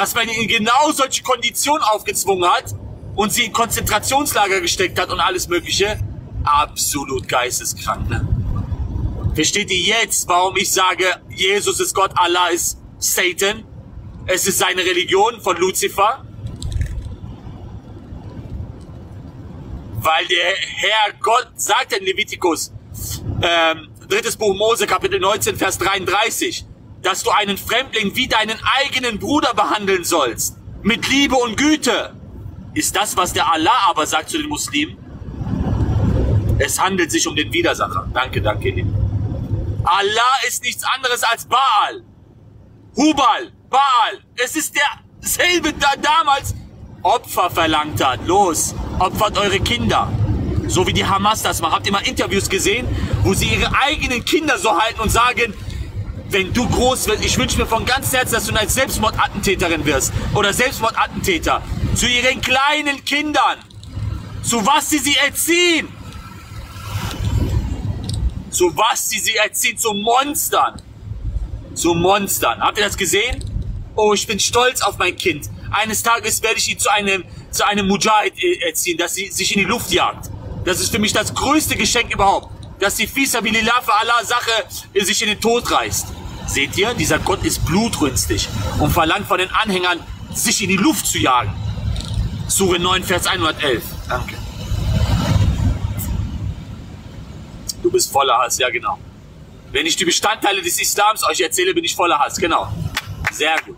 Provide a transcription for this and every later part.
dass man ihnen genau solche Konditionen aufgezwungen hat und sie in Konzentrationslager gesteckt hat und alles Mögliche, absolut geisteskrank, ne? Versteht ihr jetzt, warum ich sage, Jesus ist Gott, Allah ist Satan? Es ist seine Religion von Luzifer. Weil der Herr Gott sagt in Levitikus, drittes Buch Mose, Kapitel 19, Vers 33, dass du einen Fremdling wie deinen eigenen Bruder behandeln sollst, mit Liebe und Güte. Ist das, was der Allah aber sagt zu den Muslimen? Es handelt sich um den Widersacher. Danke, danke. Allah ist nichts anderes als Baal. Hubal, Baal. Es ist derselbe, der damals Opfer verlangt hat. Los, opfert eure Kinder. So wie die Hamas das macht. Habt ihr mal Interviews gesehen, wo sie ihre eigenen Kinder so halten und sagen, wenn du groß wirst, ich wünsche mir von ganzem Herzen, dass du eine Selbstmordattentäterin wirst. Oder Selbstmordattentäter. Zu ihren kleinen Kindern. Zu was sie erziehen. Zu was sie erziehen. Zu Monstern. Zu Monstern. Habt ihr das gesehen? Oh, ich bin stolz auf mein Kind. Eines Tages werde ich ihn zu einem Mujahid erziehen, dass sie sich in die Luft jagt. Das ist für mich das größte Geschenk überhaupt. Dass die Fisabilillah für Allah Sache sich in den Tod reißt. Seht ihr, dieser Gott ist blutrünstig und verlangt von den Anhängern, sich in die Luft zu jagen. Sure 9, Vers 111. Danke. Du bist voller Hass, ja genau. Wenn ich die Bestandteile des Islams euch erzähle, bin ich voller Hass, genau. Sehr gut.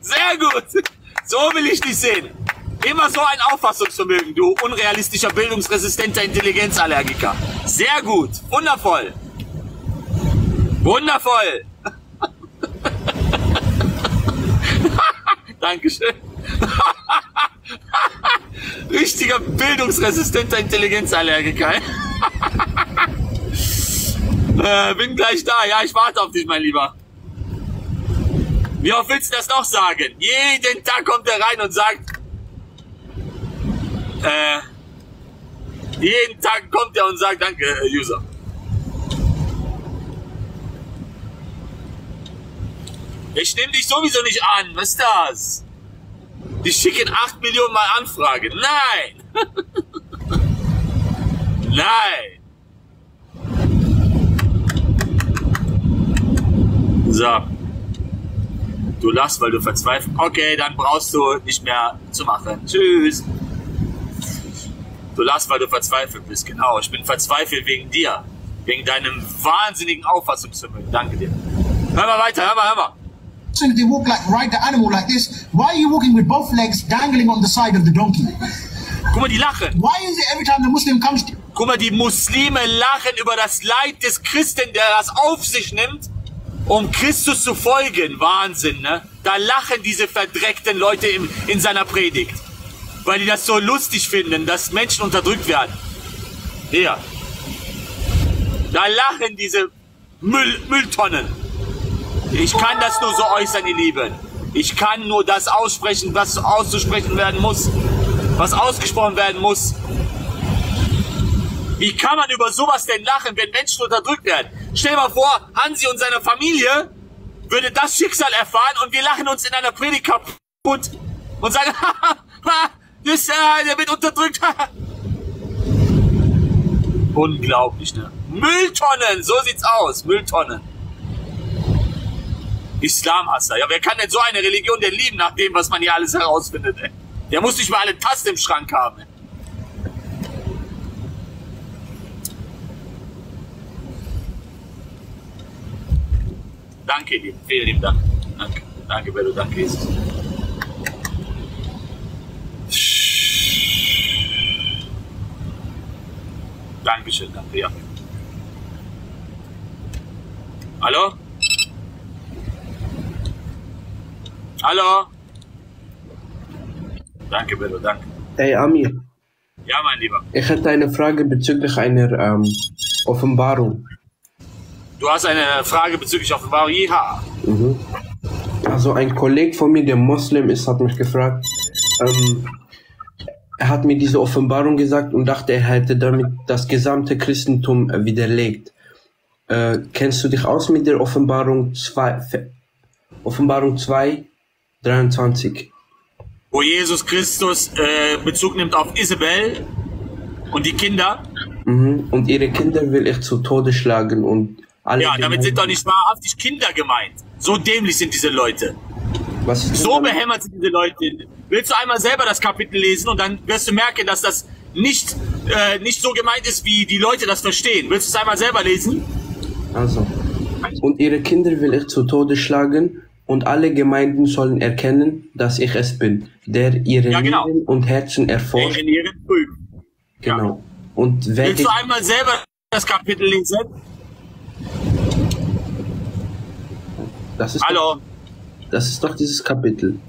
Sehr gut. So will ich dich sehen. Immer so ein Auffassungsvermögen, du unrealistischer, bildungsresistenter Intelligenzallergiker. Sehr gut. Wundervoll. Wundervoll. Dankeschön. Richtiger, bildungsresistenter Intelligenzallergiker. Bin gleich da. Ja, ich warte auf dich, mein Lieber. Wie oft willst du das noch sagen? Jeden Tag kommt er rein und sagt... Jeden Tag kommt er und sagt, danke, User. Ich nehme dich sowieso nicht an. Was ist das? Die schicken 8 Millionen Mal Anfragen. Nein! Nein! So. Du lachst, weil du verzweifelst. Okay, dann brauchst du nicht mehr zu machen. Tschüss. Du lachst, weil du verzweifelt bist. Genau, ich bin verzweifelt wegen dir. Wegen deinem wahnsinnigen Auffassungsvermögen. Danke dir. Hör mal weiter, hör mal, hör mal. They walk like ride the animal like this. Why are you walking with both legs dangling on the side of the donkey? Guck mal, die lachen. Why is it every time the Muslim comes to... Guck mal, die Muslime lachen über das Leid des Christen, der das auf sich nimmt, um Christus zu folgen. Wahnsinn, ne? Da lachen diese verdreckten Leute in seiner Predigt. Weil die das so lustig finden, dass Menschen unterdrückt werden. Ja. Da lachen diese Mülltonnen. Ich kann das nur so äußern, ihr Lieben. Ich kann nur das aussprechen, was auszusprechen werden muss. Was ausgesprochen werden muss. Wie kann man über sowas denn lachen, wenn Menschen unterdrückt werden? Stell dir mal vor, Hansi und seine Familie würde das Schicksal erfahren und wir lachen uns in einer Predigt kaputt und sagen, haha, der wird unterdrückt. Unglaublich, ne? Mülltonnen, so sieht's aus. Mülltonnen. Islamhasser. Ja, wer kann denn so eine Religion denn lieben, nach dem, was man hier alles herausfindet, ey? Der muss nicht mal alle Tasten im Schrank haben, ey. Danke, lieben. Vielen lieben Dank. Danke. Danke, Bello. Danke, Jesus. Dankeschön, danke, ja. Hallo? Hallo? Danke, Bello, danke. Hey, Amir. Ja, mein Lieber. Ich hatte eine Frage bezüglich einer Offenbarung. Du hast eine Frage bezüglich Offenbarung? Ja. Mhm. Also ein Kollege von mir, der Moslem ist, hat mich gefragt, er hat mir diese Offenbarung gesagt und dachte, er hätte damit das gesamte Christentum widerlegt. Kennst du dich aus mit der Offenbarung 2, 23? Wo Jesus Christus Bezug nimmt auf Isabel und die Kinder. Mhm. Und ihre Kinder will ich zu Tode schlagen und alle. Ja, damit sind doch nicht wahrhaftig Kinder gemeint. So dämlich sind diese Leute. Was so behämmert sind diese Leute. Willst du einmal selber das Kapitel lesen und dann wirst du merken, dass das nicht so gemeint ist, wie die Leute das verstehen. Willst du es einmal selber lesen? Also. Und ihre Kinder will ich zu Tode schlagen und alle Gemeinden sollen erkennen, dass ich es bin, der ihre Leben und Herzen erforscht. In ihren Prüfen. Genau. Und willst du einmal selber das Kapitel lesen? Das ist hallo. Das ist doch dieses Kapitel.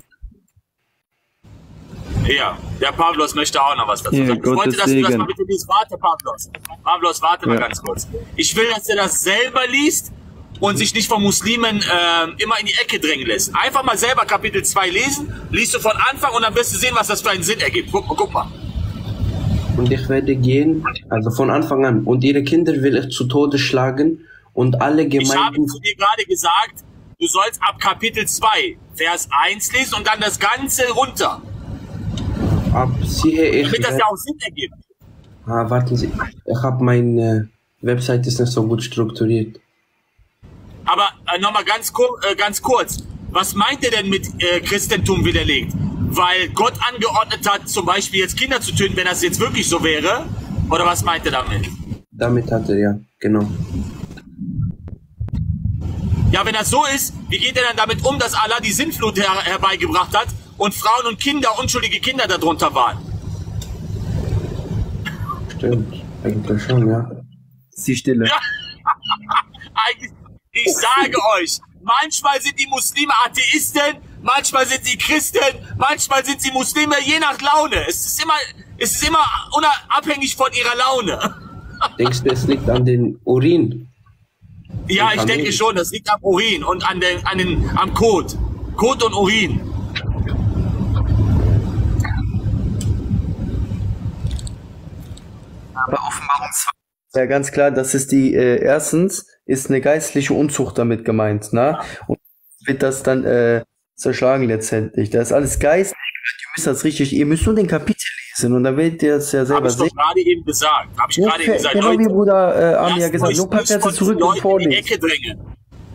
Ja, der Pavlos möchte auch noch was dazu sagen. Ich wollte, dass du das mal bitte liest. Warte, Pavlos. Pavlos, warte mal ganz kurz. Ich will, dass er das selber liest und sich nicht von Muslimen immer in die Ecke drängen lässt. Einfach mal selber Kapitel 2 lesen, liest du von Anfang und dann wirst du sehen, was das für einen Sinn ergibt. Guck mal. Und ich werde gehen, also von Anfang an, und ihre Kinder will ich zu Tode schlagen und alle Gemeinden... Ich habe zu dir gerade gesagt, du sollst ab Kapitel 2, Vers 1 lesen und dann das Ganze runter. Damit das ja auch Sinn ergibt. Ah, warten Sie, ich habe meine Website ist nicht so gut strukturiert. Aber nochmal ganz kurz, was meint ihr denn mit Christentum widerlegt? Weil Gott angeordnet hat, zum Beispiel jetzt Kinder zu töten, wenn das jetzt wirklich so wäre? Oder was meint er damit? Damit hat er, ja, genau. Ja, wenn das so ist, wie geht er dann damit um, dass Allah die Sintflut herbeigebracht hat und Frauen und Kinder, unschuldige Kinder darunter waren? Stimmt, eigentlich schon, ja. Sie stille. Ja. Ich sage euch, manchmal sind die Muslime Atheisten, manchmal sind sie Christen, manchmal sind sie Muslime, je nach Laune. Es ist immer abhängig von ihrer Laune. Denkst du, es liegt an den Urin? Ja, ich denke schon, das liegt am Urin und am Kot. Kot und Urin. Aber Offenbarung 2. Ja, ganz klar, das ist die, erstens ist eine geistliche Unzucht damit gemeint, ne? Und wird das dann zerschlagen letztendlich. Das ist alles geistlich. Ihr müsst das richtig, ihr müsst nur den Kapitel lesen und dann werdet ihr das ja selber sehen. Habe ich doch gerade eben gesagt. Genau wie Bruder Amir gesagt, so passt jetzt zurück und vorlesen.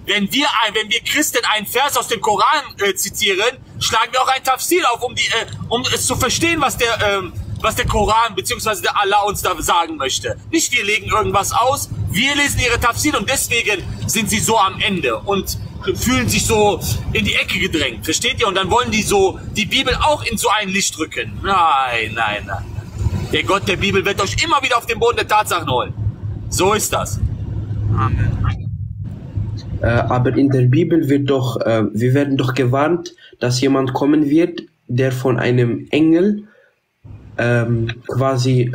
Wenn wir Christen einen Vers aus dem Koran zitieren, schlagen wir auch ein Tafsir auf, um es zu verstehen, was der Koran bzw. der Allah uns da sagen möchte. Nicht wir legen irgendwas aus, wir lesen ihre Tafsir und deswegen sind sie so am Ende und fühlen sich so in die Ecke gedrängt. Versteht ihr? Und dann wollen die so die Bibel auch in so ein Licht drücken. Nein, nein, nein. Der Gott der Bibel wird euch immer wieder auf den Boden der Tatsachen holen. So ist das. Aber in der Bibel wird doch, wir werden doch gewarnt, dass jemand kommen wird, der von einem Engel quasi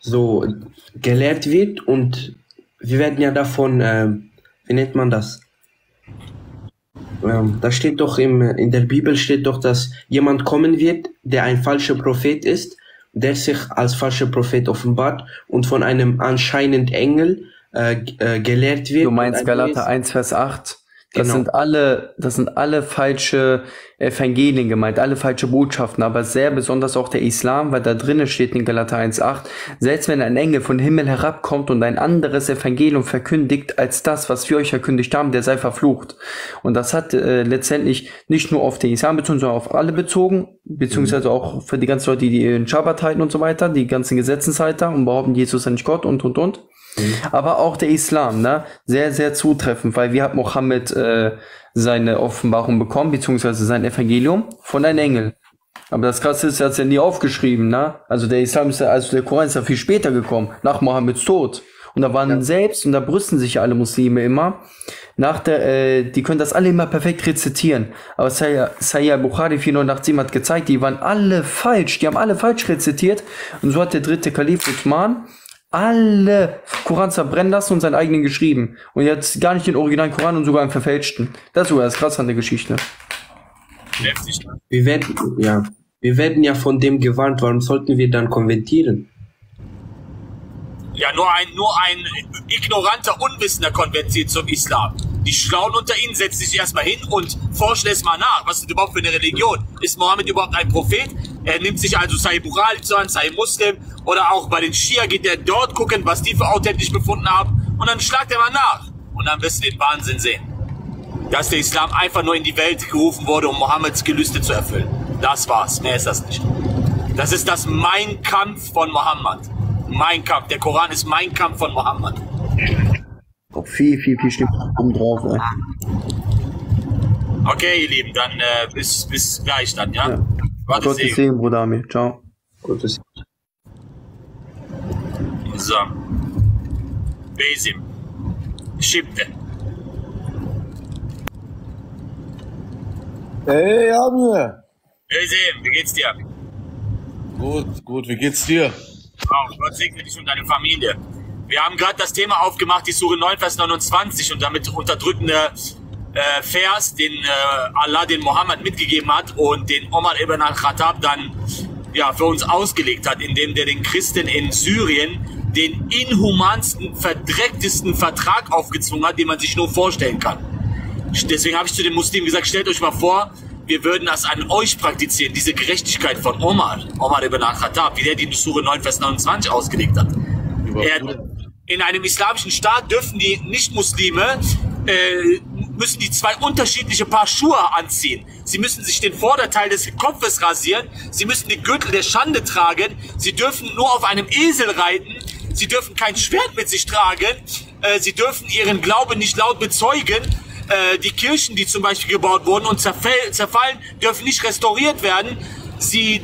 so gelehrt wird und wir werden ja davon, wie nennt man das? Da steht doch in der Bibel steht doch, dass jemand kommen wird, der ein falscher Prophet ist, der sich als falscher Prophet offenbart und von einem anscheinend Engel gelehrt wird. Du meinst Galater 1, Vers 8? Genau. Das sind alle falsche Evangelien gemeint, alle falsche Botschaften, aber sehr besonders auch der Islam, weil da drinnen steht in Galater 1,8, selbst wenn ein Engel von Himmel herabkommt und ein anderes Evangelium verkündigt als das, was wir euch verkündigt haben, der sei verflucht. Und das hat letztendlich nicht nur auf den Islam bezogen, sondern auf alle bezogen, beziehungsweise auch für die ganzen Leute, die den Schabbat halten und so weiter, die ganzen Gesetzeshalter und behaupten, Jesus sei nicht Gott und. Aber auch der Islam, ne? Sehr, sehr zutreffend, weil wie hat Mohammed seine Offenbarung bekommen, beziehungsweise sein Evangelium von einem Engel. Aber das Krasse ist, er hat es ja nie aufgeschrieben, ne? Also der Islam ist ja, also der Koran ist ja viel später gekommen, nach Mohammeds Tod. Und da waren selbst, und da brüsten sich ja alle Muslime immer, die können das alle immer perfekt rezitieren. Aber Sahih Bukhari 497 hat gezeigt, die waren alle falsch, die haben alle falsch rezitiert. Und so hat der dritte Kalif Uthman alle Korans verbrennen lassen und seinen eigenen geschrieben. Und jetzt gar nicht den originalen Koran und sogar einen verfälschten. Das ist sogar das Krasse an der Geschichte. Wir werden ja von dem gewarnt. Warum sollten wir dann konvertieren? Ja, nur ein ignoranter, unwissender konvertiert zum Islam. Die Schlauen unter ihnen setzen sich erstmal hin und forschen erstmal nach. Was ist überhaupt für eine Religion? Ist Mohammed überhaupt ein Prophet? Er nimmt sich also Sahih Bukhari zu an, Sahih Muslim. Oder auch bei den Schia geht er dort gucken, was die für authentisch befunden haben. Und dann schlagt er mal nach. Und dann wirst du den Wahnsinn sehen. Dass der Islam einfach nur in die Welt gerufen wurde, um Mohammeds Gelüste zu erfüllen. Das war's. Mehr ist das nicht. Das ist das Mein Kampf von Mohammed. Mein Kampf. Der Koran ist Mein Kampf von Mohammed. Viel Stimmen drauf. Ey. Okay, ihr Lieben, dann bis gleich dann, ja? Ja. Gottes Segen, Bruder Amir. Ciao. Gottes Segen. So. Basim. Schiebte. Hey, Amir. Basim, wie geht's dir? Gut, wie geht's dir? Wow, Gott segne dich und deine Familie. Wir haben gerade das Thema aufgemacht, die Sure 9, Vers 29 und damit unterdrückende Vers, den Allah den Mohammed mitgegeben hat und den Omar ibn al-Khattab dann ja, für uns ausgelegt hat, indem der den Christen in Syrien den inhumansten, verdrecktesten Vertrag aufgezwungen hat, den man sich nur vorstellen kann. Deswegen habe ich zu den Muslimen gesagt, stellt euch mal vor, wir würden das an euch praktizieren, diese Gerechtigkeit von Omar ibn al-Khattab, wie der die Sure 9, Vers 29 ausgelegt hat. In einem islamischen Staat dürfen die Nicht-Muslime, müssen die zwei unterschiedliche Paar Schuhe anziehen. Sie müssen sich den Vorderteil des Kopfes rasieren, sie müssen den Gürtel der Schande tragen, sie dürfen nur auf einem Esel reiten, sie dürfen kein Schwert mit sich tragen, sie dürfen ihren Glauben nicht laut bezeugen, die Kirchen, die zum Beispiel gebaut wurden und zerfallen, dürfen nicht restauriert werden, sie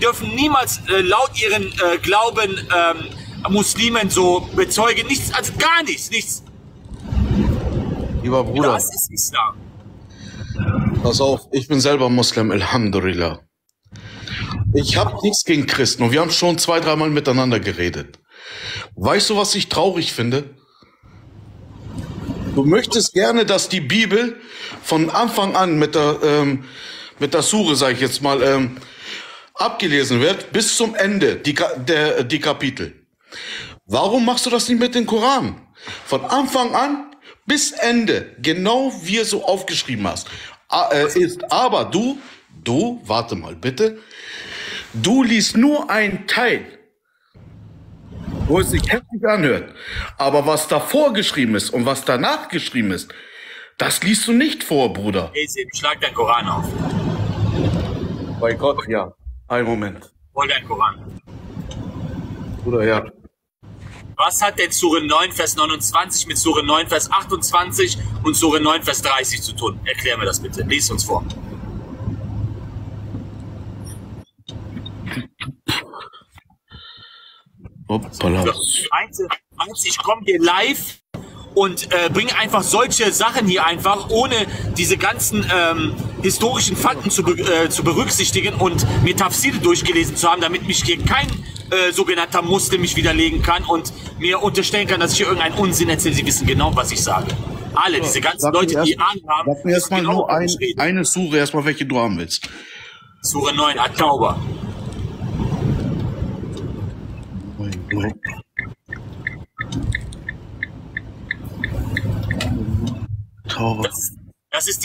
dürfen niemals laut ihren Glauben Muslimen so bezeugen, nichts, also gar nichts, nichts. Lieber Bruder, das ist Islam. Pass auf, ich bin selber Muslim, Alhamdulillah. Ich habe nichts gegen Christen und wir haben schon 2-3 Mal miteinander geredet. Weißt du, was ich traurig finde? Du möchtest gerne, dass die Bibel von Anfang an mit der Sure, sage ich jetzt mal, abgelesen wird, bis zum Ende, die Kapitel. Warum machst du das nicht mit dem Koran? Von Anfang an bis Ende, genau wie es so aufgeschrieben hast. Aber du, warte mal bitte, du liest nur einen Teil, wo es sich heftig anhört. Aber was davor geschrieben ist und was danach geschrieben ist, das liest du nicht vor, Bruder. Schlag dein Koran auf. Bei Gott, ja. Einen Moment. Hol dein Koran. Bruder, ja. Was hat denn Sure 9, Vers 29 mit Sure 9, Vers 28 und Sure 9, Vers 30 zu tun? Erklär mir das bitte. Lies uns vor. Hoppala. Ich komme hier live und bringe einfach solche Sachen hier einfach, ohne diese ganzen historischen Fakten zu berücksichtigen und mir Tafsir durchgelesen zu haben, damit mich hier kein sogenannter Muslim mich widerlegen kann und mir unterstellen kann, dass ich hier irgendeinen Unsinn erzähle. Sie wissen genau, was ich sage. Alle, diese ganzen Leute, die Ahnung haben. Sag mir erstmal genau nur eine Sure, erstmal welche du haben willst. Sure 9, At-Tabari. Das ist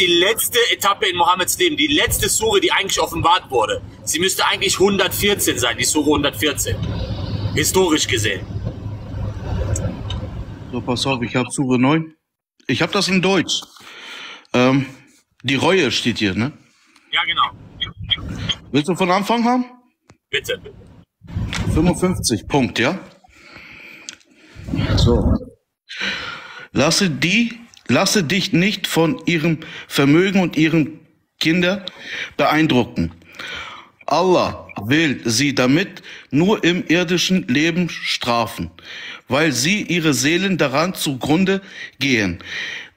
die letzte Etappe in Mohammeds Leben, die letzte Sure, die eigentlich offenbart wurde. Sie müsste eigentlich 114 sein, die Sure 114. Historisch gesehen. So, pass auf, ich habe Sure 9. Ich habe das in Deutsch. Die Reue steht hier, ne? Ja, genau. Willst du von Anfang haben? Bitte. 55, Punkt, ja? So. Lasse dich nicht von ihrem Vermögen und ihren Kindern beeindrucken. Allah will sie damit nur im irdischen Leben strafen, weil sie ihre Seelen daran zugrunde gehen,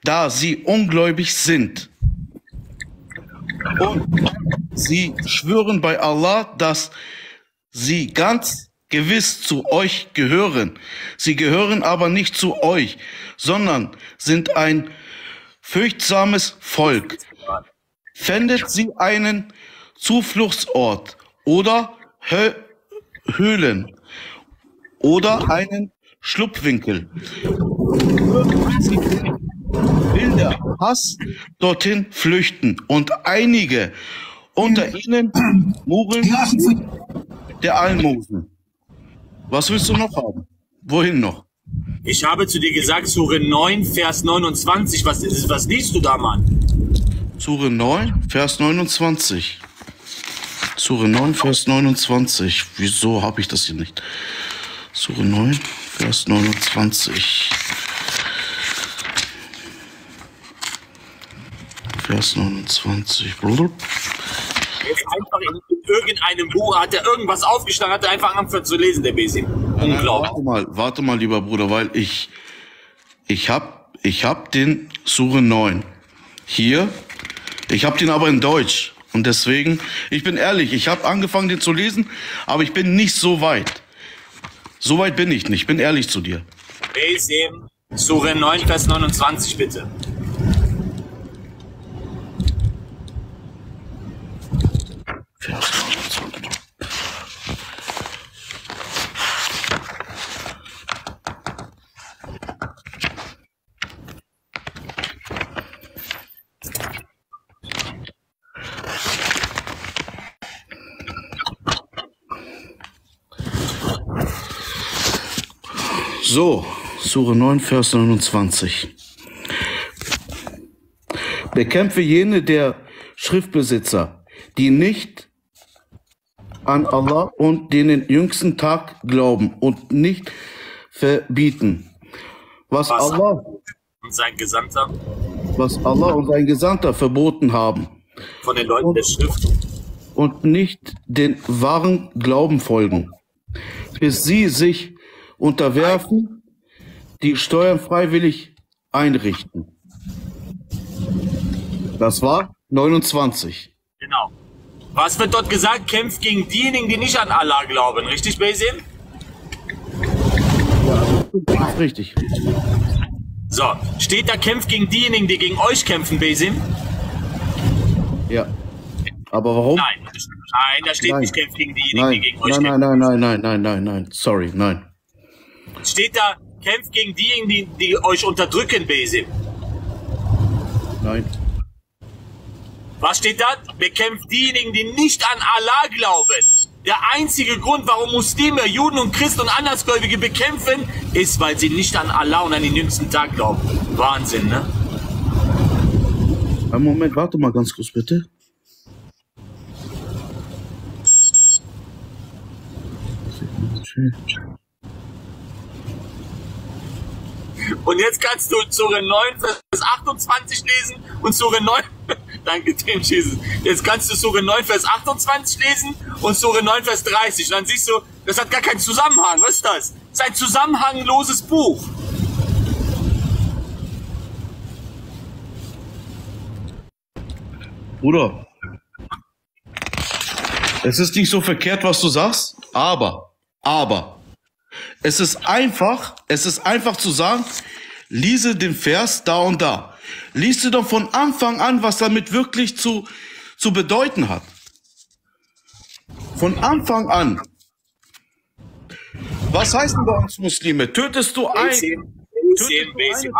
da sie ungläubig sind. Und sie schwören bei Allah, dass sie ganz gewiss zu euch gehören. Sie gehören aber nicht zu euch, sondern sind ein furchtsames Volk. Fändet sie einen Zufluchtsort oder Höhlen oder einen Schlupfwinkel. Will der Hass dorthin flüchten, und einige unter ihnen murren der Almosen. Was willst du noch haben? Wohin noch? Ich habe zu dir gesagt, Sure 9, Vers 29. Was liest du da, Mann? Sure 9, Vers 29. Sure 9, Vers 29. Wieso habe ich das hier nicht? Sure 9, Vers 29. Vers 29. Blub. Jetzt einfach in irgendeinem Buch, hat er irgendwas aufgeschlagen, hat er einfach angefangen zu lesen, der Basim. Unglaublich. Warte mal, lieber Bruder, weil ich hab den Sure 9 hier, ich habe den aber in Deutsch, und deswegen, ich bin ehrlich, ich habe angefangen, den zu lesen, aber ich bin nicht so weit. So weit bin ich nicht, ich bin ehrlich zu dir. Basim, Sure 9, Vers 29, bitte. So, Sure 9, Vers 29. Bekämpfe jene der Schriftbesitzer, die nicht an Allah und den jüngsten Tag glauben und nicht verbieten, was Allah und sein Gesandter verboten haben, von den Leuten der Schrift, und nicht den wahren Glauben folgen, bis sie sich unterwerfen, die Steuern freiwillig einrichten. Das war 29. Genau. Was wird dort gesagt? Kämpft gegen diejenigen, die nicht an Allah glauben. Richtig, Basim? Ja, richtig. So, steht da, kämpft gegen diejenigen, die gegen euch kämpfen, Basim? Ja. Aber warum? Nein, nein, da steht nicht, kämpft gegen diejenigen, die gegen euch kämpfen. Nein. Sorry, nein. Steht da, kämpft gegen diejenigen, die euch unterdrücken, Basim? Nein. Was steht da? Bekämpft diejenigen, die nicht an Allah glauben. Der einzige Grund, warum Muslime, Juden und Christen und Andersgläubige bekämpfen, ist, weil sie nicht an Allah und an den jüngsten Tag glauben. Wahnsinn, ne? Einen Moment, warte mal ganz kurz, bitte. Und jetzt kannst du Sure 9 Vers 28 lesen und Sure 9... Danke, Tim Jesus. Jetzt kannst du Sure 9 Vers 28 lesen und Sure 9 Vers 30. Dann siehst du, das hat gar keinen Zusammenhang. Was ist das? Das ist ein zusammenhangloses Buch. Bruder, es ist nicht so verkehrt, was du sagst, aber, es ist einfach zu sagen, liese den Vers da und da. Liest du doch von Anfang an, was damit wirklich zu bedeuten hat. Von Anfang an. Was heißt denn bei uns Muslime? Tötest du einen? Basim,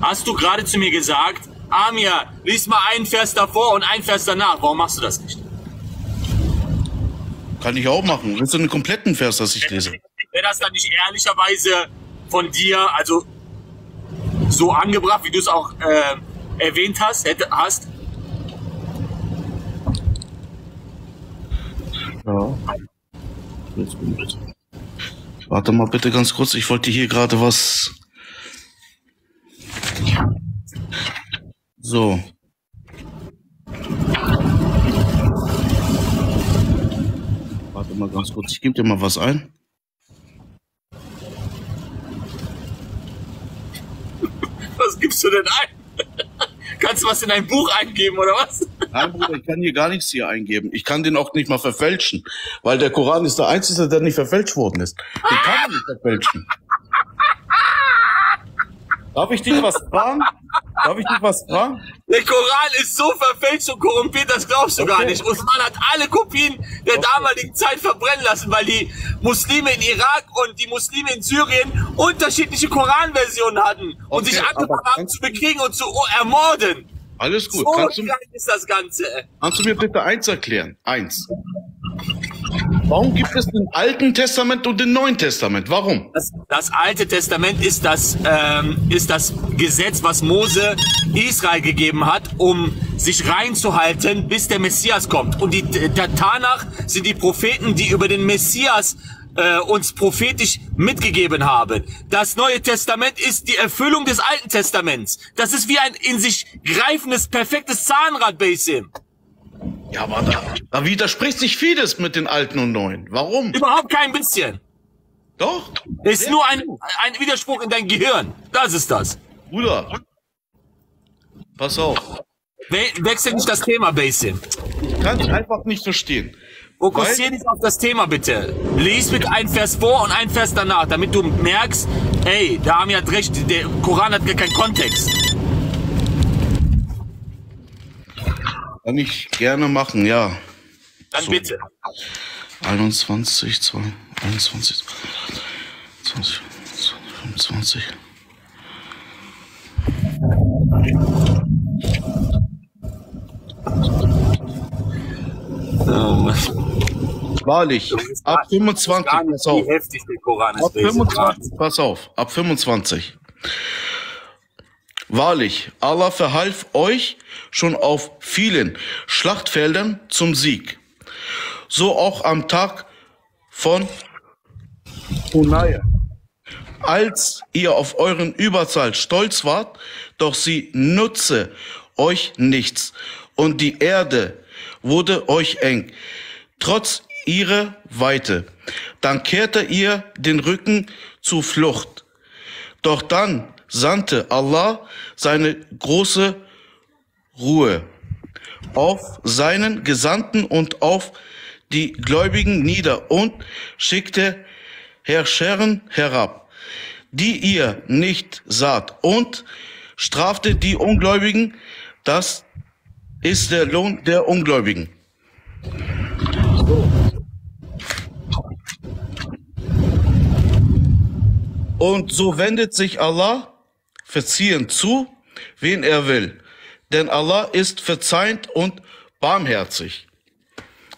hast du gerade zu mir gesagt, Amir, lies mal einen Vers davor und einen Vers danach. Warum machst du das nicht? Kann ich auch machen. Willst du einen kompletten Vers, dass ich lese? Wäre das dann nicht ehrlicherweise von dir, also so angebracht, wie du es auch erwähnt hast? Ja. Warte mal bitte ganz kurz, ich wollte hier gerade was... So. Warte mal ganz kurz, ich gebe dir mal was ein. Was gibst du denn ein? Kannst du was in ein Buch eingeben, oder was? Nein, Bruder, ich kann hier gar nichts hier eingeben. Ich kann den auch nicht mal verfälschen, weil der Koran ist der einzige, der nicht verfälscht worden ist. Den kann man nicht verfälschen. Darf ich dich was fragen? Der Koran ist so verfälscht und korrumpiert, das glaubst du gar nicht. Osman hat alle Kopien der damaligen Zeit verbrennen lassen, weil die Muslime in Irak und die Muslime in Syrien unterschiedliche Koranversionen hatten und sich angefangen haben zu bekriegen und zu ermorden. Alles gut. So klein ist das Ganze. Kannst du mir bitte eins erklären? Eins. Warum gibt es den Alten Testament und den Neuen Testament? Warum? Das Alte Testament ist das Gesetz, was Mose Israel gegeben hat, um sich reinzuhalten, bis der Messias kommt. Und danach sind die Propheten, die über den Messias uns prophetisch mitgegeben haben. Das Neue Testament ist die Erfüllung des Alten Testaments. Das ist wie ein in sich greifendes, perfektes Zahnrad, Basim. Ja, aber da widerspricht sich vieles mit den Alten und Neuen. Warum? Überhaupt kein bisschen. Doch. Ist nur ein Widerspruch in dein Gehirn. Das ist das. Bruder, pass auf. Wechsel nicht das Thema, Basim. Kann ich einfach nicht verstehen. Fokussier dich auf das Thema, bitte. Lies mit einem Vers vor und ein Vers danach, damit du merkst, ey, der Amir hat recht, der Koran hat gar keinen Kontext. Kann ich gerne machen, ja. Dann so. Bitte. 21, 22, 20, 25. Wahrlich, ab 25, pass auf. Ab 25, pass auf, ab 25. Wahrlich, Allah verhalf euch schon auf vielen Schlachtfeldern zum Sieg. So auch am Tag von Hunayr, als ihr auf euren Überzahl stolz wart, doch sie nütze euch nichts und die Erde wurde euch eng, trotz ihrer Weite. Dann kehrte ihr den Rücken zur Flucht. Doch dann sandte Allah seine große Ruhe auf seinen Gesandten und auf die Gläubigen nieder und schickte Herrscharen herab, die ihr nicht saht, und strafte die Ungläubigen. Das ist der Lohn der Ungläubigen. Und so wendet sich Allah verziehen zu, wen er will. Denn Allah ist verzeihend und barmherzig.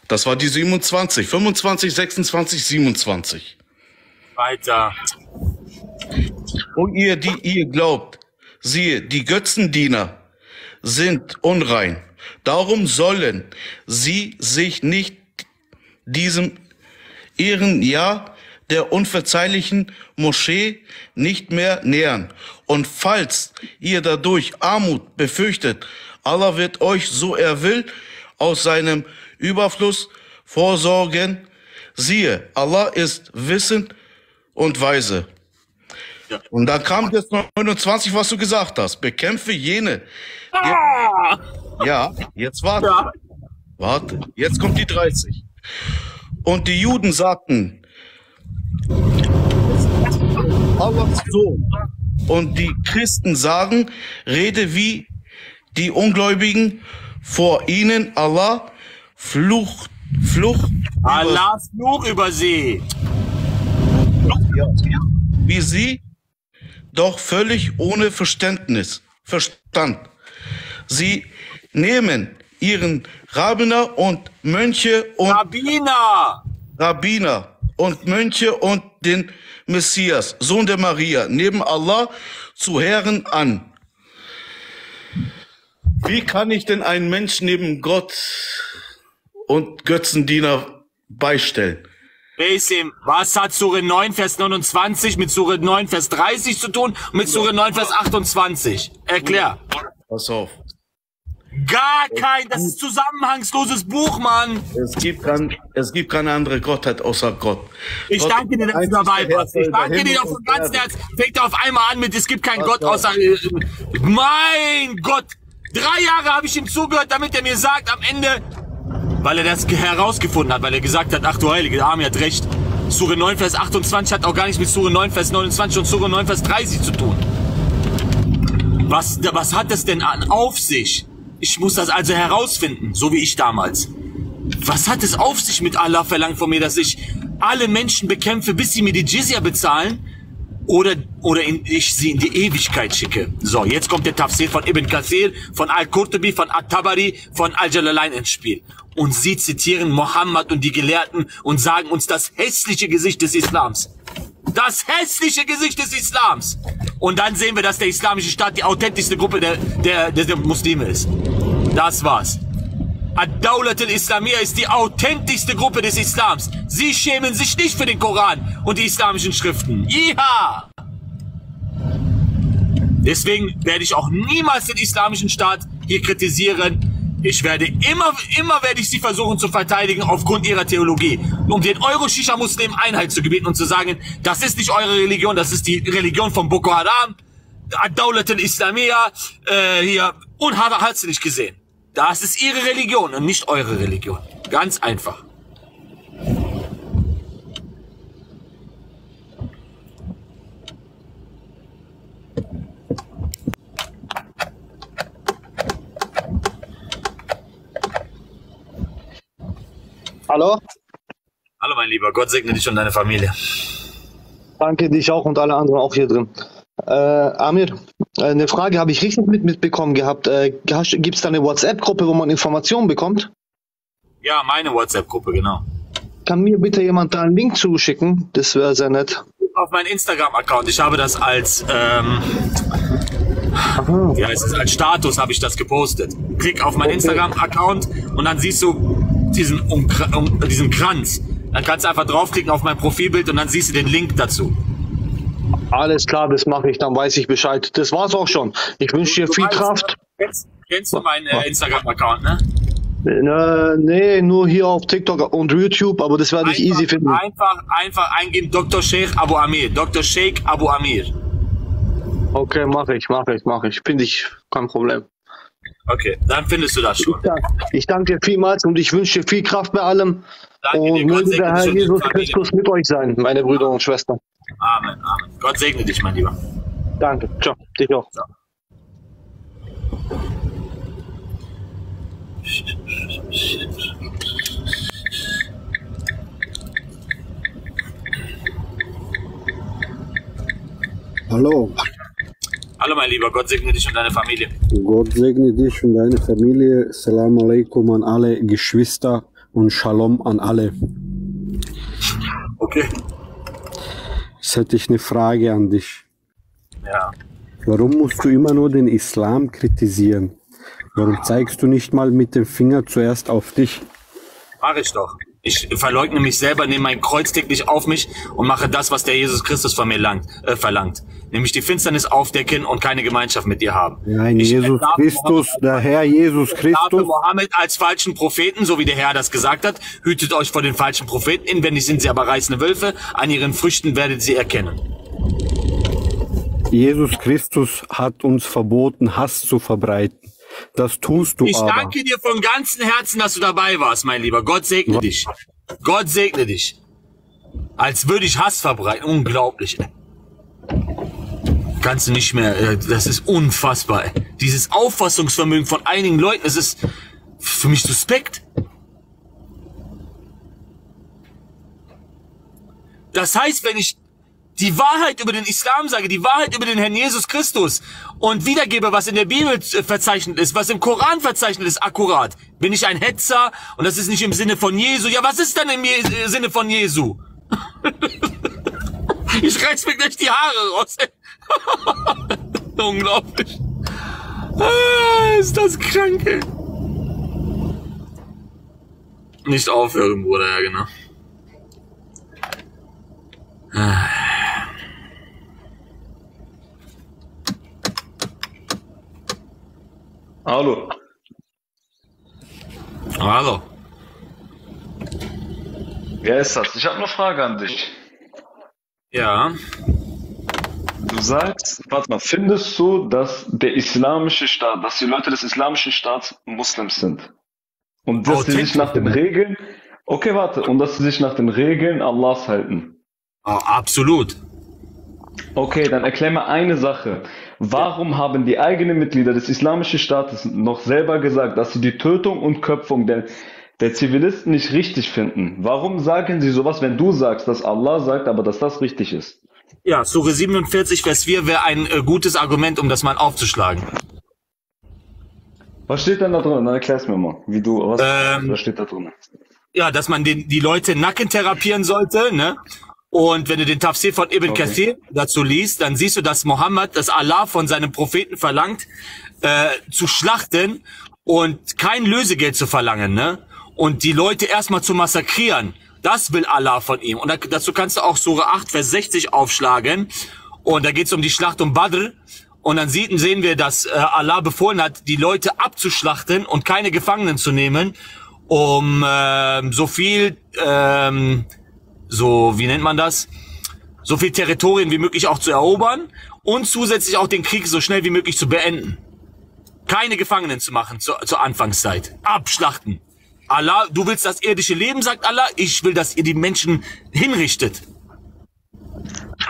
Das war die 27, 25, 26, 27. Weiter. Und ihr, die ihr glaubt, siehe, die Götzendiener sind unrein. Darum sollen sie sich nicht diesem ihren Ja der unverzeihlichen Moschee nicht mehr nähern. Und falls ihr dadurch Armut befürchtet, Allah wird euch, so er will, aus seinem Überfluss vorsorgen. Siehe, Allah ist wissend und weise. Ja. Und dann kam das 29, was du gesagt hast. Bekämpfe jene. Ja, jetzt warte. Ja. Warte, jetzt kommt die 30. Und die Juden sagten, Allahs Sohn, und die Christen sagen, rede wie die Ungläubigen vor ihnen, Allah Flucht Allahs Fluch über sie, wie sie, doch völlig ohne Verstand. Sie nehmen ihren Rabbiner und Mönche und Rabbiner und Mönche und den Messias, Sohn der Maria, neben Allah zu Herren an. Wie kann ich denn einen Menschen neben Gott und Götzendiener beistellen? Basim, was hat Sure 9, Vers 29 mit Sure 9, Vers 30 zu tun und mit Sure 9, Vers 28? Erklär. Pass auf. Gar kein, das ist zusammenhangsloses Buch, Mann. Es gibt keine andere Gottheit außer Gott. Ich danke dir, dass du dabei warst. Ich danke dir auf dem ganzen Herz. Fängt auf einmal an mit, es gibt keinen Gott außer... Mein Gott! 3 Jahre habe ich ihm zugehört, damit er mir sagt, am Ende... Weil er das herausgefunden hat, weil er gesagt hat, ach du Heilige, der Amir hat recht. Sure 9, Vers 28 hat auch gar nichts mit Sure 9, Vers 29 und Sure 9, Vers 30 zu tun. Was hat es denn auf sich? Ich muss das also herausfinden, so wie ich damals. Was hat es auf sich mit Allah verlangt von mir, dass ich alle Menschen bekämpfe, bis sie mir die Jizya bezahlen? Oder ich sie in die Ewigkeit schicke. So, jetzt kommt der Tafsir von Ibn Kathir, von Al-Qurtubi, von At-Tabari, von Al-Jalalain ins Spiel. Und sie zitieren Mohammed und die Gelehrten und sagen uns das hässliche Gesicht des Islams. Das hässliche Gesicht des Islams. Und dann sehen wir, dass der islamische Staat die authentischste Gruppe der Muslime ist. Das war's. Ad-Dawlat al-Islamiyya ist die authentischste Gruppe des Islams. Sie schämen sich nicht für den Koran und die islamischen Schriften. Iha! Deswegen werde ich auch niemals den islamischen Staat hier kritisieren. Ich werde immer sie versuchen zu verteidigen aufgrund ihrer Theologie. Um den Euro-Shisha-Muslimen Einheit zu gebieten und zu sagen, das ist nicht eure Religion, das ist die Religion von Boko Haram, Ad-Dawlat al-Islamiyya, hier, und hat sie nicht gesehen. Das ist ihre Religion und nicht eure Religion. Ganz einfach. Hallo? Hallo mein Lieber, Gott segne dich und deine Familie. Danke, dich auch und alle anderen auch hier drin. Amir, eine Frage habe ich richtig mitbekommen gehabt. Gibt es da eine WhatsApp-Gruppe, wo man Informationen bekommt? Ja, meine WhatsApp-Gruppe, genau. Kann mir bitte jemand da einen Link zuschicken? Das wäre sehr nett. Auf meinen Instagram-Account. Ich habe das als, ja, es ist als Status habe ich das gepostet. Klick auf meinen Instagram-Account und dann siehst du diesen Kranz. Dann kannst du einfach draufklicken auf mein Profilbild und dann siehst du den Link dazu. Alles klar, das mache ich, dann weiß ich Bescheid. Das war's auch schon. Ich wünsche dir viel Kraft. Kennst du meinen Instagram-Account, ne? Nee, nur hier auf TikTok und YouTube, aber das werde ich easy finden. Einfach eingeben, Dr. Sheikh Abu Amir. Dr. Sheikh Abu Amir. Okay, mache ich. Finde ich, kein Problem. Okay, dann findest du das schon. Ich danke dir vielmals und ich wünsche dir viel Kraft bei allem. Danke und dir, möge der Herr Jesus Christus mit euch sein, meine Brüder und Schwestern. Amen, Amen. Gott segne dich, mein Lieber. Danke. Ciao. Dich auch. Ciao. Hallo. Hallo, mein Lieber. Gott segne dich und deine Familie. Gott segne dich und deine Familie. Salam alaikum an alle Geschwister und Shalom an alle. Okay. Jetzt hätte ich eine Frage an dich. Ja. Warum musst du immer nur den Islam kritisieren? Warum zeigst du nicht mal mit dem Finger zuerst auf dich? Mach ich doch. Ich verleugne mich selber, nehme mein Kreuz täglich auf mich und mache das, was der Jesus Christus von mir verlangt. Nämlich die Finsternis aufdecken und keine Gemeinschaft mit dir haben. Nein, Jesus Christus, der Herr Jesus Christus. Mohammed als falschen Propheten, so wie der Herr das gesagt hat, hütet euch vor den falschen Propheten, inwendig sind sie aber reißende Wölfe, an ihren Früchten werdet sie erkennen. Jesus Christus hat uns verboten, Hass zu verbreiten. Das tust du aber. Ich danke dir von ganzem Herzen, dass du dabei warst, mein Lieber. Gott segne dich. Gott segne dich. Als würde ich Hass verbreiten. Unglaublich, ey. Kannst du nicht mehr, das ist unfassbar. Dieses Auffassungsvermögen von einigen Leuten, das ist für mich suspekt. Das heißt, wenn ich die Wahrheit über den Islam sage, die Wahrheit über den Herrn Jesus Christus und wiedergebe, was in der Bibel verzeichnet ist, was im Koran verzeichnet ist, akkurat, bin ich ein Hetzer und das ist nicht im Sinne von Jesu. Ja, was ist denn im Sinne von Jesu? Ich reiß mir gleich die Haare raus. Unglaublich. Ah, ist das krank, ey. Nicht aufhören, Bruder, ja genau. Ah. Hallo. Hallo. Wer ist das? Ich habe eine Frage an dich. Ja. Du sagst, warte mal, findest du, dass der islamische Staat, dass die Leute des islamischen Staats Muslims sind? Und dass sie sich nach den Regeln, okay, warte, und dass sie sich nach den Regeln Allahs halten? Oh, absolut. Okay, dann erklär mir eine Sache. Warum haben die eigenen Mitglieder des Islamischen Staates noch selber gesagt, dass sie die Tötung und Köpfung der Zivilisten nicht richtig finden? Warum sagen sie sowas, wenn du sagst, dass Allah sagt, aber dass das richtig ist? Ja, Sure 47, Vers 4 wäre ein gutes Argument, um das mal aufzuschlagen. Was steht denn da drin? Dann erklär's mir mal, wie du, was steht da drin? Ja, dass man die Leute Nacken therapieren sollte, ne? Und wenn du den Tafsir von Ibn Kathir dazu liest, dann siehst du, dass Mohammed, dass Allah von seinem Propheten verlangt, zu schlachten und kein Lösegeld zu verlangen, ne? Und die Leute erstmal zu massakrieren. Das will Allah von ihm. Und dazu kannst du auch Sura 8, Vers 60 aufschlagen. Und da geht es um die Schlacht um Badr. Und dann sehen wir, dass Allah befohlen hat, die Leute abzuschlachten und keine Gefangenen zu nehmen, um so viel... so viel Territorien wie möglich auch zu erobern und zusätzlich auch den Krieg so schnell wie möglich zu beenden. Keine Gefangenen zu machen zur Anfangszeit. Abschlachten. Allah, du willst das irdische Leben, sagt Allah. Ich will, dass ihr die Menschen hinrichtet.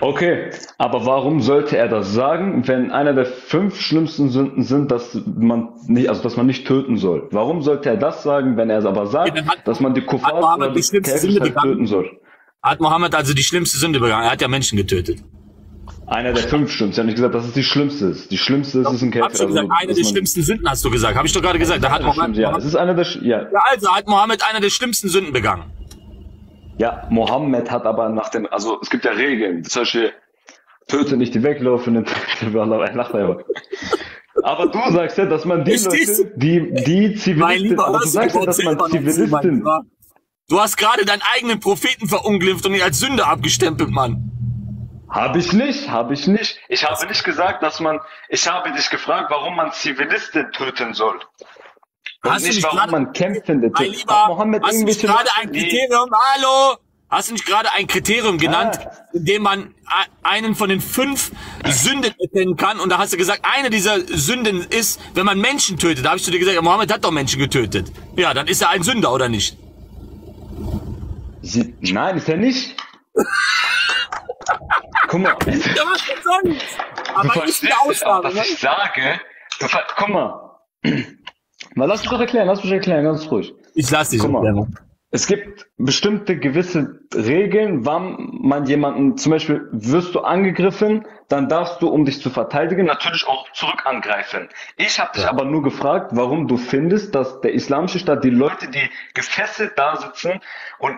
Okay, aber warum sollte er das sagen, wenn einer der 5 schlimmsten Sünden sind, dass man nicht töten soll? Warum sollte er das sagen, wenn er es aber sagt, dass man die Kuffar oder die Käfigzeit töten soll? Hat Mohammed also die schlimmste Sünde begangen? Er hat ja Menschen getötet. Einer der 5 schlimmsten. Ich habe nicht gesagt, dass es die schlimmste ist. Die schlimmste ist ein Käfer. Also, eine der schlimmsten Sünden hast du gesagt. Habe ich doch gerade gesagt. Da hat Mohammed, hat Mohammed einer der schlimmsten Sünden begangen. Ja, Mohammed hat aber nach dem... Also es gibt ja Regeln. Zum Beispiel, töte nicht die Weglaufenden. Aber du sagst ja, dass man die Leute, die Zivilisten... Du sagst ja, dass man Zivilisten... Du hast gerade deinen eigenen Propheten verunglimpft und ihn als Sünder abgestempelt, Mann. Habe ich nicht, habe ich nicht. Ich habe nicht gesagt, dass man... Ich habe dich gefragt, warum man Zivilisten töten soll. Und hast nicht, du nicht warum grade, man kämpfende mein Lieber, hast du nicht gerade ein Kriterium... Hallo! Hast du nicht gerade ein Kriterium genannt, in dem man einen von den 5 Sünden erkennen kann? Und da hast du gesagt, eine dieser Sünden ist, wenn man Menschen tötet. Da habe ich zu dir gesagt, Mohammed hat doch Menschen getötet. Ja, dann ist er ein Sünder, oder nicht? Nein, ist er nicht. Guck mal. Ja, was denn sonst? Aber nicht eine Ausnahme. Was ich sage, guck mal. Mal lass mich doch erklären, ganz ruhig. Ich lass dich erklären. Es gibt bestimmte gewisse Regeln, wann man jemanden, zum Beispiel wirst du angegriffen, dann darfst du, um dich zu verteidigen, natürlich auch zurück angreifen. Ich habe dich aber nur gefragt, warum du findest, dass der Islamische Staat die Leute, die gefesselt da sitzen und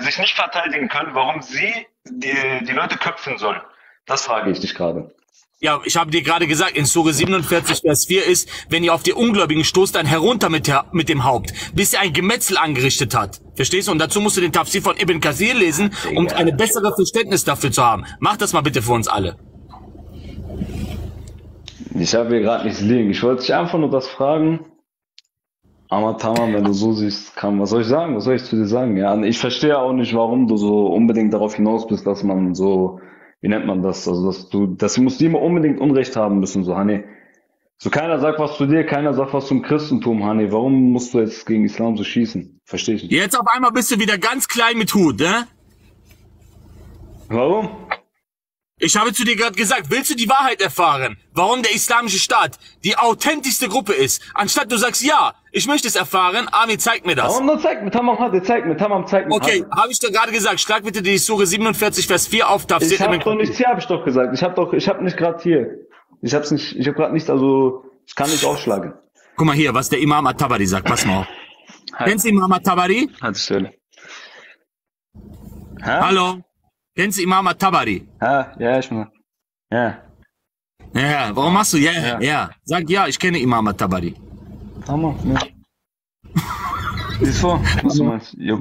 sich nicht verteidigen können, warum sie die Leute köpfen sollen. Das frage ich dich gerade. Ja, ich habe dir gerade gesagt, in Sure 47, Vers 4 ist, wenn ihr auf die Ungläubigen stoßt, dann herunter mit dem Haupt, bis ihr ein Gemetzel angerichtet hat. Verstehst du? Und dazu musst du den Tafsir von Ibn Kathir lesen, um eine bessere Verständnis dafür zu haben. Mach das mal bitte für uns alle. Ich habe hier gerade nichts liegen. Ich wollte dich einfach nur das fragen. Aber Tamam, wenn du so siehst, was soll ich sagen? Was soll ich zu dir sagen? Ja, ich verstehe auch nicht, warum du so unbedingt darauf hinaus bist, dass man so... Wie nennt man das? Also, dass musst du immer unbedingt Unrecht haben müssen, so, Hani. So, keiner sagt was zu dir, keiner sagt was zum Christentum, Hani. Warum musst du jetzt gegen Islam so schießen? Verstehe ich nicht. Jetzt auf einmal bist du wieder ganz klein mit Hut, ne? Warum? Ich habe zu dir gerade gesagt, willst du die Wahrheit erfahren? Warum der Islamische Staat die authentischste Gruppe ist? Anstatt du sagst, ja, ich möchte es erfahren, Amir, zeig mir das. Warum zeig mir, zeig mir. Okay, habe ich dir gerade gesagt, schlag bitte die Sure 47, Vers 4 auf. Ich habe doch nichts hier, habe ich doch gesagt. Ich habe nicht gerade hier. Ich habe gerade nichts, also ich kann nicht aufschlagen. Guck mal hier, was der Imam At-Tabari sagt, pass mal auf. Kennst du Imam At-Tabari? Hallo? Kennst du Imam At-Tabari? Ja, ich meine. Ja. Ja, warum machst du? Ja. Sag ja, ich kenne Imam At-Tabari. Hammer, ja. Siehst vor, was du meinst. Ja,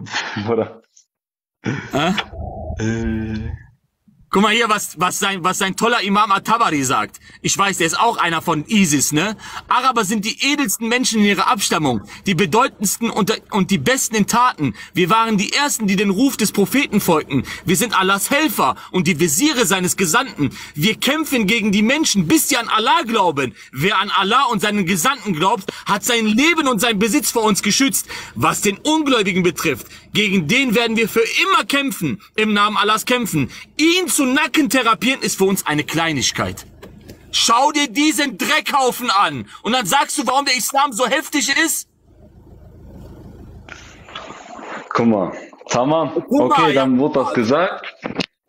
oder? Guck mal hier, was sein toller Imam At-Tabari sagt. Ich weiß, der ist auch einer von ISIS, ne? Araber sind die edelsten Menschen in ihrer Abstammung, die bedeutendsten und die besten in Taten. Wir waren die Ersten, die den Ruf des Propheten folgten. Wir sind Allahs Helfer und die Wesire seines Gesandten. Wir kämpfen gegen die Menschen, bis sie an Allah glauben. Wer an Allah und seinen Gesandten glaubt, hat sein Leben und sein Besitz vor uns geschützt. Was den Ungläubigen betrifft, gegen den werden wir für immer kämpfen, im Namen Allahs kämpfen. Ihn zu Nacken therapieren ist für uns eine Kleinigkeit. Schau dir diesen Dreckhaufen an und dann sagst du, warum der Islam so heftig ist? Guck mal, Tamam, okay, dann wurde das gesagt.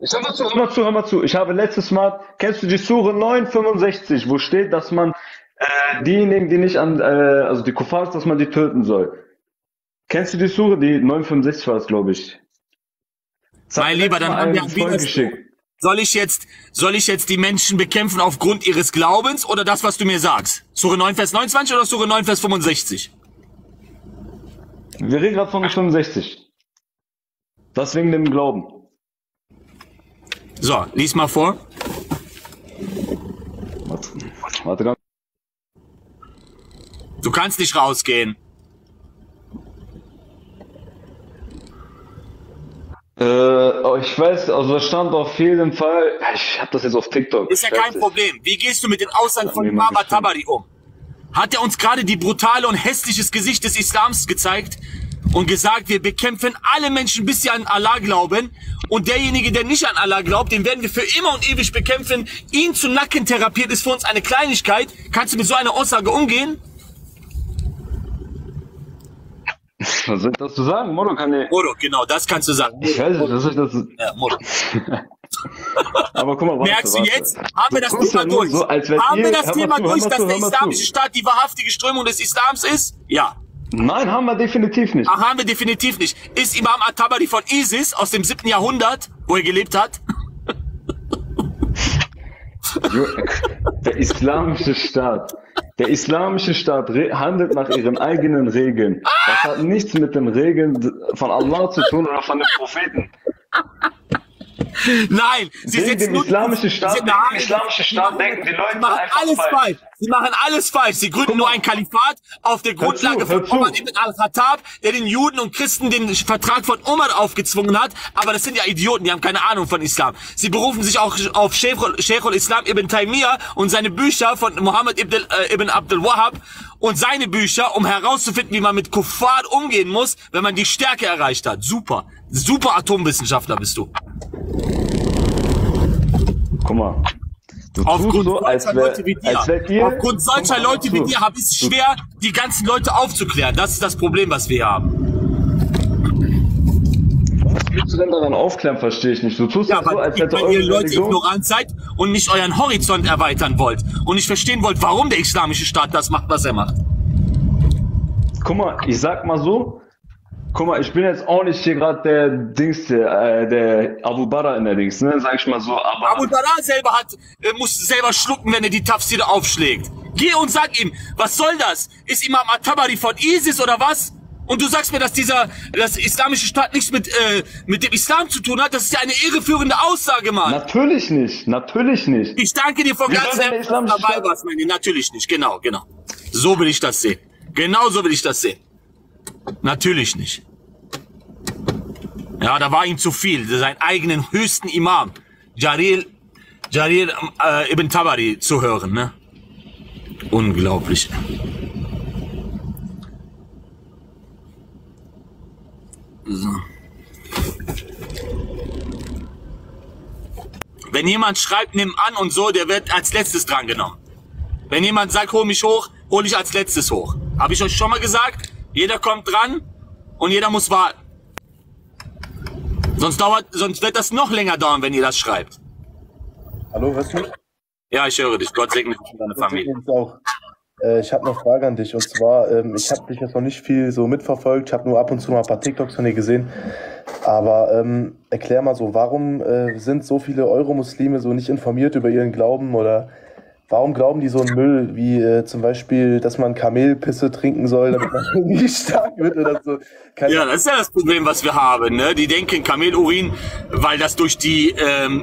Hör mal zu. Ich habe letztes Mal, kennst du die Sure 965, wo steht, dass man diejenigen, die nicht an, also die Kuffars, dass man die töten soll. Kennst du die Sure? Die 965 war es, glaube ich. Mein Lieber, dann haben wir ein Video geschickt. Soll ich jetzt die Menschen bekämpfen aufgrund ihres Glaubens oder das, was du mir sagst? Sure 9, Vers 29 oder Sure 9, Vers 65? Wir reden gerade von 65. Das wegen dem Glauben. So, lies mal vor. Warte ganz. Du kannst nicht rausgehen. Ich weiß, also das stand auf jeden Fall, ich habe das jetzt auf TikTok. Ist ja kein Problem. Wie gehst du mit den Aussagen von Imam At-Tabari um? Hat er uns gerade die brutale und hässliches Gesicht des Islams gezeigt und gesagt, wir bekämpfen alle Menschen, bis sie an Allah glauben, und derjenige, der nicht an Allah glaubt, den werden wir für immer und ewig bekämpfen, ihn zu Nacken therapiert ist für uns eine Kleinigkeit. Kannst du mit so einer Aussage umgehen? Was soll ich dazu sagen? Moro kann ich... Moro, genau, das kannst du sagen. Ich weiß nicht, was soll ich dazu... Ja, Moro. Aber guck mal, Merkst du jetzt? Haben wir das Thema durch? So, haben wir das Thema durch, dass der islamische Staat die wahrhaftige Strömung des Islams ist? Ja. Nein, haben wir definitiv nicht. Ach, haben wir definitiv nicht. Ist Imam At-Tabari von ISIS aus dem 7. Jahrhundert, wo er gelebt hat? Der islamische Staat. Der islamische Staat handelt nach ihren eigenen Regeln. Das hat nichts mit den Regeln von Allah zu tun oder von den Propheten. Nein, sie sind im islamischen Staat. Denken die Leute einfach alles falsch. Sie machen alles falsch. Sie gründen nur ein Kalifat auf der Grundlage von Omar ibn al-Khattab, der den Juden und Christen den Vertrag von Omar aufgezwungen hat. Aber das sind ja Idioten, die haben keine Ahnung von Islam. Sie berufen sich auch auf Sheikh Islam ibn Taymiyyah und seine Bücher von Muhammad ibn Abdul Wahab und seine Bücher, um herauszufinden, wie man mit Kuffar umgehen muss, wenn man die Stärke erreicht hat. Super. Super Atomwissenschaftler bist du. Guck mal. Aufgrund solcher Leute wie dir habe ich es schwer, die ganzen Leute aufzuklären. Das ist das Problem, was wir hier haben. Was willst du denn daran aufklären, verstehe ich nicht. Du tust ja, weil ihr Leute ignorant seid und nicht euren Horizont erweitern wollt und nicht verstehen wollt, warum der islamische Staat das macht, was er macht. Guck mal, ich sag mal so. Guck mal, ich bin jetzt auch nicht hier gerade der Dings, der Abu Bara in der Dings, ne? Sag ich mal so. Aber Abu Bara selber muss selber schlucken, wenn er die Tafsir aufschlägt. Geh und sag ihm, was soll das? Ist Imam At-Tabari von ISIS oder was? Und du sagst mir, dass das islamische Staat nichts mit dem Islam zu tun hat? Das ist ja eine irreführende Aussage, Mann. Natürlich nicht, natürlich nicht. Ich danke dir von ganzem Herzen, dass du dabei warst, meine. Natürlich nicht, genau, genau. So will ich das sehen. Genau so will ich das sehen. Natürlich nicht. Ja, da war ihm zu viel. Seinen eigenen höchsten Imam, Jarir ibn Tabari, zu hören. Ne? Unglaublich. So. Wenn jemand schreibt, nimm an und so, der wird als letztes dran genommen. Wenn jemand sagt, hol mich hoch, hol ich als letztes hoch. Habe ich euch schon mal gesagt? Jeder kommt dran und jeder muss warten. Sonst wird das noch länger dauern, wenn ihr das schreibt. Hallo, hörst du mich? Ja, ich höre dich. Gott segne dich und deine Familie. Ich habe noch Frage an dich. Und zwar, ich habe dich jetzt noch nicht viel so mitverfolgt. Ich habe nur ab und zu mal ein paar TikToks von dir gesehen. Aber erklär mal so, warum sind so viele Euromuslime so nicht informiert über ihren Glauben oder... Warum glauben die so einen Müll, wie zum Beispiel, dass man Kamelpisse trinken soll, damit man irgendwie stark wird oder so? Ja, das ist ja das Problem, was wir haben. Ne? Die denken Kamelurin, weil das durch die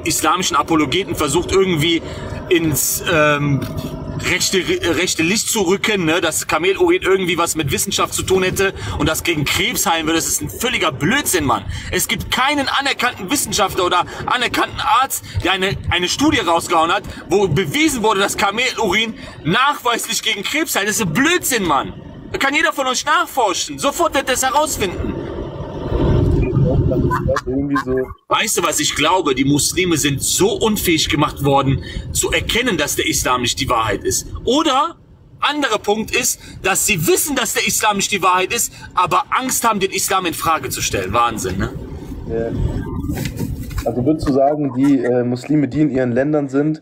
islamischen Apologeten versucht, irgendwie ins rechte Licht zu rücken, ne? Dass Kamelurin irgendwie was mit Wissenschaft zu tun hätte und das gegen Krebs heilen würde. Das ist ein völliger Blödsinn, Mann. Es gibt keinen anerkannten Wissenschaftler oder anerkannten Arzt, der eine Studie rausgehauen hat, wo bewiesen wurde, dass Kamelurin nachweislich gegen Krebs heilt. Das ist ein Blödsinn, Mann. Da kann jeder von euch nachforschen. Sofort wird er es herausfinden. irgendwie so. Weißt du, was ich glaube? Die Muslime sind so unfähig gemacht worden, zu erkennen, dass der Islam nicht die Wahrheit ist. Oder, anderer Punkt ist, dass sie wissen, dass der Islam nicht die Wahrheit ist, aber Angst haben, den Islam in Frage zu stellen. Wahnsinn, ne? Also würdest du sagen, die Muslime, die in ihren Ländern sind,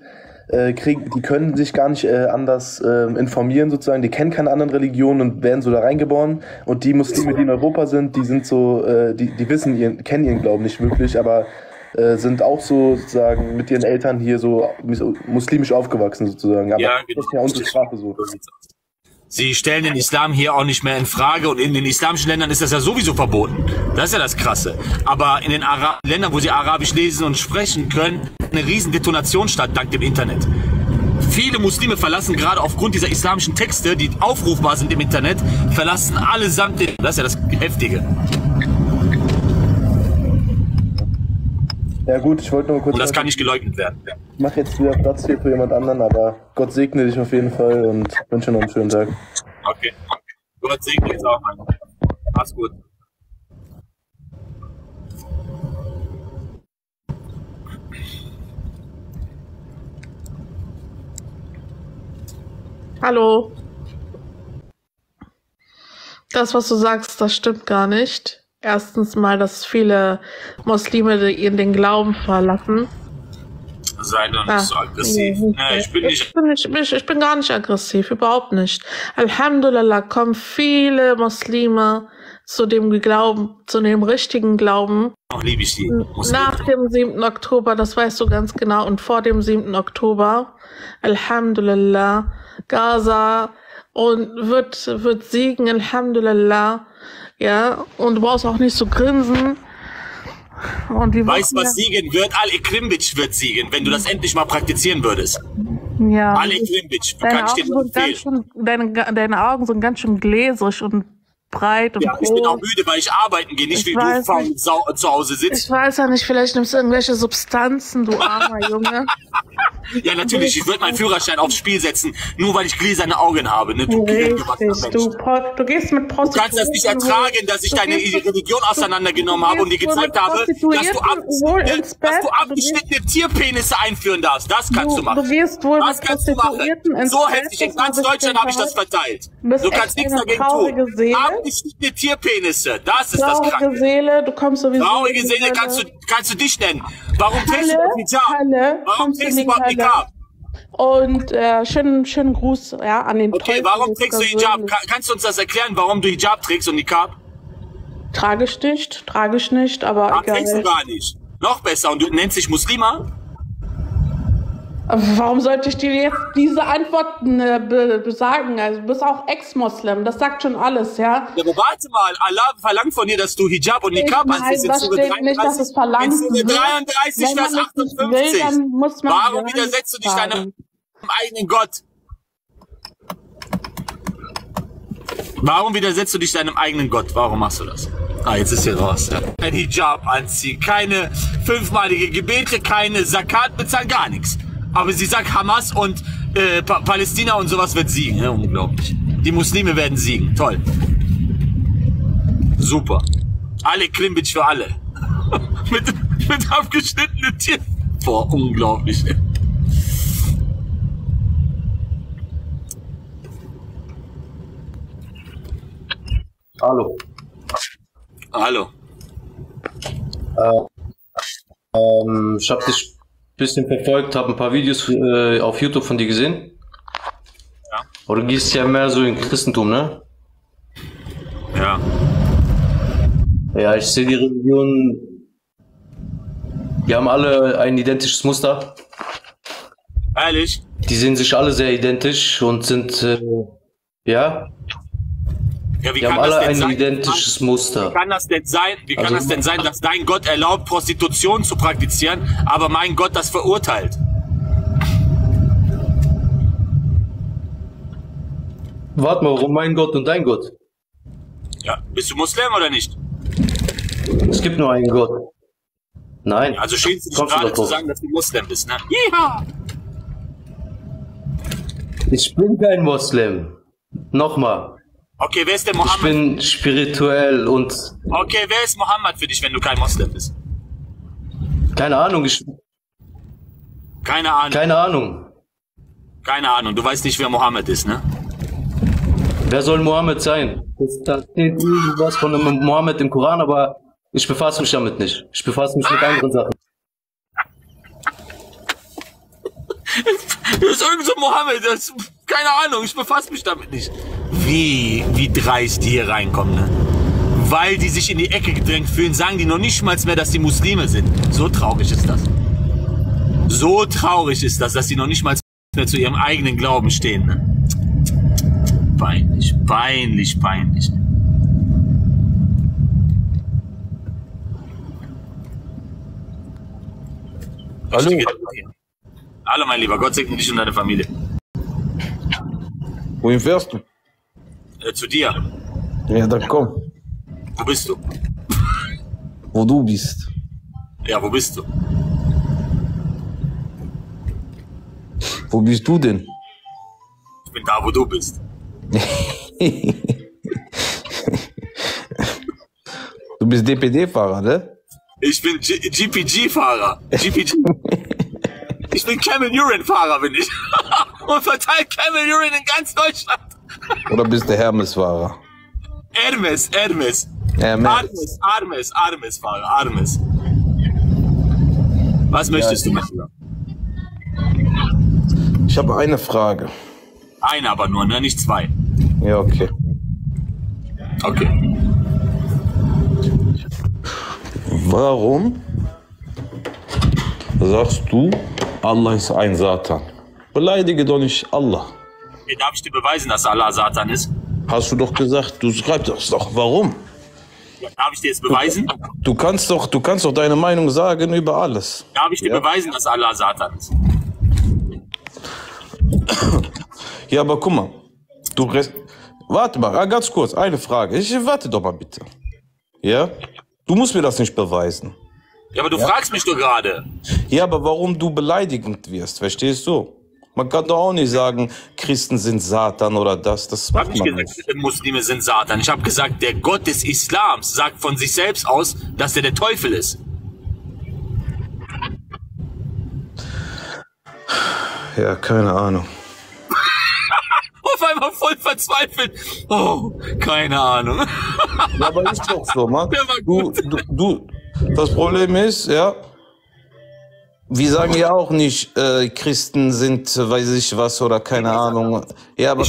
die können sich gar nicht anders informieren sozusagen, die kennen keine anderen Religionen und werden so da reingeboren, und die Muslime, die in Europa sind, die sind so, die wissen ihren, kennen ihren Glauben nicht wirklich, aber sind auch so sozusagen mit ihren Eltern hier so muslimisch aufgewachsen sozusagen, aber ja, genau. Das ist ja unsere Sprache so. Sie stellen den Islam hier auch nicht mehr in Frage, und in den islamischen Ländern ist das ja sowieso verboten. Das ist ja das Krasse. Aber in den Ländern, wo sie Arabisch lesen und sprechen können, eine riesen Detonation statt, dank dem Internet. Viele Muslime verlassen gerade aufgrund dieser islamischen Texte, die aufrufbar sind im Internet, verlassen allesamt den... Das ist ja das Heftige. Ja gut, ich wollte nur kurz... Und das kann nicht geleugnet werden. Ich mache jetzt wieder Platz hier für jemand anderen, aber Gott segne dich auf jeden Fall und wünsche noch einen schönen Tag. Okay, Gott segne dich auch, Mann. Mach's gut. Hallo. Das, was du sagst, das stimmt gar nicht. Erstens mal, dass viele Muslime den Glauben verlassen. Sei doch nicht so aggressiv. Nee, ich bin gar nicht aggressiv, überhaupt nicht. Alhamdulillah kommen viele Muslime zu dem Glauben, zu dem richtigen Glauben. Auch liebe ich die Muslime. Nach dem 7. Oktober, das weißt du ganz genau, und vor dem 7. Oktober, Alhamdulillah, Gaza und wird siegen, Alhamdulillah. Ja, und du brauchst auch nicht zu grinsen. Weißt du, was siegen wird? Al-Ikrimbic wird siegen, wenn du das endlich mal praktizieren würdest. Ja. Al-Ikrimbic, kann ich dir nur empfehlen. Deine Augen sind ganz schön gläserig und breit und ja, ich bin auch müde, weil ich arbeiten gehe, nicht wie du zu Hause sitzt. Ich weiß ja nicht, vielleicht nimmst du irgendwelche Substanzen, du armer Junge. Ja, natürlich, ich würde meinen Führerschein aufs Spiel setzen, nur weil ich gläserne Augen habe. Ne? Du gehst mit Prostituierten. Du kannst das nicht ertragen, dass ich deine Religion auseinandergenommen habe und dir gezeigt habe, dass du abgeschnittene Tierpenisse einführen darfst. Das kannst du machen. Du gehst wohl mit Prostituierten ins Bett. So hätte ich in ganz Deutschland habe ich das verteilt. Du kannst nichts dagegen tun. Abgeschnittene Tierpenisse, das ist das Kranke. Seele, du kommst sowieso. Traurige Seele kannst du dich nennen. Warum trägst du das nicht an? Warum trägst du das nicht an? Und schönen Gruß ja, an den Teufel. Okay, warum trägst du Hijab? Kannst du uns das erklären, warum du Hijab trägst und Niqab? Trage ich nicht, aber egal. Trägst du gar nicht. Noch besser, und du nennst dich Muslima? Warum sollte ich dir jetzt diese Antworten besagen? Also, du bist auch Ex-Muslim, das sagt schon alles, ja? Ja, aber warte mal, Allah verlangt von dir, dass du Hijab und Niqab anziehst. Das steht nicht, dass es verlangt wird. In Sure 33, Vers 58. Will, dann muss man warum widersetzt du dich deinem eigenen Gott? Warum widersetzt du dich deinem eigenen Gott? Warum machst du das? Ah, jetzt ist hier raus. Ja. Kein Hijab anziehen, keine fünfmalige Gebete, keine Zakat bezahlen, gar nichts. Aber sie sagt, Hamas und Palästina und sowas wird siegen. Ja, unglaublich. Die Muslime werden siegen. Toll. Super. Alle Krimbic für alle. mit abgeschnittenen Tieren. Boah, unglaublich. Ey. Hallo. Hallo. Ich hab dich bisschen verfolgt, habe ein paar Videos auf YouTube von dir gesehen. Ja. Aber du gehst ja mehr so in Christentum, ne? Ja. Ja, ich sehe die Religionen, die haben alle ein identisches Muster. Ehrlich? Die sehen sich alle sehr identisch und sind, ja. Ja, wie die kann haben alle ein identisches Muster. Wie kann das denn sein, dass dein Gott erlaubt, Prostitution zu praktizieren, aber mein Gott das verurteilt? Warte mal, warum mein Gott und dein Gott? Ja, bist du Muslim oder nicht? Es gibt nur einen Gott. Nein. Also schämst du dich gerade zu sagen, dass du Muslim bist, ne? Ja. Ich bin kein Muslim. Nochmal. Okay, wer ist der Mohammed? Ich bin spirituell und... Okay, wer ist Mohammed für dich, wenn du kein Moslem bist? Keine Ahnung. Keine Ahnung. Keine Ahnung. Keine Ahnung. Du weißt nicht, wer Mohammed ist, ne? Wer soll Mohammed sein? Da steht irgendwas von Mohammed im Koran, aber ich befasse mich damit nicht. Ich befasse mich mit anderen Sachen. Das ist irgend so Mohammed. Das, keine Ahnung, ich befasse mich damit nicht. Wie dreist die hier reinkommen, ne? Weil die sich in die Ecke gedrängt fühlen, sagen die noch nicht mal mehr, dass die Muslime sind. So traurig ist das. So traurig ist das, dass die noch nicht mal mehr zu ihrem eigenen Glauben stehen, ne? Peinlich, peinlich, peinlich. Hallo. Hallo, mein Lieber. Gott segne dich und deine Familie. Wohin fährst du? Zu dir. Ja, dann komm. Wo bist du? Wo du bist. Ja, wo bist du? Wo bist du denn? Ich bin da, wo du bist. Du bist DPD-Fahrer, ne? Ich bin GPG-Fahrer. GPG. Ich bin Camel-Urine-Fahrer, bin ich. Und verteile Camel-Urine in ganz Deutschland. Oder bist du Hermes-Fahrer? Hermes. Armes-Fahrer, Armes. Was möchtest du machen? Ich habe eine Frage. Eine aber nur, ne? Nicht zwei. Ja, okay. Okay. Warum sagst du, Allah ist ein Satan? Beleidige doch nicht Allah. Wie darf ich dir beweisen, dass Allah Satan ist? Hast du doch gesagt, du schreibst das doch. Warum? Ja, darf ich dir jetzt beweisen? Du kannst doch deine Meinung sagen über alles. Darf ich dir beweisen, dass Allah Satan ist? Ja, aber guck mal, warte mal, ganz kurz, eine Frage. Warte doch mal bitte. Ja? Du musst mir das nicht beweisen. Ja, aber du fragst mich doch gerade. Ja, aber warum du beleidigend wirst, verstehst du? Man kann doch auch nicht sagen, Christen sind Satan oder das. Das macht man nicht. Ich habe nicht gesagt, Muslime sind Satan. Ich habe gesagt, der Gott des Islams sagt von sich selbst aus, dass er der Teufel ist. Ja, keine Ahnung. Auf einmal voll verzweifelt. Oh, keine Ahnung. Ja, aber ist doch so, Mann. Das Problem ist, ja, wir sagen ja auch nicht, Christen sind, weiß ich was, oder keine Ahnung. Ja, aber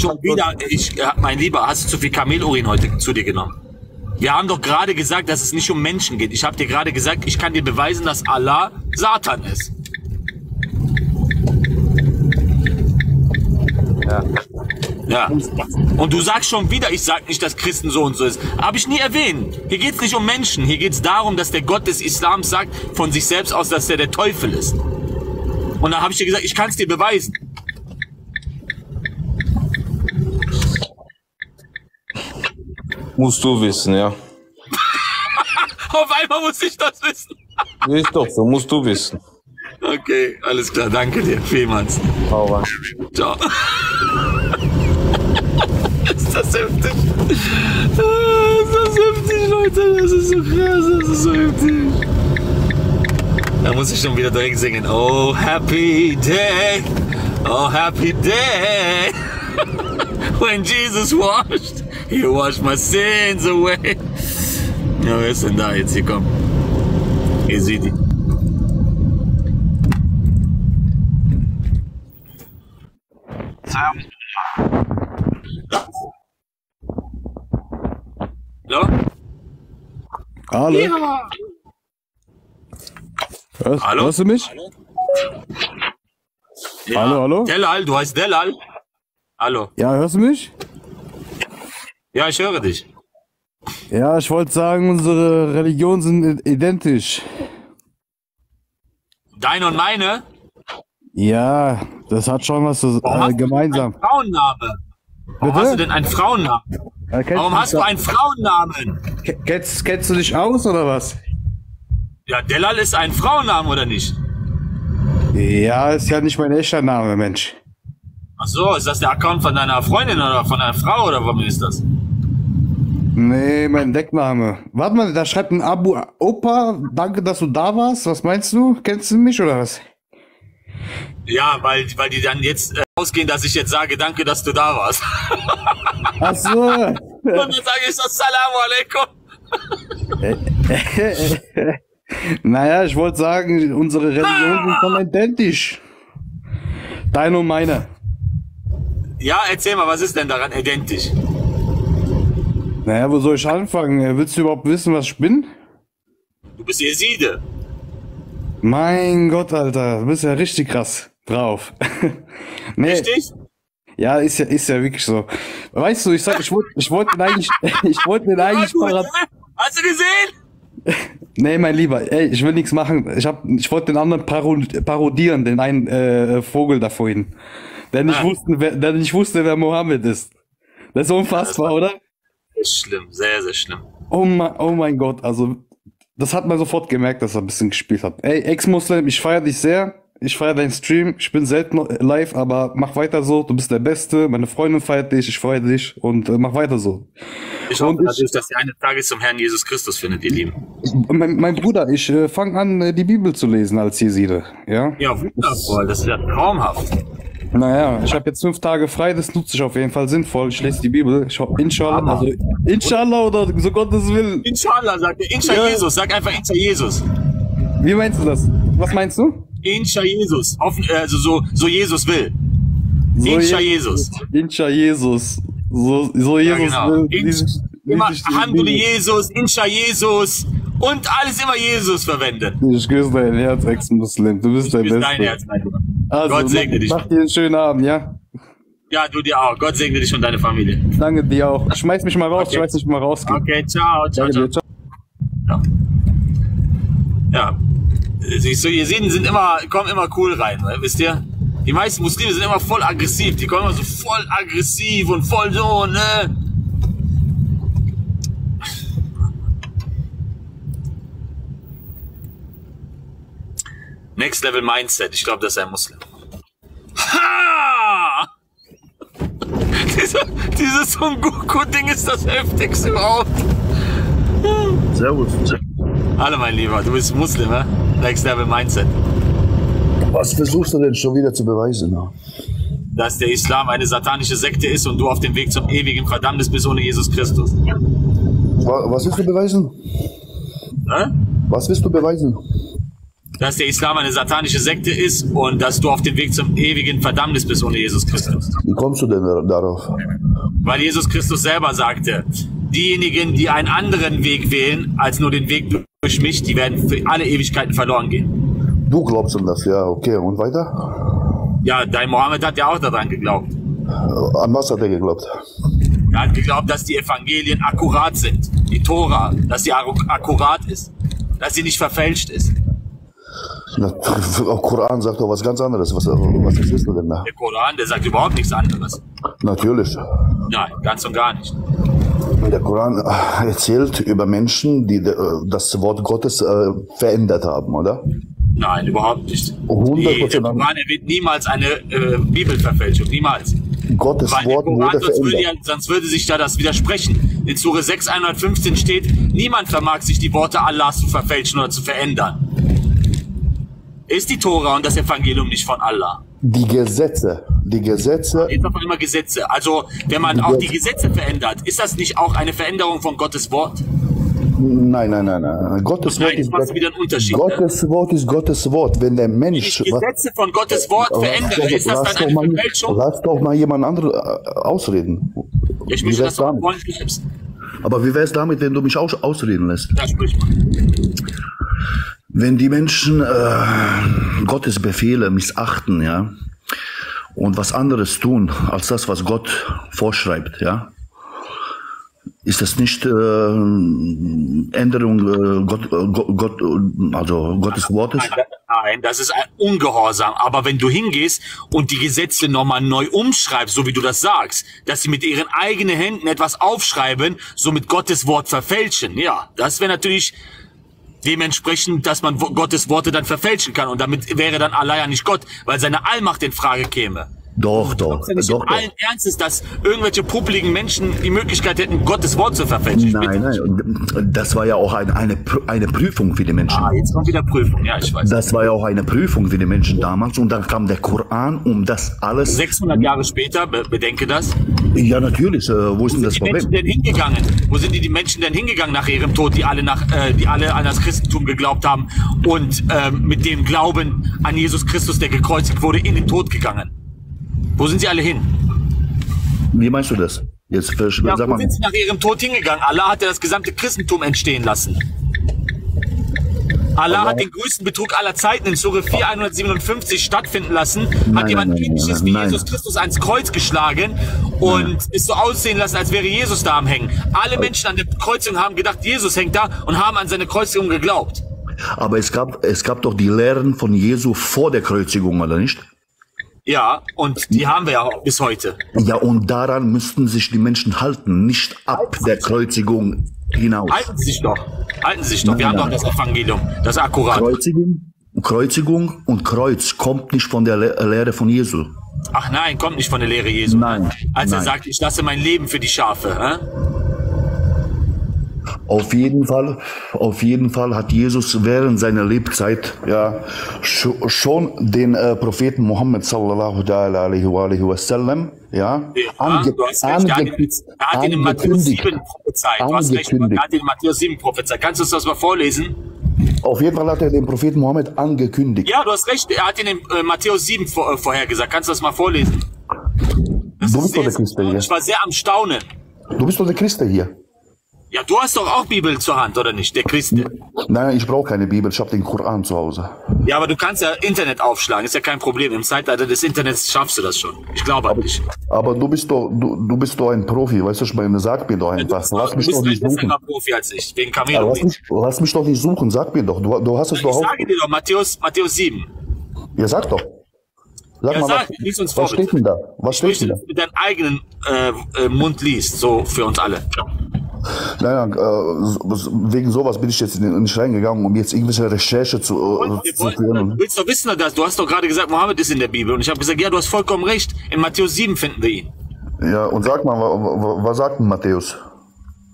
mein Lieber, hast du zu viel Kamelurin heute zu dir genommen? Wir haben doch gerade gesagt, dass es nicht um Menschen geht. Ich habe dir gerade gesagt, ich kann dir beweisen, dass Allah Satan ist. Ja. Ja. Und du sagst schon wieder, ich sag nicht, dass Christen so und so ist. Habe ich nie erwähnt. Hier geht es nicht um Menschen. Hier geht es darum, dass der Gott des Islams sagt von sich selbst aus, dass er der Teufel ist. Und dann habe ich dir gesagt, ich kann es dir beweisen. Musst du wissen, ja. Auf einmal muss ich das wissen. Ist doch so, musst du wissen. Okay, alles klar, danke dir vielmals. Hau rein. Ciao. Ist das heftig? Ist das heftig, Leute? Das ist so krass, das ist so heftig. Da muss ich schon wieder direkt singen. Oh, happy day. Oh, happy day. When Jesus washed, he washed my sins away. Ja, wer ist denn da jetzt? Hier, komm. Ihr seht ihn. Hallo? Hallo? Ja. Was? Hallo? Hörst du mich? Hallo? Ja. Hallo, hallo? Delal, du heißt Delal. Hallo. Ja, hörst du mich? Ja, ich höre dich. Ja, ich wollte sagen, unsere Religionen sind identisch. Deine und meine? Ja, das hat schon was gemeinsam. Ein Frauenname. Warum hast du denn einen Frauennamen? Warum hast du einen Frauennamen? Kennst du dich aus oder was? Ja, Delal ist ein Frauenname oder nicht? Ja, ist ja nicht mein echter Name, Mensch. Ach so, ist das der Account von deiner Freundin oder von einer Frau oder warum ist das? Nee, mein Deckname. Warte mal, da schreibt ein Abu Opa, danke, dass du da warst. Was meinst du? Kennst du mich oder was? Ja, weil die dann jetzt ausgehen, dass ich jetzt sage, danke, dass du da warst. Ach so. Und dann sage ich so, Salamu alaikum. Naja, ich wollte sagen, unsere Religionen sind schon identisch. Deine und meine. Ja, erzähl mal, was ist denn daran identisch? Naja, wo soll ich anfangen? Willst du überhaupt wissen, was ich bin? Du bist Jeside. Mein Gott, Alter, du bist ja richtig krass drauf. Nee. Richtig? Ja, ist ja wirklich so. Weißt du, ich wollte den eigentlich parat... Hast du gesehen? Nee, mein Lieber, ey, ich will nichts machen. Ich wollte den anderen parodieren, den einen Vogel da vorhin. Der nicht wusste, wer Mohammed ist. Das ist unfassbar, ja, das war, oder? Schlimm, sehr, sehr schlimm. Oh mein Gott, also das hat man sofort gemerkt, dass er ein bisschen gespielt hat. Ey, Ex-Muslim, ich feiere dich sehr. Ich feiere deinen Stream. Ich bin selten live, aber mach weiter so. Du bist der Beste. Meine Freundin feiert dich. Ich freue dich und mach weiter so. Ich hoffe natürlich, dass ihr eines Tages zum Herrn Jesus Christus findet, ihr Lieben. Mein Bruder, ich fange an, die Bibel zu lesen als Jeside. Ja? Ja, wundervoll. Das ist ja traumhaft. Naja, ich habe jetzt 5 Tage frei, das nutze ich auf jeden Fall sinnvoll. Ich lese die Bibel, ich hoffe, Inshallah, also Inshallah oder so Gottes Willen. Inshallah, sagt er, Insha ja. Jesus, sag einfach Insha Jesus. Wie meinst du das? Was meinst du? Insha Jesus, also so Jesus will. Insha Jesus. Insha Jesus. So Jesus ja, genau. Will. Immer Handel Jesus, Insha Jesus. Und alles immer Jesus verwendet. Ich küsse dein Herz, Ex-Muslim. Du bist der Beste. Dein Herz, mein Lieber. Also, Gott segne dich. Mach dir einen schönen Abend, ja? Ja, du dir auch. Gott segne dich und deine Familie. Danke dir auch. Schmeiß mich mal raus, okay. Schmeiß mich mal raus. Okay, ciao, ciao, ciao. Ja. Ja. Siehst du, Jesiden sind immer, kommen immer cool rein, ne? Wisst ihr? Die meisten Muslime sind immer voll aggressiv. Die kommen immer so voll aggressiv und voll so, ne? Next Level Mindset. Ich glaube, das ist ein Muslim. Ha! Dieses Son Goku-Ding ist das heftigste überhaupt. Servus. Hallo, mein Lieber. Du bist Muslim, ne? Next Level Mindset. Was versuchst du denn schon wieder zu beweisen? Ne? Dass der Islam eine satanische Sekte ist und du auf dem Weg zum ewigen Verdammnis bist ohne Jesus Christus. Was willst du beweisen? Hä? Was willst du beweisen? Dass der Islam eine satanische Sekte ist und dass du auf dem Weg zum ewigen Verdammnis bist ohne Jesus Christus. Wie kommst du denn darauf? Weil Jesus Christus selber sagte, diejenigen, die einen anderen Weg wählen, als nur den Weg durch mich, die werden für alle Ewigkeiten verloren gehen. Du glaubst an das, ja, okay. Und weiter? Ja, dein Mohammed hat ja auch daran geglaubt. An was hat er geglaubt? Er hat geglaubt, dass die Evangelien akkurat sind. Die Tora, dass sie akkurat ist. Dass sie nicht verfälscht ist. Der Koran sagt doch was ganz anderes. Was ist denn da? Der Koran, der sagt überhaupt nichts anderes. Natürlich. Nein, ganz und gar nicht. Der Koran erzählt über Menschen, die das Wort Gottes verändert haben, oder? Nein, überhaupt nicht. 100%. Der Koran erwähnt niemals eine Bibelverfälschung, niemals. Gottes Wort wurde verändert. Sonst würde sich da das widersprechen. In Sure 6, 115 steht, niemand vermag sich die Worte Allahs zu verfälschen oder zu verändern. Ist die Tora und das Evangelium nicht von Allah? Die Gesetze. Jetzt sagt man immer Gesetze. Also, wenn man auch die Gesetze verändert, ist das nicht auch eine Veränderung von Gottes Wort? Nein. Gottes Wort ist Gottes Wort. Wenn der Mensch die Gesetze von Gottes Wort verändert, ist das dann eine Verfälschung? Lass doch mal jemand anderen ausreden. Ich möchte das auch wollen selbst. Aber wie wäre es damit, wenn du mich auch ausreden lässt? Ja, sprich mal. Wenn die Menschen Gottes Befehle missachten, ja, und was anderes tun als das, was Gott vorschreibt, ja, ist das nicht Änderung Gottes Wortes? Nein, das ist ein Ungehorsam. Aber wenn du hingehst und die Gesetze nochmal neu umschreibst, so wie du das sagst, dass sie mit ihren eigenen Händen etwas aufschreiben, so mit Gottes Wort verfälschen, ja, das wäre natürlich... Dementsprechend, dass man Gottes Worte dann verfälschen kann. Und damit wäre dann Allah ja nicht Gott, weil seine Allmacht in Frage käme. Doch, doch. Ich glaube nicht doch, allen doch. Ernstes, dass irgendwelche publiken Menschen die Möglichkeit hätten, Gottes Wort zu verfälschen. Nein, nein. Das war ja auch eine Prüfung für die Menschen. Ah, jetzt kommt wieder Prüfung. Ja, ich weiß. Das war ja auch eine Prüfung für die Menschen damals. Und dann kam der Koran, um das alles... 600 Jahre später, bedenke das. Ja, natürlich. Wo ist denn das Problem? Wo sind die Menschen denn hingegangen nach ihrem Tod, die alle, die alle an das Christentum geglaubt haben und mit dem Glauben an Jesus Christus, der gekreuzigt wurde, in den Tod gegangen? Wo sind sie alle hin? Wie meinst du das? Jetzt ja, sag mal. Wo sind sie nach ihrem Tod hingegangen? Allah hat ja das gesamte Christentum entstehen lassen. Allah hat den größten Betrug aller Zeiten in Surah 457 stattfinden lassen. Nein, hat jemand Ähnliches wie Jesus Christus ans Kreuz geschlagen und ist so aussehen lassen, als wäre Jesus da am Hängen. Alle Menschen an der Kreuzung haben gedacht, Jesus hängt da und haben an seine Kreuzigung geglaubt. Aber es gab doch die Lehren von Jesu vor der Kreuzigung, oder nicht? Ja, und die haben wir ja auch bis heute. Ja, und daran müssten sich die Menschen halten, nicht ab der Kreuzigung hinaus. Halten Sie sich doch. Halten Sie sich doch. Wir haben doch das Evangelium. Das ist akkurat. Kreuzigung und Kreuz kommt nicht von der Lehre von Jesu. Ach nein, kommt nicht von der Lehre Jesu. Nein. Als er sagt, ich lasse mein Leben für die Schafe. Auf jeden Fall hat Jesus während seiner Lebzeit ja schon den Propheten Muhammad sallallahu alaihi wa sallam angekündigt. Er hat ihn in Matthäus 7 prophezeit. Kannst du das mal vorlesen? Auf jeden Fall hat er den Propheten Mohammed angekündigt. Ja, du hast recht. Er hat ihn in Matthäus 7 vorhergesagt. Kannst du das mal vorlesen? Ich war sehr am Staunen. Du bist doch der Christ hier. Ja, du hast doch auch Bibel zur Hand, oder nicht, der Christ? Nein, ich brauche keine Bibel, ich habe den Koran zu Hause. Ja, aber du kannst ja Internet aufschlagen, ist ja kein Problem. Im Zeitalter des Internets schaffst du das schon. Ich glaube an dich. Aber du bist doch ein Profi, weißt du, ich meine, sag mir doch einfach. Lass mich doch nicht suchen, sag mir doch. Du hast es doch auch. Ich sage dir doch, Matthäus 7. Ja, sag doch. Sag mal, was steht denn da? Was steht denn da? Mit deinem eigenen Mund liest, so für uns alle. Nein, wegen sowas bin ich jetzt nicht reingegangen, um jetzt irgendwelche Recherche zu führen. Du willst doch wissen, dass du hast doch gerade gesagt, Mohammed ist in der Bibel. Und ich habe gesagt, ja, du hast vollkommen recht. In Matthäus 7 finden wir ihn. Ja, und sag mal, was sagt denn Matthäus?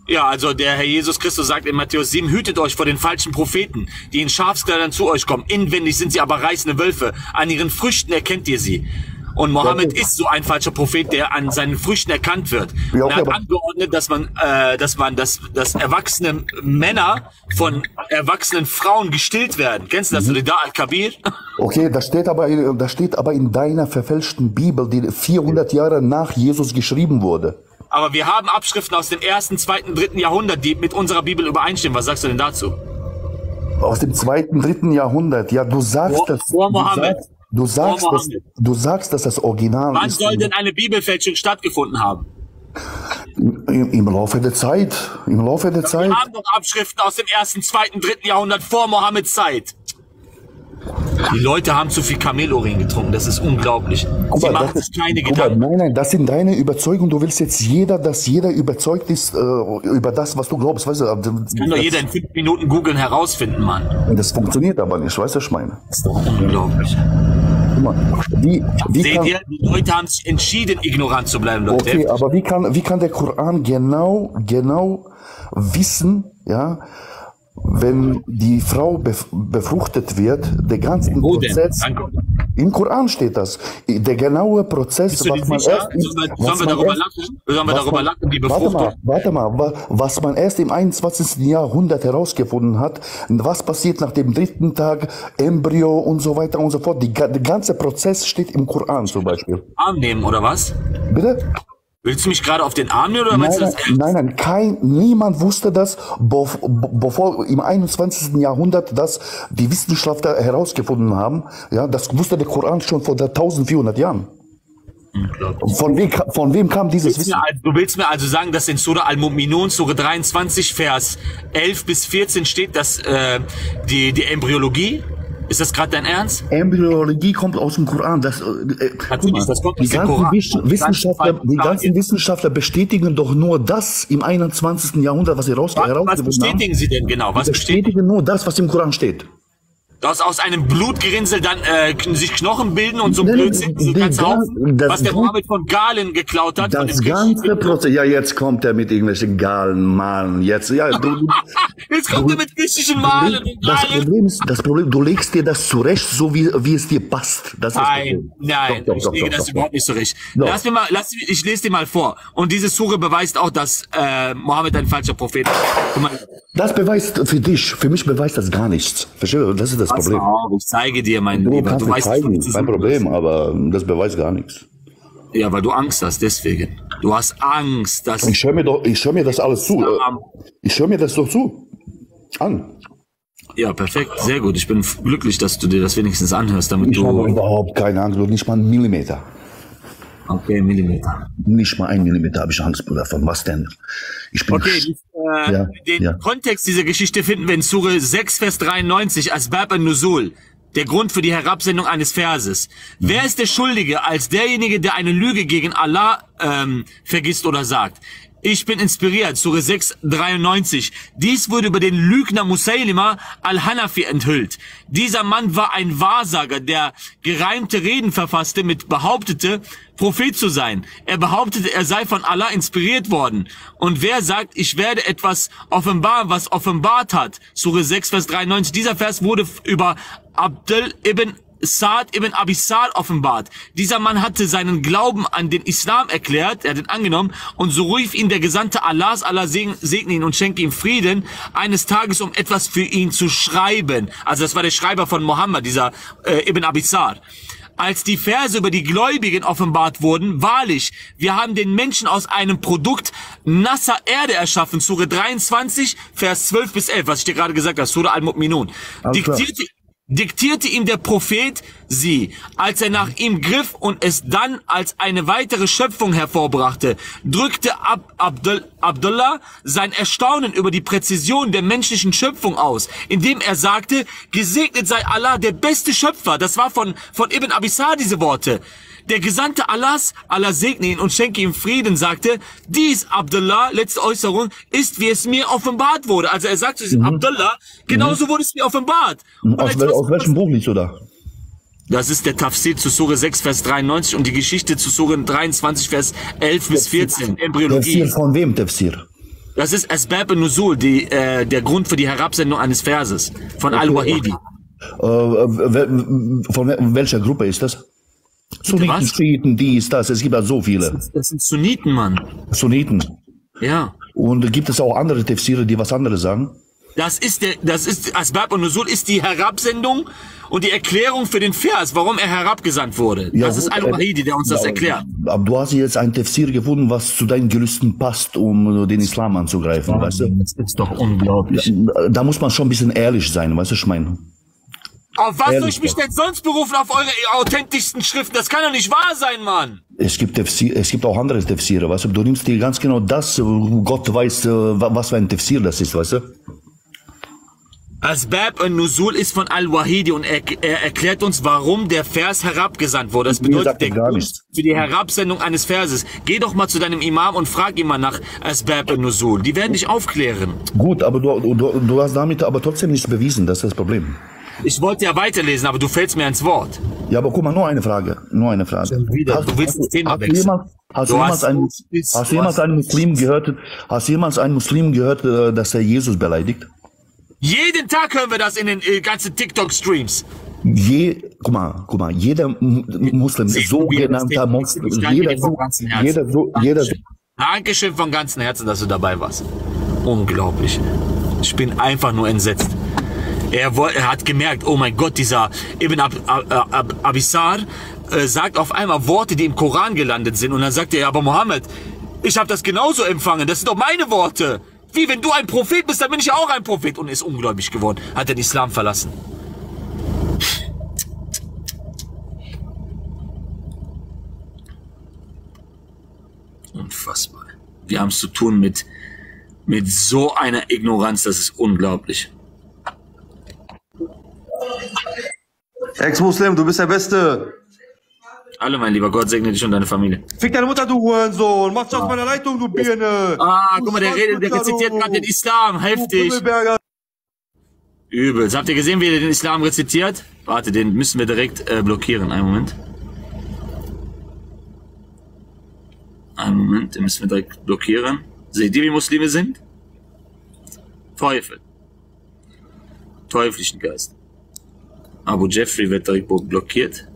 Ja, also der Herr Jesus Christus sagt in Matthäus 7, hütet euch vor den falschen Propheten, die in Schafskleidern zu euch kommen. Inwendig sind sie aber reißende Wölfe. An ihren Früchten erkennt ihr sie. Und Mohammed ist so ein falscher Prophet, der an seinen Früchten erkannt wird. Ja, okay, er hat angeordnet, dass erwachsene Männer von erwachsenen Frauen gestillt werden. Kennst du das, Lidar al-Kabir? Okay, das steht aber in deiner verfälschten Bibel, die 400 Jahre nach Jesus geschrieben wurde. Aber wir haben Abschriften aus dem 1., 2., 3. Jahrhundert, die mit unserer Bibel übereinstimmen. Was sagst du denn dazu? Aus dem 2., 3. Jahrhundert? Ja, du sagst das. Vor Mohammed. Du sagst, dass das Original ist. Wann soll denn eine Bibelfälschung stattgefunden haben? Im Laufe der Zeit. Im Laufe der Zeit. Wir haben doch Abschriften aus dem 1., 2., 3. Jahrhundert vor Mohammeds Zeit. Die Leute haben zu viel Kamelorin getrunken, das ist unglaublich. Sie machen sich keine Gedanken. Nein, nein, das sind deine Überzeugungen. Du willst jetzt dass jeder überzeugt ist über das, was du glaubst. Weißt du, das kann doch jeder in 5 Minuten googeln herausfinden, Mann. Das funktioniert aber nicht, weißt du, was ich meine? Das ist doch unglaublich. Guck mal, seht ihr, die Leute haben sich entschieden, ignorant zu bleiben, Leute. Okay, aber wie kann der Koran genau wissen, ja, wenn die Frau befruchtet wird, der ganze Prozess. Danke. Im Koran steht das. Der genaue Prozess, was man erst. Sollen wir darüber lachen, die Befruchtung? Warte mal, was man erst im 21. Jahrhundert herausgefunden hat, was passiert nach dem 3. Tag, Embryo und so weiter und so fort. Der ganze Prozess steht im Koran zum Beispiel. Arm nehmen, oder was? Bitte? Willst du mich gerade auf den Arm nehmen, oder meinst du das ernst? Nein, niemand wusste das, bevor im 21. Jahrhundert das die Wissenschaftler herausgefunden haben. Ja, das wusste der Koran schon vor 1400 Jahren. Von wem kam dieses Wissen? Du willst mir also sagen, dass in Surah Al-Mu'minun, Surah 23, Vers 11 bis 14 steht, dass die Embryologie... Ist das gerade dein Ernst? Embryologie kommt aus dem Koran. Die ganzen Wissenschaftler bestätigen doch nur das im 21. Jahrhundert, was sie herausgefunden haben. Was bestätigen sie denn genau? Was bestätigen nur das, was im Koran steht. dass aus einem Blutgerinnsel dann sich Knochen bilden und so Blödsinn, so ganze Haufen, was der Mohammed von Galen geklaut hat. Das ganze Prozess, ja, jetzt kommt er mit irgendwelchen Galen, Malen, jetzt, ja. Jetzt kommt er mit griechischen Malen. Das Problem, du legst dir das zurecht, so wie es dir passt. Das nein, doch, ich lege das überhaupt nicht zurecht. Lass mir mal, ich lese dir mal vor. Und diese Sure beweist auch, dass Mohammed ein falscher Prophet ist. Guck mal. Das beweist für dich, für mich beweist das gar nichts. Verstehst du? Das ist das Problem. Auf, ich zeige dir, mein Lieber. Du weißt nicht, kein Problem, aber das beweist gar nichts. Ja, weil du Angst hast, deswegen. Du hast Angst, dass... Ich höre mir das alles zu. Ich höre mir das doch zu. An. Ja, perfekt. Sehr gut. Ich bin glücklich, dass du dir das wenigstens anhörst, damit ich habe überhaupt keine Angst, nicht mal einen Millimeter. Okay, Millimeter. Nicht mal einen Millimeter habe ich Angst, Bruder. Von was denn? Ich bin den Kontext dieser Geschichte finden wir in Sure 6, Vers 93, Asbab al-Nusul. Der Grund für die Herabsendung eines Verses. Mhm. Wer ist der Schuldige als derjenige, der eine Lüge gegen Allah vergisst oder sagt? Ich bin inspiriert, Sure 6, 93. Dies wurde über den Lügner Musailima al-Hanafi enthüllt. Dieser Mann war ein Wahrsager, der gereimte Reden verfasste, mit behauptete, Prophet zu sein. Er behauptete, er sei von Allah inspiriert worden. Und wer sagt, ich werde etwas offenbaren, was offenbart hat? Sure 6, Vers 93. Dieser Vers wurde über Abdel ibn Saad ibn Abi Sarh offenbart. Dieser Mann hatte seinen Glauben an den Islam erklärt, er hat ihn angenommen, und so rief ihn der Gesandte Allahs, Allah segne ihn und schenke ihm Frieden, eines Tages, um etwas für ihn zu schreiben. Also das war der Schreiber von Mohammed, dieser Ibn Abi Sarh. Als die Verse über die Gläubigen offenbart wurden, wahrlich, wir haben den Menschen aus einem Produkt nasser Erde erschaffen, Sure 23, Vers 12 bis 11, was ich dir gerade gesagt habe, Sure Al-Mu'minun. Diktierte ihm der Prophet sie, als er nach ihm griff und es dann als eine weitere Schöpfung hervorbrachte, drückte Abdullah sein Erstaunen über die Präzision der menschlichen Schöpfung aus, indem er sagte, gesegnet sei Allah, der beste Schöpfer. Das war von Ibn Abi Sarh, diese Worte. Der Gesandte Allahs, Allah segne ihn und schenke ihm Frieden, sagte, dies, Abdullah, letzte Äußerung, ist, wie es mir offenbart wurde. Also er sagt zu diesem Abdullah, genauso wurde es mir offenbart. Aus welchem Buch liest du da? Das ist der Tafsir zu Sure 6, Vers 93 und die Geschichte zu Sure 23, Vers 11 bis 14, Embryologie. Tafsir von wem, Tafsir? Das ist Asbab al-Nusul, der Grund für die Herabsendung eines Verses von Al-Wahidi. Von welcher Gruppe ist das? Sunniten, Schiiten, dies, das, es gibt ja so viele. Das sind Sunniten, Mann. Sunniten. Ja. Und gibt es auch andere Tafsire, die was anderes sagen? Asbab al-Nusul ist die Herabsendung und die Erklärung für den Vers, warum er herabgesandt wurde. Ja, das ist Al-Wahidi, der uns das erklärt. Aber du hast jetzt ein Tafsir gefunden, was zu deinen Gelüsten passt, um den Islam anzugreifen, weißt du? Das ist doch unglaublich. Da muss man schon ein bisschen ehrlich sein, weißt du, ich meine. Auf was soll ich mich denn sonst berufen? Auf eure authentischsten Schriften? Das kann doch nicht wahr sein, Mann! Es gibt auch andere Tafsire, weißt du? Du nimmst dir ganz genau das, Gott weiß, was für ein Tafsir das ist, weißt du? Asbab al-Nusul ist von Al-Wahidi und er erklärt uns, warum der Vers herabgesandt wurde. Das bedeutet der Grund für die Herabsendung eines Verses. Geh doch mal zu deinem Imam und frag ihn mal nach Asbab al-Nusul. Die werden dich aufklären. Gut, aber du hast damit aber trotzdem nichts bewiesen. Das ist das Problem. Ich wollte ja weiterlesen, aber du fällst mir ins Wort. Ja, aber guck mal, nur eine Frage. Nur eine Frage. Du willst das Thema wechseln. Hast du jemals einen Muslim gehört, dass er Jesus beleidigt? Jeden Tag hören wir das in den ganzen TikTok-Streams. Guck mal, jeder Muslim, sogenannter Muslim, jeder. Dankeschön von ganzem Herzen, dass du dabei warst. Unglaublich. Ich bin einfach nur entsetzt. Er hat gemerkt, oh mein Gott, dieser Ibn Abi Sarh sagt auf einmal Worte, die im Koran gelandet sind. Und dann sagt er, aber Mohammed, ich habe das genauso empfangen, das sind doch meine Worte. Wie, wenn du ein Prophet bist, dann bin ich ja auch ein Prophet. Und ist ungläubig geworden, hat den Islam verlassen. Unfassbar. Wir haben es zu tun mit so einer Ignoranz, das ist unglaublich. Ex-Muslim, du bist der Beste. Alle, mein lieber Gott, segne dich und deine Familie. Fick deine Mutter, du Hurensohn. Mach dich aus meiner Leitung, du Birne. Guck mal, der rezitiert gerade den Islam. Heftig. Übelst. Habt ihr gesehen, wie er den Islam rezitiert? Warte, den müssen wir direkt blockieren. Einen Moment. Den müssen wir direkt blockieren. Seht ihr, wie Muslime sind? Teufel. Teuflischen Geist. Abu Jeffrey wird direkt blockiert.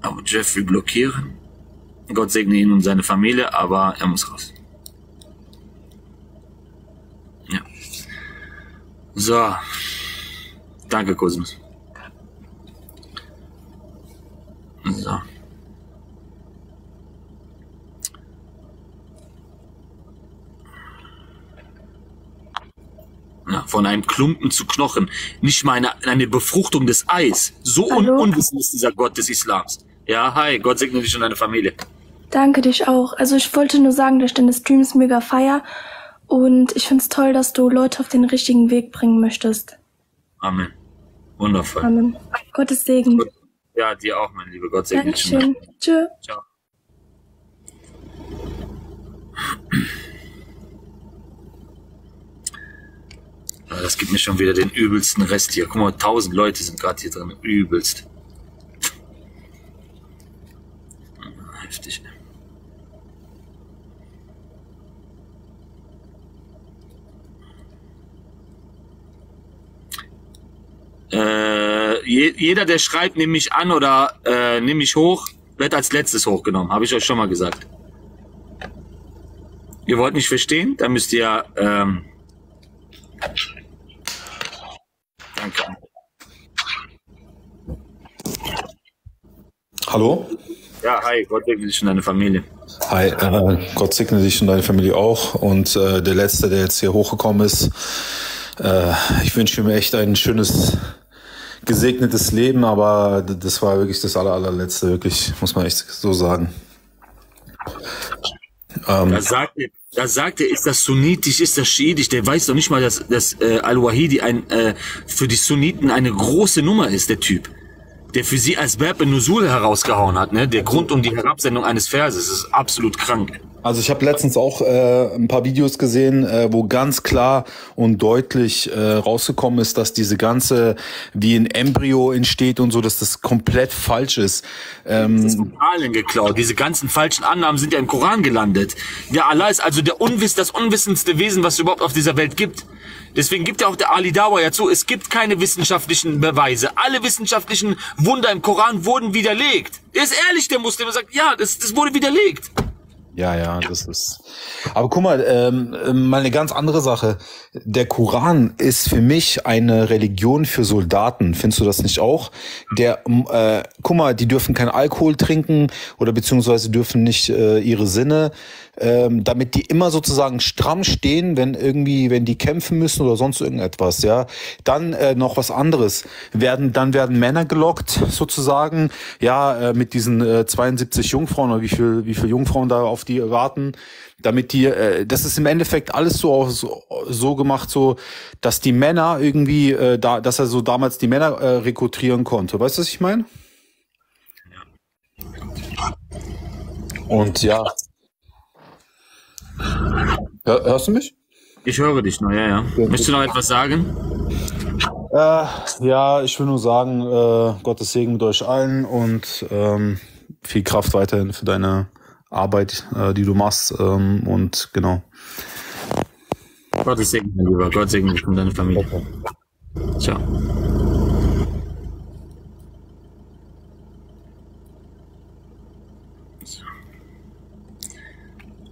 Abu Jeffrey blockieren. Gott segne ihn und seine Familie, aber er muss raus. Ja. So. Danke, Cosmos. So. Ja, von einem Klumpen zu Knochen. Nicht mal eine Befruchtung des Eis. So unbewusst ist dieser Gott des Islams. Ja, hi. Gott segne dich und deine Familie. Danke, dich auch. Also ich wollte nur sagen, dass ich deine Streams mega feier. Und ich finde es toll, dass du Leute auf den richtigen Weg bringen möchtest. Amen. Wundervoll. Amen. Gottes Segen. Gut. Ja, dir auch, mein Lieber. Gott segne dich. Dankeschön. Tschö. Ciao. Das gibt mir schon wieder den übelsten Rest hier. Guck mal, 1000 Leute sind gerade hier drin. Übelst. Heftig. Jeder, der schreibt, nimm mich an oder nimm mich hoch, wird als letztes hochgenommen. Habe ich euch schon mal gesagt. Ihr wollt nicht verstehen? Dann müsst ihr... Danke. Hallo? Ja, hi, Gott segne dich und deine Familie. Hi, Gott segne dich und deine Familie auch. Und der Letzte, der jetzt hier hochgekommen ist, ich wünsche ihm echt ein schönes, gesegnetes Leben, aber das war wirklich das allerletzte, wirklich, muss man echt so sagen. Da sagt er, ist das sunnitisch, ist das schiitisch? Der weiß doch nicht mal, dass Al-Wahidi für die Sunniten eine große Nummer ist, der Typ. Der für sie Asbab al-Nusul herausgehauen hat, ne? Der Grund um die Herabsendung eines Verses ist absolut krank. Also ich habe letztens auch ein paar Videos gesehen, wo ganz klar und deutlich rausgekommen ist, dass diese ganze, wie ein Embryo entsteht und so, dass das komplett falsch ist. Das ist vom Koran geklaut. Diese ganzen falschen Annahmen sind ja im Koran gelandet. Der Allah ist also das unwissendste Wesen, was es überhaupt auf dieser Welt gibt. Deswegen gibt ja auch der Ali Dawa ja zu, es gibt keine wissenschaftlichen Beweise. Alle wissenschaftlichen Wunder im Koran wurden widerlegt. Er ist ehrlich, der Muslim, er sagt, ja, das wurde widerlegt. Ja, das ist... Aber guck mal, mal eine ganz andere Sache. Der Koran ist für mich eine Religion für Soldaten. Findest du das nicht auch? Guck mal, die dürfen keinen Alkohol trinken oder beziehungsweise dürfen nicht ihre Sinne, damit die immer sozusagen stramm stehen, wenn die kämpfen müssen oder sonst irgendetwas, ja. Dann noch was anderes. Dann werden Männer gelockt, sozusagen, ja, mit diesen 72 Jungfrauen oder wie viel Jungfrauen da auf die warten, damit die, das ist im Endeffekt alles so gemacht, so, dass die Männer irgendwie, dass er so damals die Männer rekrutieren konnte. Weißt du, was ich meine? Und ja. Hörst du mich? Ich höre dich noch, ja. Möchtest du noch etwas sagen? Ja, ich will nur sagen, Gottes Segen mit euch allen und viel Kraft weiterhin für deine Arbeit, die du machst und genau. Gottes Segen, mein Lieber. Gott segne dich und deine Familie. Okay. Ciao.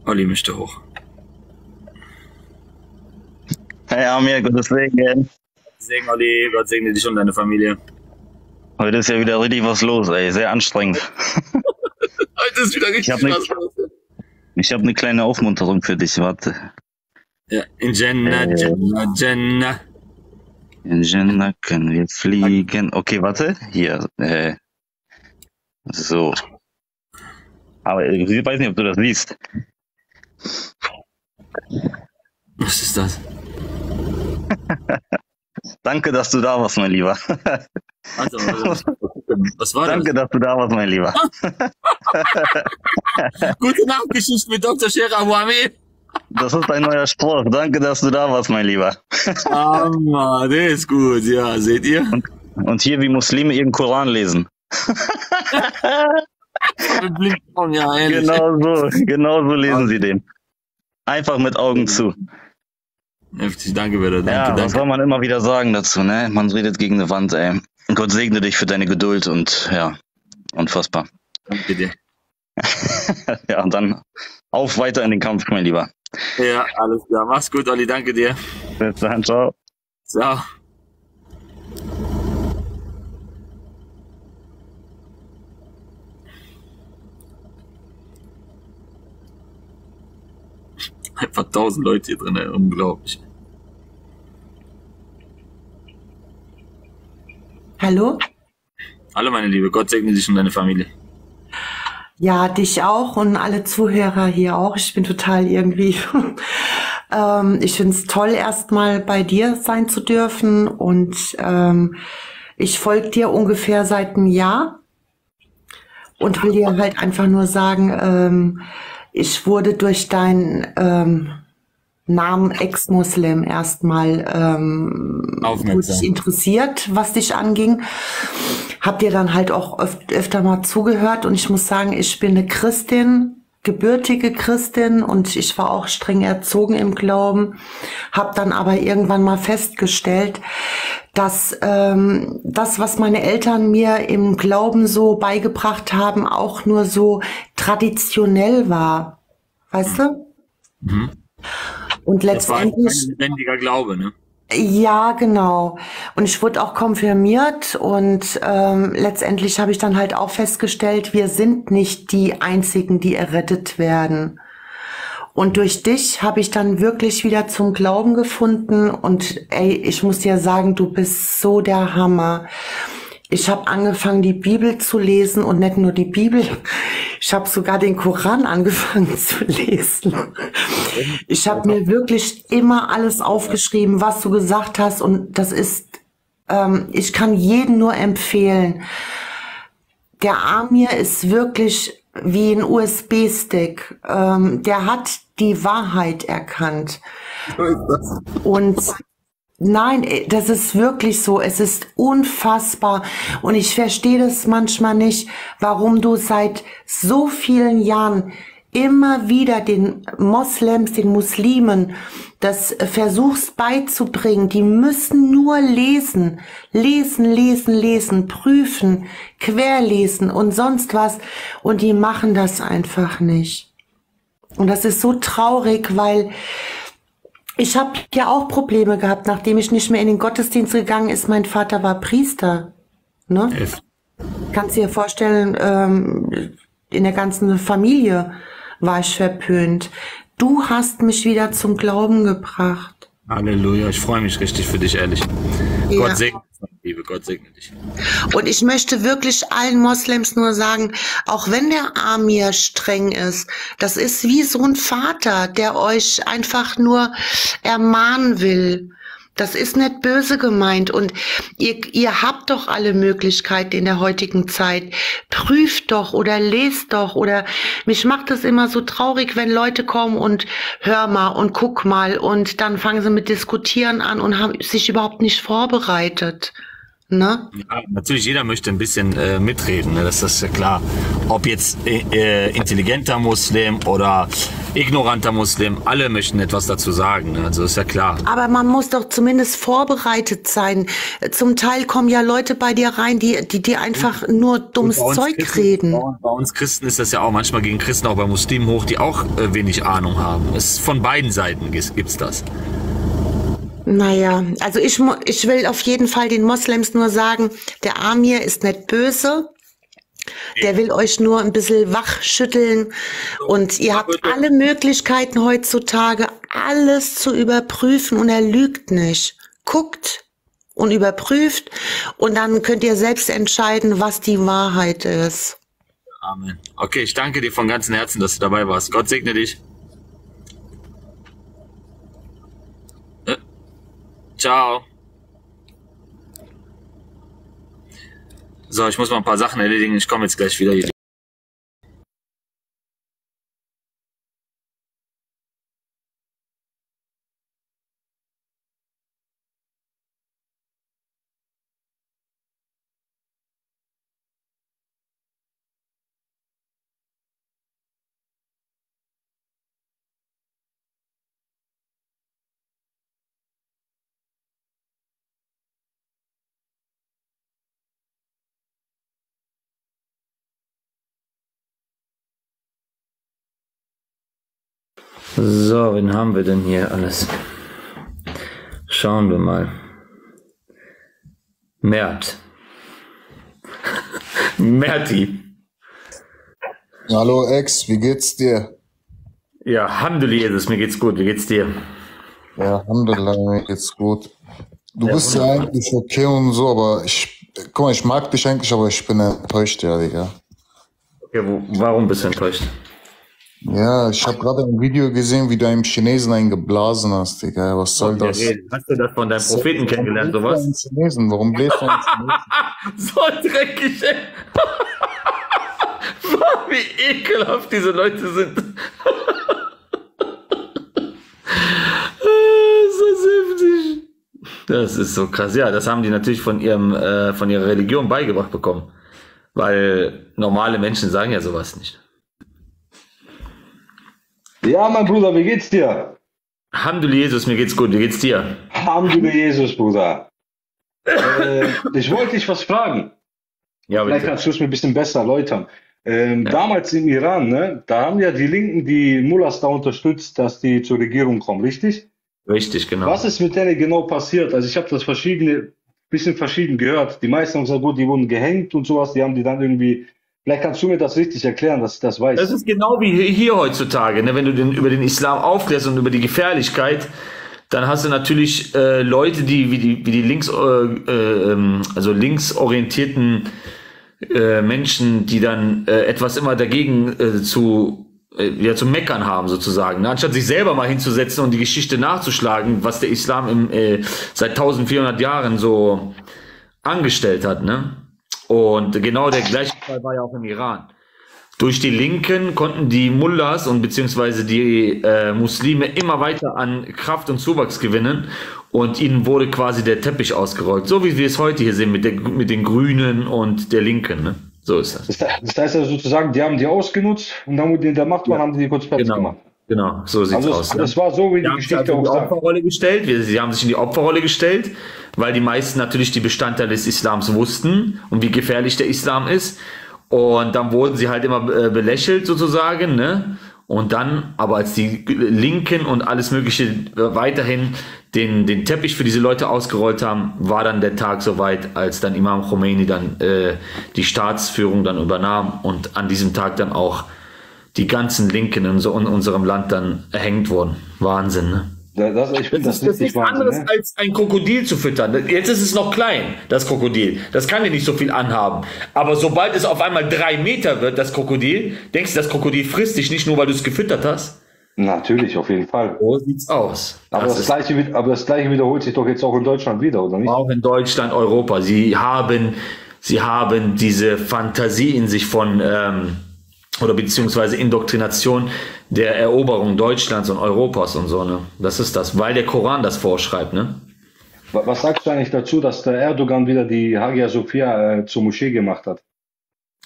Olli möchte hoch. Hey Amir, Gottes Segen. Segen Olli, Gott segne dich und deine Familie. Heute ist ja wieder richtig was los, ey. Sehr anstrengend. Heute ist wieder richtig was los. Ich habe eine kleine Aufmunterung für dich, warte. Ja, in Jannah, Jannah, Jannah. In Jannah können wir fliegen. Okay, warte. Hier. So. Aber ich weiß nicht, ob du das liest. Was ist das? Danke, dass du da warst, mein Lieber. Was war das? Danke, dass du da warst, mein Lieber. Gute Nacht, Geschichte mit Dr. Sheikh Abu Amir. Das ist ein neuer Spruch. Danke, dass du da warst, mein Lieber. Ah, der ist gut, ja, seht ihr? Und hier wie Muslime ihren Koran lesen. Ja, genau so lesen sie den. Einfach mit Augen zu. Heftig, danke, Bruder. Danke, ja, das soll man immer wieder sagen dazu, ne? Man redet gegen eine Wand, ey. Gott segne dich für deine Geduld und ja, unfassbar. Danke dir. Ja, und dann auf weiter in den Kampf, mein Lieber. Ja, alles klar. Mach's gut, Olli. Danke dir. Bis dann, ciao. Ciao. Einfach 1000 Leute hier drin, ey. Unglaublich. Hallo? Hallo, meine Liebe. Gott segne dich und deine Familie. Ja, dich auch und alle Zuhörer hier auch. Ich bin total irgendwie... ich finde es toll, erstmal bei dir sein zu dürfen. Und ich folge dir ungefähr seit einem Jahr und will dir halt einfach nur sagen, ich wurde durch deinen Namen Ex-Muslim erstmal gut interessiert, was dich anging. Hab dir dann halt auch öfter mal zugehört und ich muss sagen, ich bin eine Christin, gebürtige Christin und ich war auch streng erzogen im Glauben, habe dann aber irgendwann mal festgestellt, dass das, was meine Eltern mir im Glauben so beigebracht haben, auch nur so traditionell war, weißt du? Mhm. Und letztendlich... Das war ein lebendiger Glaube, ne? Ja, genau. Und ich wurde auch konfirmiert und letztendlich habe ich dann halt auch festgestellt, wir sind nicht die Einzigen, die errettet werden. Und durch dich habe ich dann wirklich wieder zum Glauben gefunden und ey, ich muss dir sagen, du bist so der Hammer. Ich habe angefangen, die Bibel zu lesen und nicht nur die Bibel. Ich habe sogar den Koran angefangen zu lesen. Ich habe mir wirklich immer alles aufgeschrieben, was du gesagt hast. Und das ist, ich kann jedem nur empfehlen. Der Amir ist wirklich wie ein USB-Stick. Der hat die Wahrheit erkannt. Und... Nein, das ist wirklich so. Es ist unfassbar. Und ich verstehe das manchmal nicht, warum du seit so vielen Jahren immer wieder den Moslems, den Muslimen, das versuchst beizubringen. Die müssen nur lesen, lesen, lesen, lesen, prüfen, querlesen und sonst was. Und die machen das einfach nicht. Und das ist so traurig, weil... Ich habe ja auch Probleme gehabt, nachdem ich nicht mehr in den Gottesdienst gegangen ist. Mein Vater war Priester. Ne? Kannst du dir vorstellen, in der ganzen Familie war ich verpönt. Du hast mich wieder zum Glauben gebracht. Halleluja, ich freue mich richtig für dich, ehrlich. Ja. Gott segne dich, Liebe, Gott segne dich. Und ich möchte wirklich allen Moslems nur sagen, auch wenn der Amir streng ist, das ist wie so ein Vater, der euch einfach nur ermahnen will. Das ist nicht böse gemeint und ihr habt doch alle Möglichkeiten in der heutigen Zeit. Prüft doch oder lest doch oder mich macht es immer so traurig, wenn Leute kommen und hör mal und guck mal und dann fangen sie mit Diskutieren an und haben sich überhaupt nicht vorbereitet. Ne? Ja, natürlich, jeder möchte ein bisschen mitreden, ne? Das ist ja klar. Ob jetzt intelligenter Muslim oder ignoranter Muslim, alle möchten etwas dazu sagen, ne? Also ist ja klar. Aber man muss doch zumindest vorbereitet sein. Zum Teil kommen ja Leute bei dir rein, die einfach nur dummes Zeug reden. Bei uns Christen ist das ja auch, manchmal gegen Christen, auch bei Muslimen hoch, die auch wenig Ahnung haben. Es ist von beiden Seiten gibt's das. Naja, also ich will auf jeden Fall den Moslems nur sagen, der Amir ist nicht böse, der will euch nur ein bisschen wachschütteln und ihr habt alle Möglichkeiten heutzutage, alles zu überprüfen und er lügt nicht. Guckt und überprüft und dann könnt ihr selbst entscheiden, was die Wahrheit ist. Amen. Okay, ich danke dir von ganzem Herzen, dass du dabei warst. Gott segne dich. Ciao. So, ich muss mal ein paar Sachen erledigen. Ich komme jetzt gleich wieder hier. So, wen haben wir denn hier alles? Schauen wir mal. Mert. Merti. Hallo Ex, wie geht's dir? Ja, Hamdulillah ist es, mir geht's gut, wie geht's dir? Ja, Hamdulillah, mir geht's gut. Du bist ja eigentlich okay und so, aber guck mal, ich mag dich eigentlich, aber ich bin enttäuscht, ja, Digga. Okay, warum bist du enttäuscht? Ja, ich habe gerade ein Video gesehen, wie du einem Chinesen einen geblasen hast, Digga. Was soll das? Hast du das von deinem Propheten kennengelernt, sowas? Warum bläst du einen Chinesen? So dreckig, ey. Wie ekelhaft diese Leute sind. Das ist so krass. Ja, das haben die natürlich von ihrer Religion beigebracht bekommen. Weil normale Menschen sagen ja sowas nicht. Ja, mein Bruder, wie geht's dir? Alhamdulillah, Jesus, mir geht's gut. Wie geht's dir? Alhamdulillah, Jesus, Bruder. Ich wollte dich was fragen. Ja, vielleicht kannst du es mir ein bisschen besser erläutern. Ja. Damals im Iran, ne, da haben ja die Linken die Mullahs da unterstützt, dass die zur Regierung kommen, richtig? Richtig, genau. Was ist mit denen genau passiert? Also ich habe das bisschen verschieden gehört. Die meisten haben gesagt, gut, die wurden gehängt und sowas, die haben die dann irgendwie... Vielleicht kannst du mir das richtig erklären, dass ich das weiß. Das ist genau wie hier heutzutage, ne? Wenn du über den Islam aufklärst und über die Gefährlichkeit, dann hast du natürlich Leute, die wie die linksorientierten Menschen, die dann etwas immer dagegen zu meckern haben sozusagen, ne? Anstatt sich selber mal hinzusetzen und die Geschichte nachzuschlagen, was der Islam seit 1400 Jahren so angestellt hat, ne? Und genau der gleiche Fall war ja auch im Iran. Durch die Linken konnten die Mullahs und beziehungsweise die Muslime immer weiter an Kraft und Zuwachs gewinnen und ihnen wurde quasi der Teppich ausgerollt. So wie wir es heute hier sehen mit den Grünen und der Linken, ne? So ist das. Das heißt also sozusagen, die haben die ausgenutzt und dann wurden die in der Macht waren, ja. Haben die kurz Platz gemacht. Genau, so sieht's aus. Das war so, wie die Geschichte auch sagt. Sie haben sich in die Opferrolle gestellt, weil die meisten natürlich die Bestandteile des Islams wussten und wie gefährlich der Islam ist. Und dann wurden sie halt immer belächelt sozusagen, ne? Und dann, aber als die Linken und alles Mögliche weiterhin den Teppich für diese Leute ausgerollt haben, war dann der Tag soweit, als dann Imam Khomeini dann die Staatsführung dann übernahm und an diesem Tag dann auch die ganzen Linken in unserem Land dann erhängt worden. Wahnsinn, ne? Ich finde das richtig Wahnsinn. Das ist nichts anderes, ne? Als ein Krokodil zu füttern. Jetzt ist es noch klein, das Krokodil. Das kann dir nicht so viel anhaben. Aber sobald es auf einmal 3 Meter wird, das Krokodil, denkst du, das Krokodil frisst dich nicht nur, weil du es gefüttert hast? Natürlich, auf jeden Fall. So sieht's aus. Aber das Gleiche wiederholt sich doch jetzt auch in Deutschland wieder, oder nicht? Auch in Deutschland, Europa. Sie haben diese Fantasie in sich von... oder beziehungsweise Indoktrination der Eroberung Deutschlands und Europas und so, ne? Das ist das, weil der Koran das vorschreibt, ne? Was sagst du eigentlich dazu, dass der Erdogan wieder die Hagia Sophia zur Moschee gemacht hat?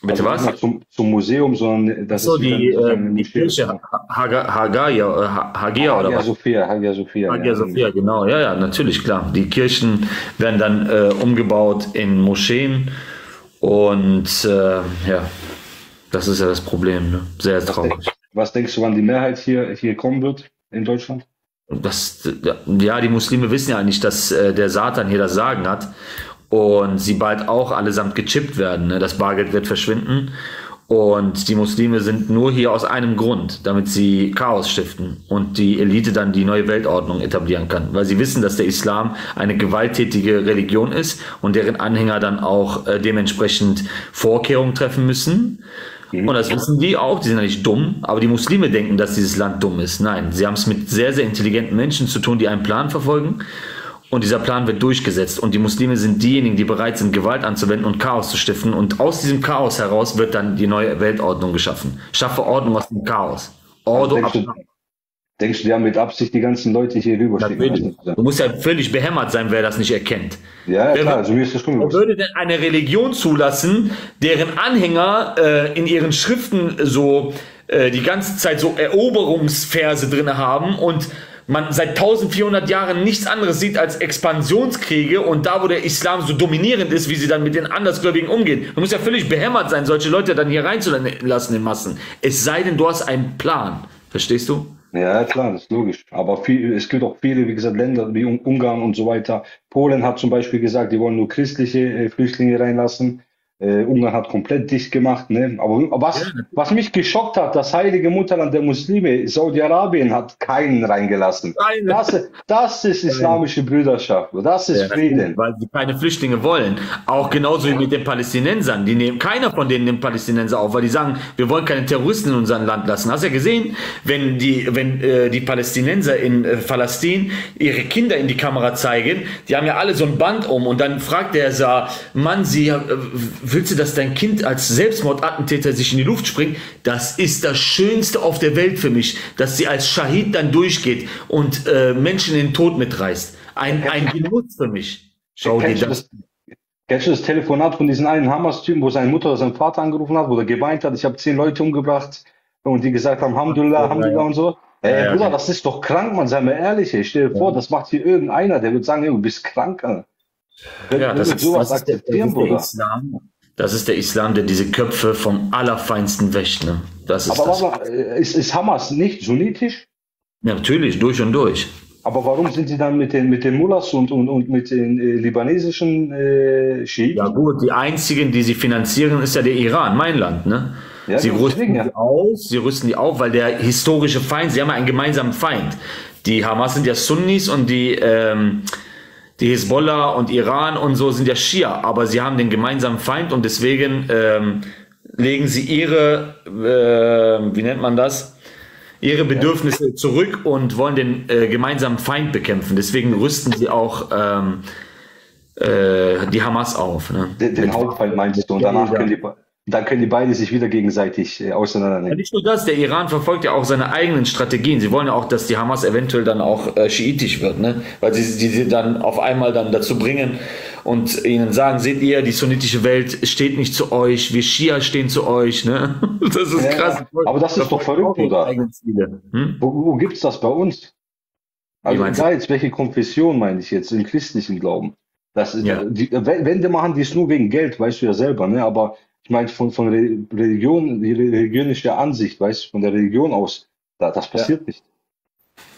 Bitte also was? Nicht zum Museum, sondern das ist die Kirche Hagia oder was? Hagia Sophia, genau, ja, natürlich, klar. Die Kirchen werden dann umgebaut in Moscheen und ja. Das ist ja das Problem, ne? Sehr traurig. Was denkst du, wann die Mehrheit hier kommen wird in Deutschland? Die Muslime wissen ja eigentlich, dass der Satan hier das Sagen hat und sie bald auch allesamt gechippt werden, ne? Das Bargeld wird verschwinden und die Muslime sind nur hier aus einem Grund, damit sie Chaos stiften und die Elite dann die neue Weltordnung etablieren kann, weil sie wissen, dass der Islam eine gewalttätige Religion ist und deren Anhänger dann auch dementsprechend Vorkehrungen treffen müssen. Und das wissen die auch, die sind ja nicht dumm, aber die Muslime denken, dass dieses Land dumm ist. Nein, sie haben es mit sehr, sehr intelligenten Menschen zu tun, die einen Plan verfolgen und dieser Plan wird durchgesetzt und die Muslime sind diejenigen, die bereit sind, Gewalt anzuwenden und Chaos zu stiften und aus diesem Chaos heraus wird dann die neue Weltordnung geschaffen. Schaffe Ordnung aus dem Chaos. Denkst du, die haben mit Absicht die ganzen Leute hier rüberschicken? Du musst ja völlig behämmert sein, wer das nicht erkennt. Ja, klar, also mir ist das schon bewusst. Wer würde denn eine Religion zulassen, deren Anhänger in ihren Schriften so die ganze Zeit so Eroberungsverse drin haben und man seit 1400 Jahren nichts anderes sieht als Expansionskriege und da, wo der Islam so dominierend ist, wie sie dann mit den Andersgläubigen umgehen. Man muss ja völlig behämmert sein, solche Leute dann hier reinzulassen in Massen. Es sei denn, du hast einen Plan. Verstehst du? Ja, klar, das ist logisch. Aber es gibt auch viele, wie gesagt, Länder wie Ungarn und so weiter. Polen hat zum Beispiel gesagt, die wollen nur christliche Flüchtlinge reinlassen. Ungarn hat komplett dicht gemacht. Ne? Aber was mich geschockt hat, das heilige Mutterland der Muslime, Saudi-Arabien, hat keinen reingelassen. Das ist islamische Brüderschaft. Das ist Frieden. Weil sie keine Flüchtlinge wollen. Auch genauso wie mit den Palästinensern. Die nehmen, keiner von denen nimmt Palästinenser auf, weil die sagen, wir wollen keine Terroristen in unserem Land lassen. Hast du ja gesehen, wenn die Palästinenser in Palästin ihre Kinder in die Kamera zeigen, die haben ja alle so ein Band um und dann fragt der Mann sie, willst du, dass dein Kind als Selbstmordattentäter sich in die Luft springt? Das ist das Schönste auf der Welt für mich, dass sie als Schahid dann durchgeht und Menschen in den Tod mitreißt. Ein Genuss für mich. Schau dir das. Kennst du das Telefonat von diesen einen Hamas-Typen, wo seine Mutter oder sein Vater angerufen hat, wo er geweint hat, ich habe 10 Leute umgebracht und die gesagt haben, Alhamdulillah, Alhamdulillah und so. Bruder, das ist doch krank, man, sei mal ehrlich. Ich stell dir vor, das macht hier irgendeiner, der wird sagen, ey, du bist krank. Alter. Ja, das ist sowas akzeptieren, Bruder. Das ist der Islam, der diese Köpfe vom Allerfeinsten wäscht. Ne? Das ist ist Hamas nicht sunnitisch? Ja, natürlich, durch und durch. Aber warum sind sie dann mit den Mullahs und mit den libanesischen Schiiten? Ja gut, die einzigen, die sie finanzieren, ist ja der Iran, mein Land. Ne? Ja, sie rüsten die auf, weil der historische Feind, sie haben ja einen gemeinsamen Feind. Die Hamas sind ja Sunnis und die Hezbollah und Iran und so sind ja Schia, aber sie haben den gemeinsamen Feind und deswegen legen sie ihre, ihre Bedürfnisse zurück und wollen den gemeinsamen Feind bekämpfen. Deswegen rüsten sie auch die Hamas auf. Ne? Den Hauptfeind meinst du und danach können die beiden sich wieder gegenseitig auseinandernehmen. Ja, nicht nur das, der Iran verfolgt ja auch seine eigenen Strategien. Sie wollen ja auch, dass die Hamas eventuell dann auch schiitisch wird, ne? Weil sie dann auf einmal dann dazu bringen und ihnen sagen, seht ihr, die sunnitische Welt steht nicht zu euch, wir Schia stehen zu euch. Ne? Das ist krass. Aber das ist doch verrückt, oder? Wo gibt es das bei uns? Also da jetzt, welche Konfession meine ich jetzt, im christlichen Glauben? Das ist, Wände machen die es nur wegen Geld, weißt du ja selber, ne? Aber ich meine, von Religion, die religionische Ansicht, weißt du, von der Religion aus, das passiert nicht.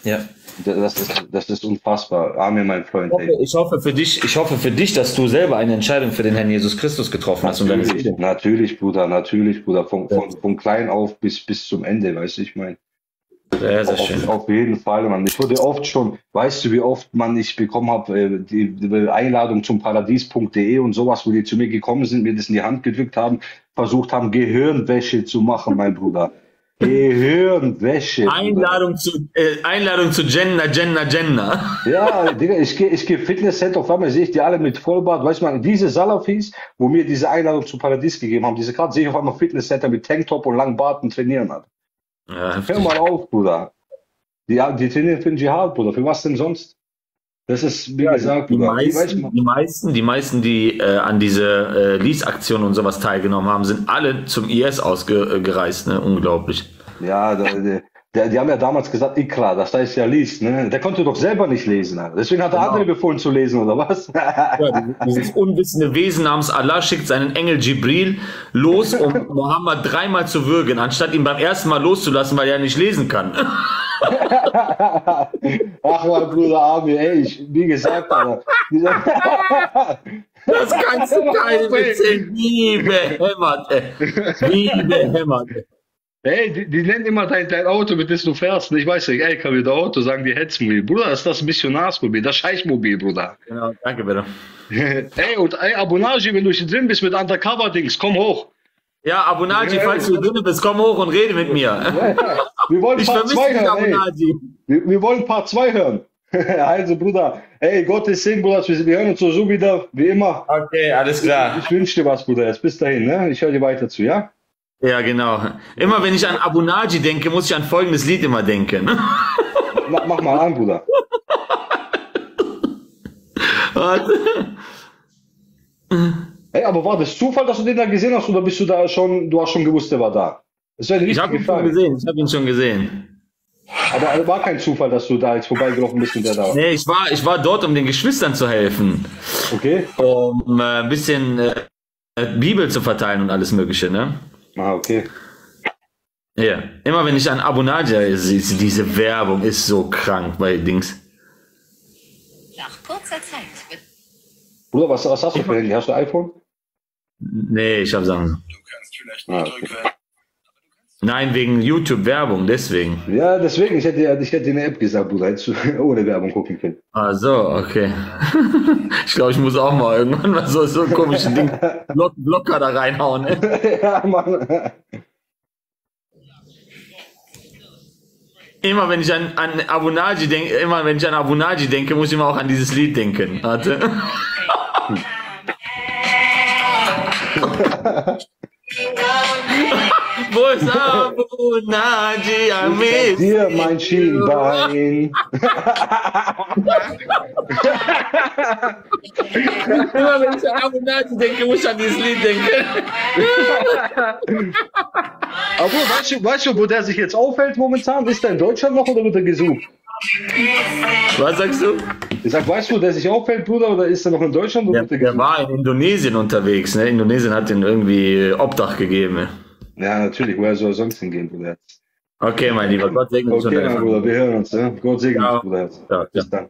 Ja. Das ist unfassbar. Amir, mein Freund. Ich hoffe für dich, dass du selber eine Entscheidung für den Herrn Jesus Christus getroffen hast. Natürlich, Bruder. Von klein auf bis zum Ende, weißt du, ich meine. Sehr, sehr schön. Auf jeden Fall, Mann. Ich wurde oft schon, weißt du, wie oft ich bekommen habe, die Einladung zum Paradies.de und sowas, wo die zu mir gekommen sind, mir das in die Hand gedrückt haben, versucht haben, Gehirnwäsche zu machen, mein Bruder. Gehirnwäsche. Einladung zu Jannah. Ja, Digga, ich gehe Fitnesscenter, auf einmal sehe ich die alle mit Vollbart, weißt du, diese Salafis, wo mir diese Einladung zum Paradies gegeben haben, diese Karte, sehe ich auf einmal Fitnesscenter mit Tanktop und langen Barten trainieren hat. Ja, hör mal auf, Bruder. Die trainieren für den Dschihad, Bruder. Für was denn sonst? Das ist, wie gesagt, die meisten, die an diese Lease-Aktion und sowas teilgenommen haben, sind alle zum IS ausgereist. Ne? Unglaublich. Ja, die haben ja damals gesagt, Ikra, das heißt ja liest. Ne? Der konnte doch selber nicht lesen. Ne? Deswegen hat der andere befohlen zu lesen, oder was? Ja, dieses unwissende Wesen namens Allah schickt seinen Engel Jibril los, um Mohammed 3-mal zu würgen, anstatt ihn beim ersten Mal loszulassen, weil er nicht lesen kann. Ach mein Bruder Amir, ey, wie gesagt, Alter. Das kannst du keinem erzählen. Wie behämmert, ey. Wie behämmert, ey. Ey, die nennen immer dein Auto, mit dem du fährst. Ich weiß nicht, LKW oder Auto, sagen die Hetzmobil. Bruder, ist das Missionarsmobil, das Scheichmobil, Bruder. Genau, danke, bitte. Ey, Abu Naji, wenn du drin bist mit Undercover-Dings, komm hoch. Ja, Abu Naji, falls du drin bist, komm hoch und rede mit mir. Wir wollen Part 2 hören, wir wollen Part 2 hören. Also, Bruder, ey, Gottes Segen, Bruder, wir hören uns so wieder, wie immer. Okay, alles klar. Ich wünsche dir was, Bruder, jetzt bis dahin, ne? Ich höre dir weiter zu, ja? Ja, genau. Immer wenn ich an Abu Naji denke, muss ich an folgendes Lied immer denken. Mach mal an, Bruder. Warte. Ey, aber war das Zufall, dass du den da gesehen hast, oder bist du da schon, du hast schon gewusst, der war da? Ich habe ihn schon gesehen, Aber es war kein Zufall, dass du da jetzt vorbeigelaufen bist und der da war. Nee, ich war dort, um den Geschwistern zu helfen. Okay. Um ein bisschen Bibel zu verteilen und alles Mögliche, ne? Ah, okay. Ja, immer wenn ich an Abu Naji sehe, diese Werbung ist so krank bei Dings. Nach kurzer Zeit wird... Bruder, was hast du für Handy? Hast du ein iPhone? Nee, ich habe Samsung. Du kannst vielleicht nicht drücken. Nein, wegen YouTube-Werbung, deswegen. Ja, deswegen. Ich hätte eine App gesagt, Bruder, hättest du ohne Werbung gucken können. Ach so, okay. Ich glaube, ich muss auch mal irgendwann mal so ein komisches Ding Blocker da reinhauen. Ne? Ja, Mann. Immer wenn ich an Abu Naji denke, muss ich immer auch an dieses Lied denken. Warte. Wo ist Abu Naji Amir? Dir mein Schienbein. Immer wenn ich an Abu Naji denke, muss ich an dieses Lied denken. Aber weißt du, wo der sich jetzt aufhält momentan? Ist er in Deutschland noch oder wird er gesucht? Was sagst du? Ich sag, weißt du, der sich auffällt, Bruder, oder ist er noch in Deutschland? Oder der war in Indonesien unterwegs, ne? Indonesien hat ihm irgendwie Obdach gegeben. Ne? Ja, natürlich, woher soll er sonst hingehen, Bruder? Okay, mein Lieber, Gott segne uns. Okay, mein Bruder, wir hören uns, ne? Gott segne uns, Bruder. Ja, bis dann.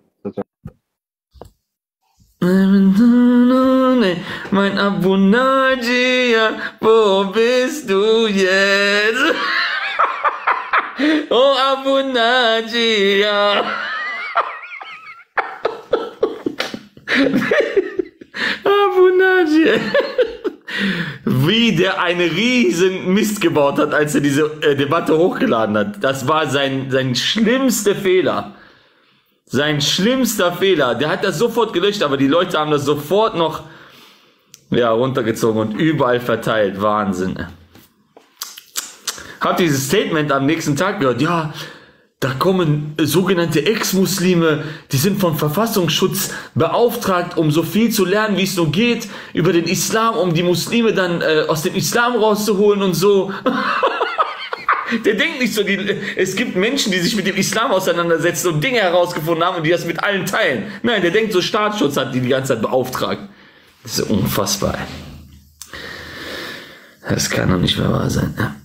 Mein Abu Naji, wo bist du jetzt? Oh, Abu Naji, ja. Abu Naji. Wie der einen riesen Mist gebaut hat, als er diese Debatte hochgeladen hat. Das war sein schlimmster Fehler. Sein schlimmster Fehler. Der hat das sofort gelöscht, aber die Leute haben das sofort noch runtergezogen und überall verteilt. Wahnsinn. Habt ihr dieses Statement am nächsten Tag gehört? Ja, da kommen sogenannte Ex-Muslime, die sind vom Verfassungsschutz beauftragt, um so viel zu lernen, wie es nur geht, über den Islam, um die Muslime dann aus dem Islam rauszuholen und so. Der denkt nicht so, es gibt Menschen, die sich mit dem Islam auseinandersetzen und Dinge herausgefunden haben und die das mit allen teilen. Nein, der denkt so, Staatsschutz hat die ganze Zeit beauftragt. Das ist unfassbar. Das kann doch nicht mehr wahr sein, ne?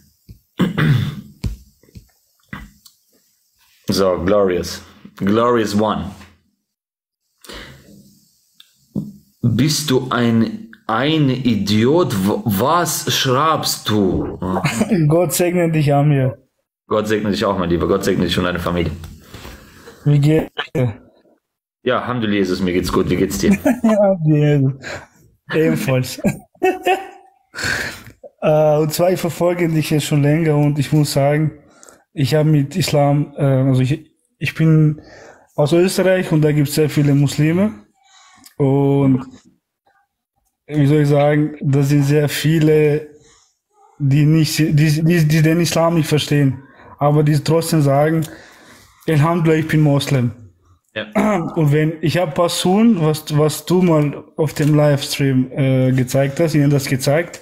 So, Glorious. Glorious One. Bist du ein Idiot? Was schreibst du? Oh. Gott segne dich, Amir. Gott segne dich auch, mein Lieber. Gott segne dich und deine Familie. Wie geht's dir? Ja, Alhamdulillah, Jesus, mir geht's gut. Wie geht's dir? Ja, ebenfalls. Und zwar, ich verfolge dich jetzt schon länger und ich muss sagen, ich habe mit Islam, also ich bin aus Österreich und da gibt es sehr viele Muslime und wie soll ich sagen, da sind sehr viele, die den Islam nicht verstehen, aber die trotzdem sagen, Alhamdulillah, ich bin Moslem. Ja. Und ich habe Pasun, was du mal auf dem Livestream gezeigt hast, ihnen das gezeigt.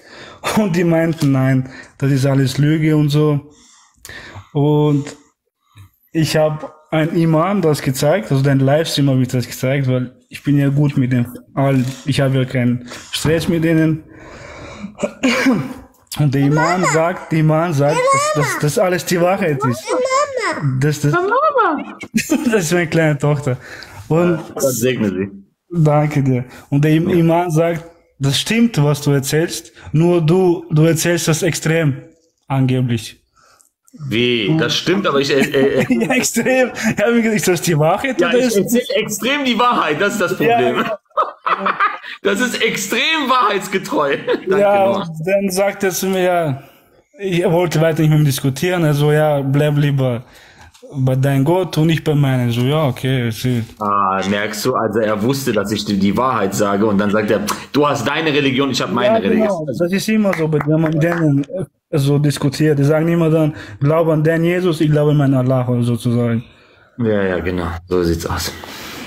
Und die meinten, nein, das ist alles Lüge und so. Und ich habe ein Imam das gezeigt, also dein Livestream habe ich das gezeigt, weil ich bin ja gut mit denen. Ich habe ja keinen Stress mit denen. Und der Imam sagt, dass das alles die Wahrheit ist. Das ist meine kleine Tochter. Und Gott segne sie. Danke dir. Und der Imam sagt, das stimmt, was du erzählst, nur du erzählst das extrem, angeblich. Wie? Das stimmt, aber ich... ja, extrem. Ja, wie gesagt, ist das die Wahrheit? Ja, ich erzähle extrem die Wahrheit, das ist das Problem. Ja. Das ist extrem wahrheitsgetreu. Danke, ja, dann sagt er zu mir, ja, ich wollte weiter nicht mit ihm diskutieren, also ja, bleib lieber bei deinem Gott und nicht bei meinem. So, ja, okay. Merkst du, also er wusste, dass ich die Wahrheit sage und dann sagt er, du hast deine Religion, ich habe meine Religion. Das ist immer so, wenn man denen so diskutiert. Die sagen immer dann, glaube an den Jesus, ich glaube an meinen Allah, sozusagen. Ja, ja, genau. So sieht's aus.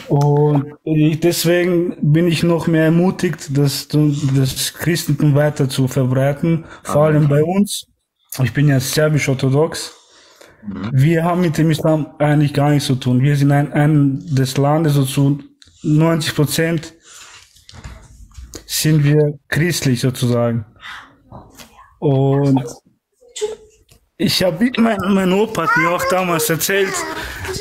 Und deswegen bin ich noch mehr ermutigt, das Christentum weiter zu verbreiten, vor allem bei uns. Ich bin ja serbisch-orthodox. Wir haben mit dem Islam eigentlich gar nichts zu tun. Wir sind ein des Landes, so zu 90% sind wir christlich sozusagen. Und Ich habe, mein Opa hat mir auch damals erzählt,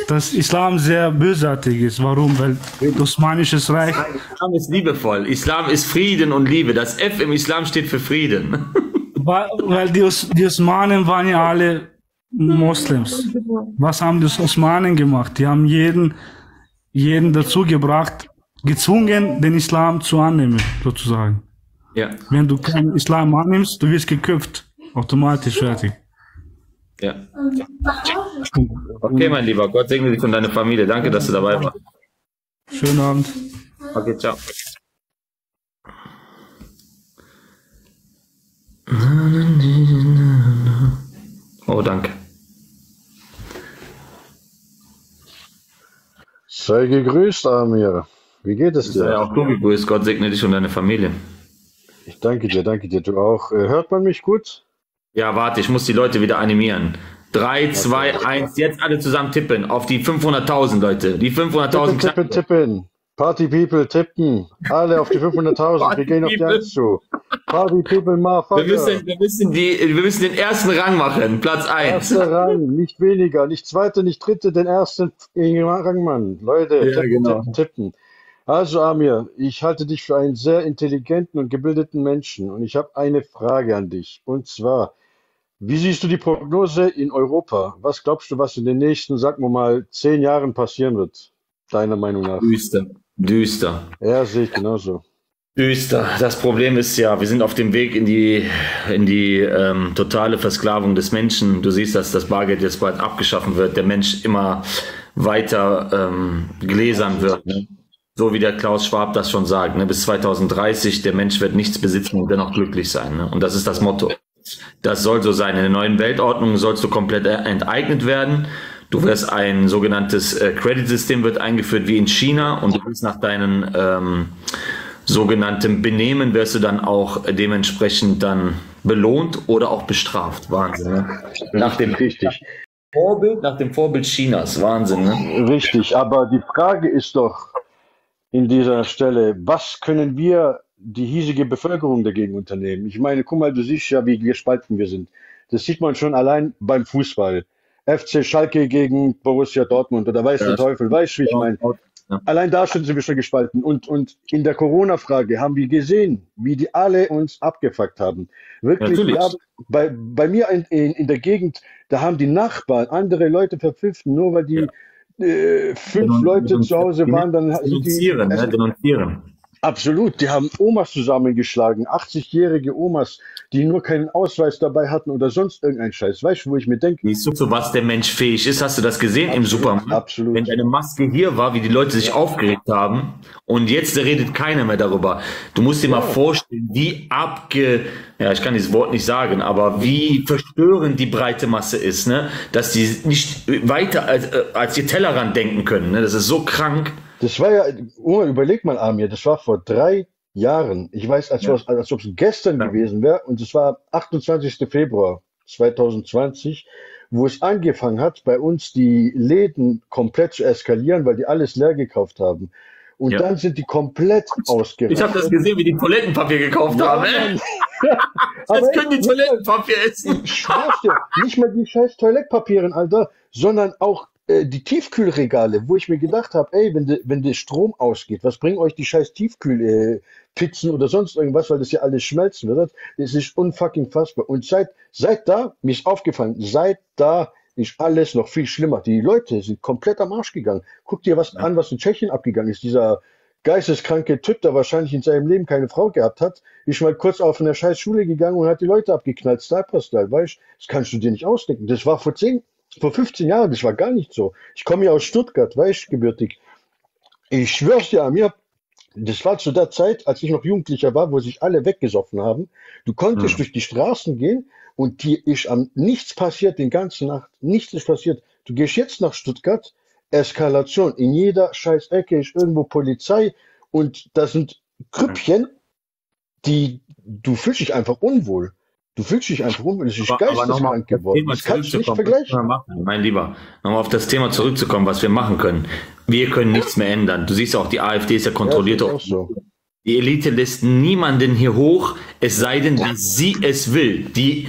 dass Islam sehr bösartig ist. Warum? Weil das Osmanische Reich... Islam ist liebevoll. Islam ist Frieden und Liebe. Das F im Islam steht für Frieden. Weil die Osmanen waren ja alle Moslems. Was haben die Osmanen gemacht? Die haben jeden dazu gebracht, gezwungen, den Islam zu annehmen, sozusagen. Ja. Wenn du keinen Islam annimmst, du wirst geköpft. Automatisch, fertig. Ja. Okay, mein Lieber, Gott segne dich und deine Familie. Danke, dass du dabei warst. Schönen Abend. Okay, ciao. Oh, danke. Sei gegrüßt, Amir. Wie geht es dir? Sei auch du gegrüßt. Gott segne dich und deine Familie. Ich danke dir, du auch. Hört man mich gut? Ja, warte, ich muss die Leute wieder animieren. 3, 2, 1, jetzt alle zusammen tippen. Auf die 500.000, Leute. Die 500.000. Tippen, tippen. Party People tippen. Alle auf die 500.000. Wir gehen auf die 1 zu. Party People, motherfucker. Wir müssen den ersten Rang machen. Platz 1. Erster Rang, nicht weniger. Nicht zweiter, nicht dritter, den ersten Rang, Mann. Leute, ja, tippen, genau. Tippen. Also Amir, ich halte dich für einen sehr intelligenten und gebildeten Menschen und ich habe eine Frage an dich. Und zwar, wie siehst du die Prognose in Europa? Was glaubst du, was in den nächsten, sagen wir mal, 10 Jahren passieren wird, deiner Meinung nach? Düster. Düster. Ja, sehe ich genauso. Düster. Das Problem ist ja, wir sind auf dem Weg in die totale Versklavung des Menschen. Du siehst, dass das Bargeld jetzt bald abgeschaffen wird, der Mensch immer weiter gläsern wird. Ne? So wie der Klaus Schwab das schon sagt, ne, bis 2030, der Mensch wird nichts besitzen und dennoch glücklich sein. Ne? Und das ist das Motto. Das soll so sein. In der neuen Weltordnung sollst du komplett enteignet werden. Du wirst ein sogenanntes Credit-System wird eingeführt wie in China und du wirst nach deinem sogenannten Benehmen wirst du dann auch dementsprechend dann belohnt oder auch bestraft. Wahnsinn. Ne? Nach dem richtig. Vorbild, nach dem Vorbild Chinas. Wahnsinn. Ne? Richtig, aber die Frage ist doch, in dieser Stelle, was können wir, die hiesige Bevölkerung, dagegen unternehmen? Ich meine, guck mal, du siehst ja, wie gespalten wir sind. Das sieht man schon allein beim Fußball. FC Schalke gegen Borussia Dortmund oder weiß der Teufel, weißt du, wie ich meine? Ja. Allein da sind wir schon gespalten. Und in der Corona-Frage haben wir gesehen, wie die alle uns abgefuckt haben. Wirklich, ja, bei mir in der Gegend, da haben die Nachbarn andere Leute verpfiffen, nur weil die... Ja. 5 Leute zu Hause waren, dann denunzieren, also die, denunzieren. Absolut, die haben Omas zusammengeschlagen, 80-jährige Omas, die nur keinen Ausweis dabei hatten oder sonst irgendeinen Scheiß. Weißt du, wo ich mir denke? Siehst du, zu was der Mensch fähig ist? Hast du das gesehen absolut, im Supermarkt? Absolut. Wenn deine Maske hier war, wie die Leute sich aufgeregt haben und jetzt redet keiner mehr darüber. Du musst dir mal vorstellen, wie ja, ich kann dieses Wort nicht sagen, aber wie verstörend die breite Masse ist, ne? Dass die nicht weiter als ihr Tellerrand denken können, ne? Das ist so krank. Das war ja, überleg mal, Amir, das war vor 3 Jahren. Ich weiß, als ob es gestern gewesen wäre, und es war 28. Februar 2020, wo es angefangen hat, bei uns die Läden komplett zu eskalieren, weil die alles leer gekauft haben. Und dann sind die komplett ausgerastet. Ich habe das gesehen, wie die Toilettenpapier gekauft haben. Jetzt können die Toilettenpapier essen. Ich schwör's dir, nicht mal die scheiß Toilettenpapieren, Alter, sondern auch die Tiefkühlregale, wo ich mir gedacht habe, ey, wenn der Strom ausgeht, was bringen euch die scheiß Tiefkühlpizzen oder sonst irgendwas, weil das ja alles schmelzen wird. Das ist unfucking fassbar. Und seit da, mir ist aufgefallen, seit da ist alles noch viel schlimmer. Die Leute sind komplett am Arsch gegangen. Guck dir an, was in Tschechien abgegangen ist. Dieser geisteskranke Typ, der wahrscheinlich in seinem Leben keine Frau gehabt hat, ist mal kurz auf eine scheiß Schule gegangen und hat die Leute abgeknallt. Star-Postal, weißt du? Das kannst du dir nicht ausdenken. Das war vor 15 Jahren, das war gar nicht so. Ich komme ja aus Stuttgart, weißt du, gebürtig. Ich schwör's dir, Amir, das war zu der Zeit, als ich noch Jugendlicher war, wo sich alle weggesoffen haben. Du konntest durch die Straßen gehen und dir ist nichts passiert, den ganzen Nacht. Nichts ist passiert. Du gehst jetzt nach Stuttgart, Eskalation. In jeder scheiß Ecke ist irgendwo Polizei und da sind Grüppchen, du fühlst dich einfach unwohl. Du fühlst dich einfach unwohl. Das ist geisteskrank geworden. Das kannst du nicht vergleichen. Mein Lieber, nochmal auf das Thema zurückzukommen, was wir machen können. Wir können nichts mehr ändern. Du siehst auch, die AfD ist ja kontrolliert. Ja, die Elite lässt niemanden hier hoch, es sei denn, dass sie es will. Die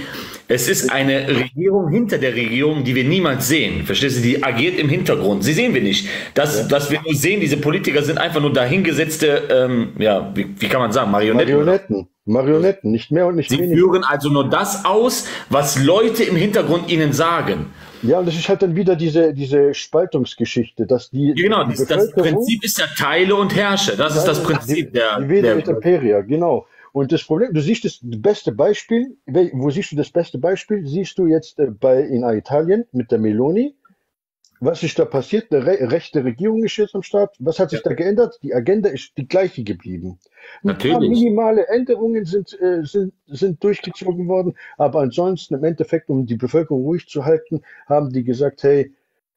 Es ist eine Regierung hinter der Regierung, die wir niemals sehen. Verstehst du? Die agiert im Hintergrund. Sie sehen wir nicht. Das, was wir nur sehen, diese Politiker sind einfach nur dahingesetzte, ja, wie kann man sagen, Marionetten. Marionetten, nicht mehr und nicht weniger. Sie führen also nur das aus, was Leute im Hintergrund ihnen sagen. Ja, und das ist halt dann wieder diese Spaltungsgeschichte, dass die... Genau, die das Prinzip ist ja Teile und Herrsche. Das ist das Prinzip der Imperia, genau. Und das Problem, du siehst das beste Beispiel, wo siehst du das beste Beispiel? Siehst du jetzt in Italien mit der Meloni, was ist da passiert? Eine rechte Regierung ist jetzt am Start. Was hat sich da geändert? Die Agenda ist die gleiche geblieben. Natürlich. Ein paar minimale Änderungen sind durchgezogen worden, aber ansonsten im Endeffekt, um die Bevölkerung ruhig zu halten, haben die gesagt, hey,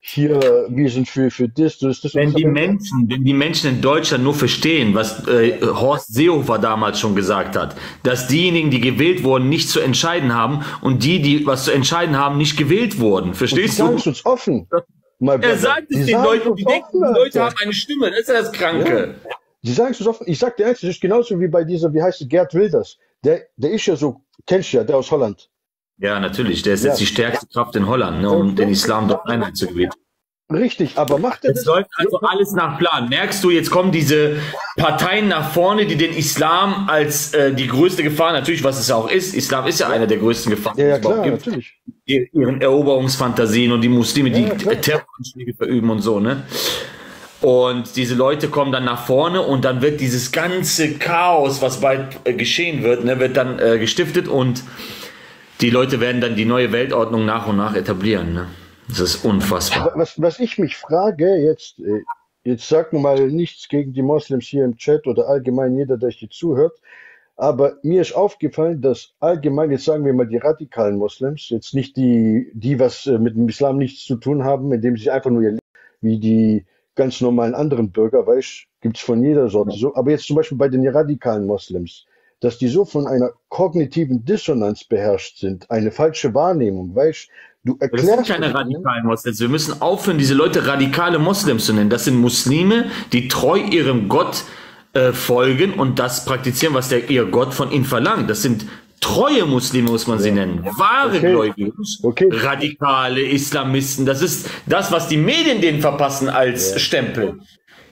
hier, wir sind für das. Wenn die Menschen in Deutschland nur verstehen, was Horst Seehofer damals schon gesagt hat, dass diejenigen, die gewählt wurden, nichts zu entscheiden haben und die, die was zu entscheiden haben, nicht gewählt wurden. Verstehst du? Ganz offen. Er sagt es den Leuten, die denken, die Leute haben eine Stimme. Das ist ja das Kranke. Ja. Die sagen es offen. Ich sag dir eins, das ist genauso wie bei dieser, wie heißt es, Gerd Wilders. Der ist ja so, kennst du ja, der aus Holland. Ja, natürlich. Der ist jetzt die stärkste Kraft in Holland, ne, um den Islam dort Einheit zu gewinnen. Richtig, aber macht er das? Es läuft also alles nach Plan. Merkst du, jetzt kommen diese Parteien nach vorne, die den Islam als die größte Gefahr, natürlich, was es auch ist, Islam ist ja einer der größten Gefahren, die es überhaupt gibt. Natürlich. Ihren Eroberungsfantasien und die Muslime, die Terroranschläge verüben und so, ne? Und diese Leute kommen dann nach vorne und dann wird dieses ganze Chaos, was bald geschehen wird, ne, wird dann gestiftet und die Leute werden dann die neue Weltordnung nach und nach etablieren. Ne? Das ist unfassbar. Was ich mich frage, jetzt sag mal nichts gegen die Moslems hier im Chat oder allgemein jeder, der hier zuhört, aber mir ist aufgefallen, dass allgemein, jetzt sagen wir mal die radikalen Moslems, jetzt nicht die was mit dem Islam nichts zu tun haben, indem sie einfach nur ihr Leben, wie die ganz normalen anderen Bürger, weißt, gibt es von jeder Sorte so, aber jetzt zum Beispiel bei den radikalen Moslems, dass die so von einer kognitiven Dissonanz beherrscht sind, eine falsche Wahrnehmung, weißt du, erklärst... Das sind keine radikalen Moslems, wir müssen aufhören, diese Leute radikale Moslems zu nennen, das sind Muslime, die treu ihrem Gott folgen und das praktizieren, was ihr Gott von ihnen verlangt, das sind treue Muslime, muss man sie nennen, wahre Gläubige, radikale Islamisten, das ist das, was die Medien denen verpassen als Stempel.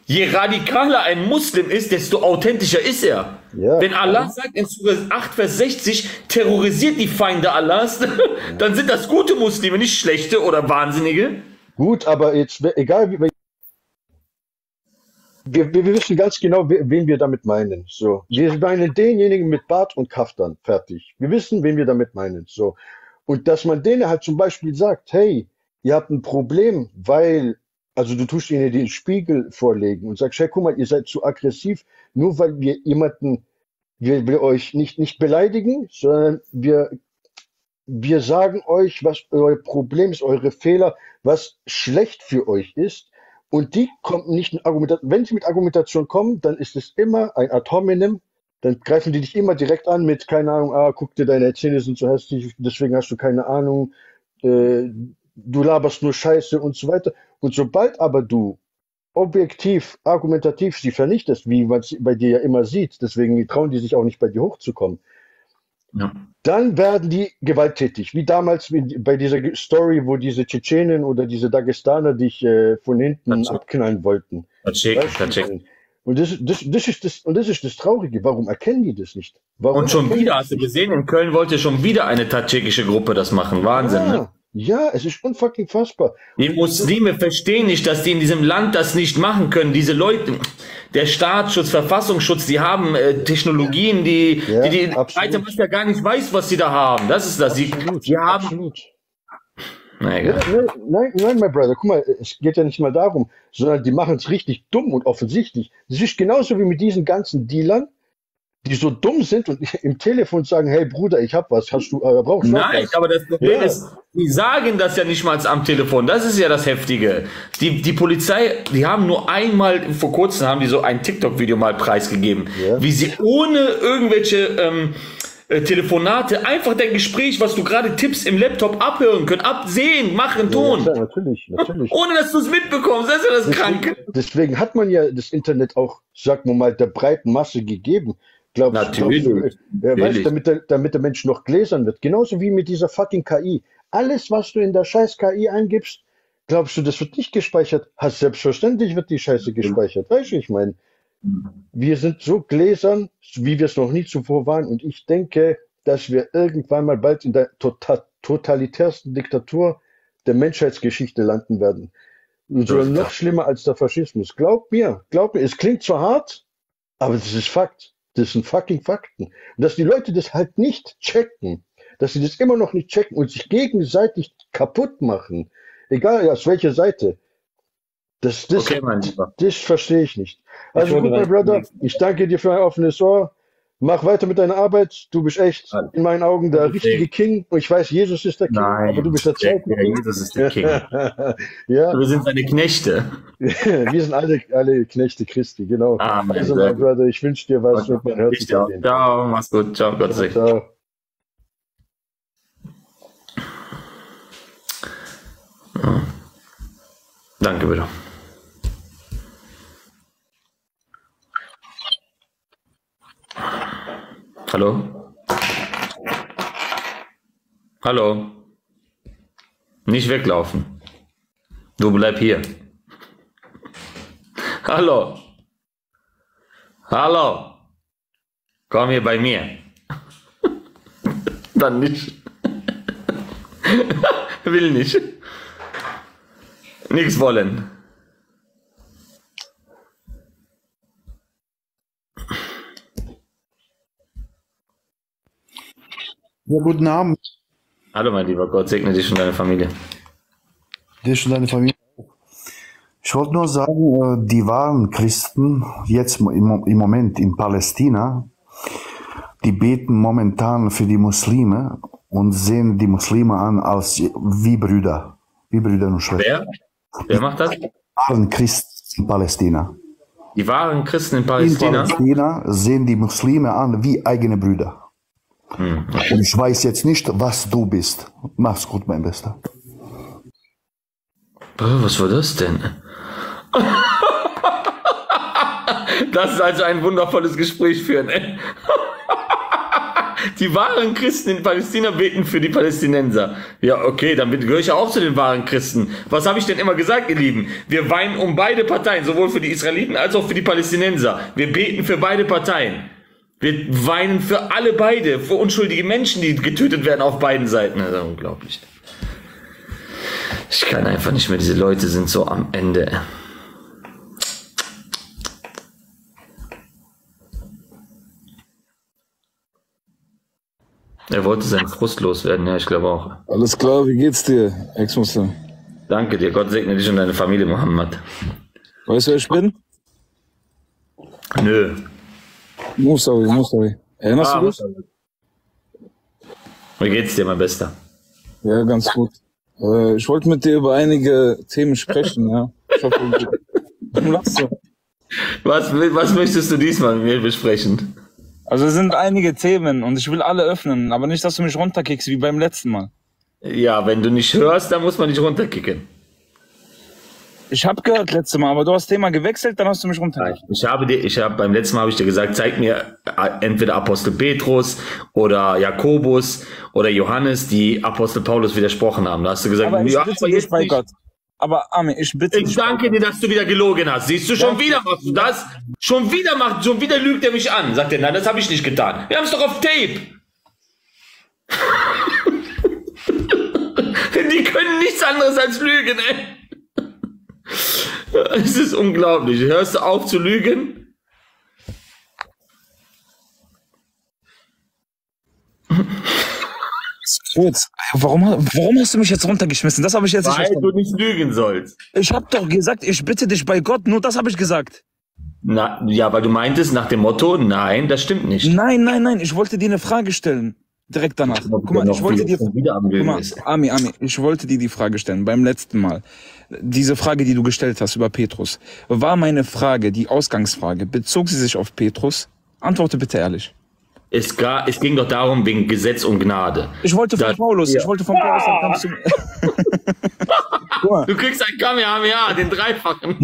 Je radikaler ein Muslim ist, desto authentischer ist er. Ja, wenn Allah sagt in Surah 8, Vers 60, terrorisiert die Feinde Allahs, dann sind das gute Muslime, nicht schlechte oder Wahnsinnige. Gut, aber jetzt, egal, wir wissen ganz genau, wen wir damit meinen. So. Wir meinen denjenigen mit Bart und Kaftan, fertig. Wir wissen, wen wir damit meinen. So. Und dass man denen halt zum Beispiel sagt, hey, ihr habt ein Problem, weil... Also du tust ihnen den Spiegel vorlegen und sagst, hey, guck mal, ihr seid zu aggressiv, nur weil wir jemanden, wir euch nicht beleidigen, sondern wir sagen euch, was euer Problem ist, eure Fehler, was schlecht für euch ist. Und die kommen nicht mit Argumentation. Wenn sie mit Argumentation kommen, dann ist es immer ein Ad hominem, dann greifen die dich immer direkt an mit, keine Ahnung, ah, guck dir, deine Zähne sind so hässlich, deswegen hast du keine Ahnung, du laberst nur Scheiße und so weiter. Und sobald aber du objektiv, argumentativ sie vernichtest, wie man es bei dir ja immer sieht, deswegen trauen die sich auch nicht bei dir hochzukommen, dann werden die gewalttätig. Wie damals bei dieser Story, wo diese Tschetschenen oder diese Dagestaner dich von hinten abknallen wollten. Und das ist das Traurige. Warum erkennen die das nicht? Warum und schon wieder, hast du gesehen, in Köln wollte schon wieder eine tatschekische Gruppe das machen. Wahnsinn, ne? Ja, es ist unfucking fassbar. Die Muslime verstehen nicht, dass die in diesem Land das nicht machen können. Diese Leute, der Staatsschutz, Verfassungsschutz, die haben Technologien, die breite Masse gar nicht weiß, was sie da haben. Das ist das. Absolut, die haben... Absolut. Na, egal. Nein, mein Bruder, guck mal, es geht ja nicht mal darum, sondern die machen es richtig dumm und offensichtlich. Es ist genauso wie mit diesen ganzen Dealern, die so dumm sind und im Telefon sagen, hey Bruder, ich hab was, hast du, brauchst du was? Nein, aber das Problem ist, die sagen das ja nicht mal am Telefon, das ist ja das Heftige. Die Polizei, die haben nur einmal, vor kurzem haben die so ein TikTok-Video mal preisgegeben, wie sie ohne irgendwelche Telefonate einfach dein Gespräch, was du gerade tippst, im Laptop abhören können, absehen, machen, tun. Ja, natürlich. Ohne, dass du es mitbekommst, das ist ja das Kranke. Deswegen hat man ja das Internet auch, sagen wir mal, der breiten Masse gegeben. Glaub, natürlich. Weißt, damit der Mensch noch gläsern wird. Genauso wie mit dieser fucking KI. Alles, was du in der scheiß KI eingibst, glaubst du, das wird nicht gespeichert? Hast selbstverständlich wird die Scheiße gespeichert. Weißt du, ich meine, wir sind so gläsern, wie wir es noch nie zuvor waren. Und ich denke, dass wir irgendwann mal bald in der totalitärsten Diktatur der Menschheitsgeschichte landen werden. Sogar noch schlimmer als der Faschismus. Glaub mir, es klingt zwar hart, aber das ist Fakt. Das sind fucking Fakten. Und dass die Leute das halt nicht checken, dass sie das immer noch nicht checken und sich gegenseitig kaputt machen, egal aus welcher Seite, das verstehe ich nicht. Also gut, mein Brother, ich danke dir für ein offenes Ohr. Mach weiter mit deiner Arbeit. Du bist echt in meinen Augen der richtige King. Und ich weiß, Jesus ist der King, aber du bist der Zweite. Jesus ist der King. Ja. Wir sind seine Knechte. Wir sind alle Knechte Christi, genau. Amen. Also, mein Bruder, ich wünsche dir was. Ich dir auch. Ciao, mach's gut. Ciao, Gott sei Dank. Danke, bitte. Hallo? Hallo? Nicht weglaufen. Du bleib hier. Hallo? Hallo? Komm hier bei mir. Dann nicht. Will nicht. Nichts wollen. Ja, guten Abend. Hallo mein Lieber, Gott segne dich und deine Familie. Dich und deine Familie. Ich wollte nur sagen, die wahren Christen, jetzt im Moment in Palästina, die beten momentan für die Muslime und sehen die Muslime an als wie Brüder und Schwestern. Wer macht das? Die wahren Christen in Palästina. Die wahren Christen in Palästina? In Palästina sehen die Muslime an wie eigene Brüder. Und ich weiß jetzt nicht, was du bist. Mach's gut, mein Bester. Was war das denn? Das ist also ein wundervolles Gespräch führen. Die wahren Christen in Palästina beten für die Palästinenser. Ja, okay, dann gehöre ich ja auch zu den wahren Christen. Was habe ich denn immer gesagt, ihr Lieben? Wir weinen um beide Parteien, sowohl für die Israeliten als auch für die Palästinenser. Wir beten für beide Parteien. Wir weinen für alle beide, für unschuldige Menschen, die getötet werden auf beiden Seiten. Das ist unglaublich. Ich kann einfach nicht mehr, diese Leute sind so am Ende. Er wollte seinen Frust loswerden, ja, ich glaube auch. Alles klar, wie geht's dir, Ex-Muslim? Danke dir, Gott segne dich und deine Familie, Mohammed. Weißt du, wer ich bin? Nö. Moussavi. Erinnerst du dich? Wie geht's dir, mein Bester? Ja, ganz gut. Ich wollte mit dir über einige Themen sprechen, ja. Ich hoffe, warum lachst du? Was möchtest du diesmal mit mir besprechen? Also es sind einige Themen und ich will alle öffnen, aber nicht, dass du mich runterkickst wie beim letzten Mal. Ja, wenn du nicht hörst, dann muss man dich runterkicken. Ich habe gehört letztes Mal, aber du hast Thema gewechselt, dann hast du mich runter. Beim letzten Mal habe ich dir gesagt, zeig mir entweder Apostel Petrus oder Jakobus oder Johannes, die Apostel Paulus widersprochen haben. Da hast du gesagt, aber ich bitte dich bei Gott. Aber Amir, ich bitte dich. Ich danke dir, dass du wieder gelogen hast. Siehst du, schon wieder machst du das? Schon wieder lügt er mich an. Sagt er, nein, das habe ich nicht getan. Wir haben es doch auf Tape. Die können nichts anderes als lügen, ey. Es ist unglaublich. Hörst du auf zu lügen? Warum hast du mich jetzt runtergeschmissen? Das habe ich jetzt nicht verstanden. Weil du nicht lügen sollst. Ich habe doch gesagt, ich bitte dich bei Gott, nur das habe ich gesagt. Na, ja, weil du meintest nach dem Motto, nein, das stimmt nicht. Nein, ich wollte dir eine Frage stellen. Direkt danach. Guck mal, ich wollte dir die Frage stellen, beim letzten Mal. Diese Frage, die du gestellt hast über Petrus, war meine Frage, die Ausgangsfrage, bezog sie sich auf Petrus? Antworte bitte ehrlich. Es ging doch darum, wegen Gesetz und Gnade. Ich wollte von Paulus, dann kamst du... Guck mal. Du kriegst ein Kamehameha, den Dreifachen.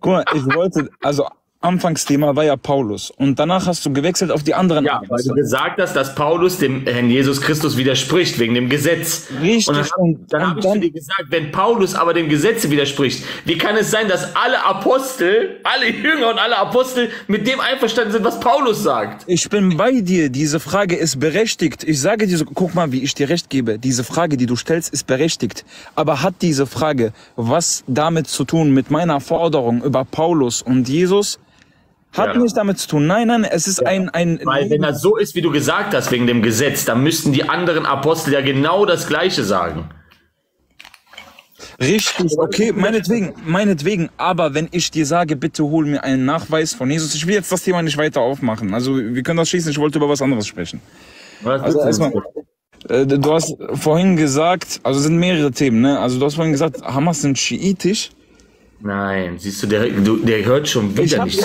Guck mal, ich wollte, also Anfangsthema war ja Paulus und danach hast du gewechselt auf die anderen. Ja, weil du gesagt hast, dass Paulus dem Herrn Jesus Christus widerspricht wegen dem Gesetz. Richtig. Und dann habe ich dir gesagt, wenn Paulus aber dem Gesetz widerspricht, wie kann es sein, dass alle Apostel, alle Jünger und alle Apostel mit dem einverstanden sind, was Paulus sagt? Ich bin bei dir, diese Frage ist berechtigt. Ich sage dir so, guck mal, wie ich dir recht gebe, diese Frage, die du stellst, ist berechtigt. Aber hat diese Frage was damit zu tun mit meiner Forderung über Paulus und Jesus? Hat nichts damit zu tun. Nein, nein, es ist ein... Weil wenn das so ist, wie du gesagt hast, wegen dem Gesetz, dann müssten die anderen Apostel ja genau das Gleiche sagen. Richtig, okay, meinetwegen. Aber wenn ich dir sage, bitte hol mir einen Nachweis von Jesus, ich will jetzt das Thema nicht weiter aufmachen. Also wir können das schließen, ich wollte über was anderes sprechen. Was also erstmal... Du hast vorhin gesagt, also sind mehrere Themen, ne? Also du hast vorhin gesagt, Hamas sind schiitisch. Nein, siehst du, der hört schon wieder nicht.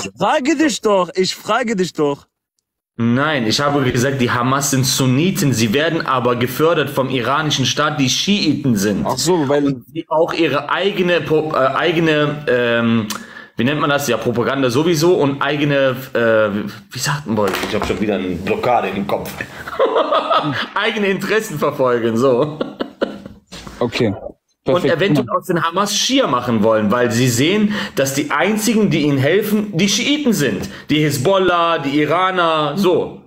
Ich frage dich doch, Nein, ich habe gesagt, die Hamas sind Sunniten, sie werden aber gefördert vom iranischen Staat, die Schiiten sind. Ach so, weil... Und die auch ihre eigene, wie nennt man das? Ja, Propaganda sowieso und eigene, wie sagt man, ich habe schon wieder eine Blockade im Kopf. Eigene Interessen verfolgen, so. Okay. Perfekt. Und eventuell aus den Hamas Schia machen wollen, weil sie sehen, dass die einzigen, die ihnen helfen, die Schiiten sind. Die Hisbollah, die Iraner, so.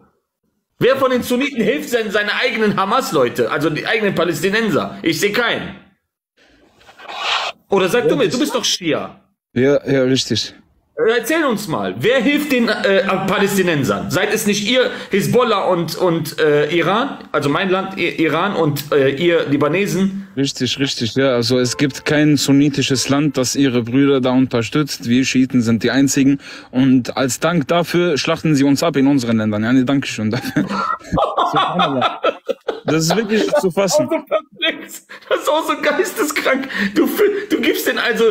Wer von den Sunniten hilft seine eigenen Hamas-Leute, also die eigenen Palästinenser? Ich sehe keinen. Oder sag du mir, du bist doch Schia. Ja, richtig. Erzähl uns mal, wer hilft den Palästinensern? Seid es nicht ihr Hisbollah und Iran, also mein Land, Iran und ihr Libanesen? Richtig, richtig, ja. Also es gibt kein sunnitisches Land, das ihre Brüder da unterstützt. Wir Schiiten sind die einzigen. Und als Dank dafür schlachten sie uns ab in unseren Ländern. Ja, nee, danke schön dafür. Das ist wirklich zu fassen. Das ist auch so geisteskrank. Du gibst den also,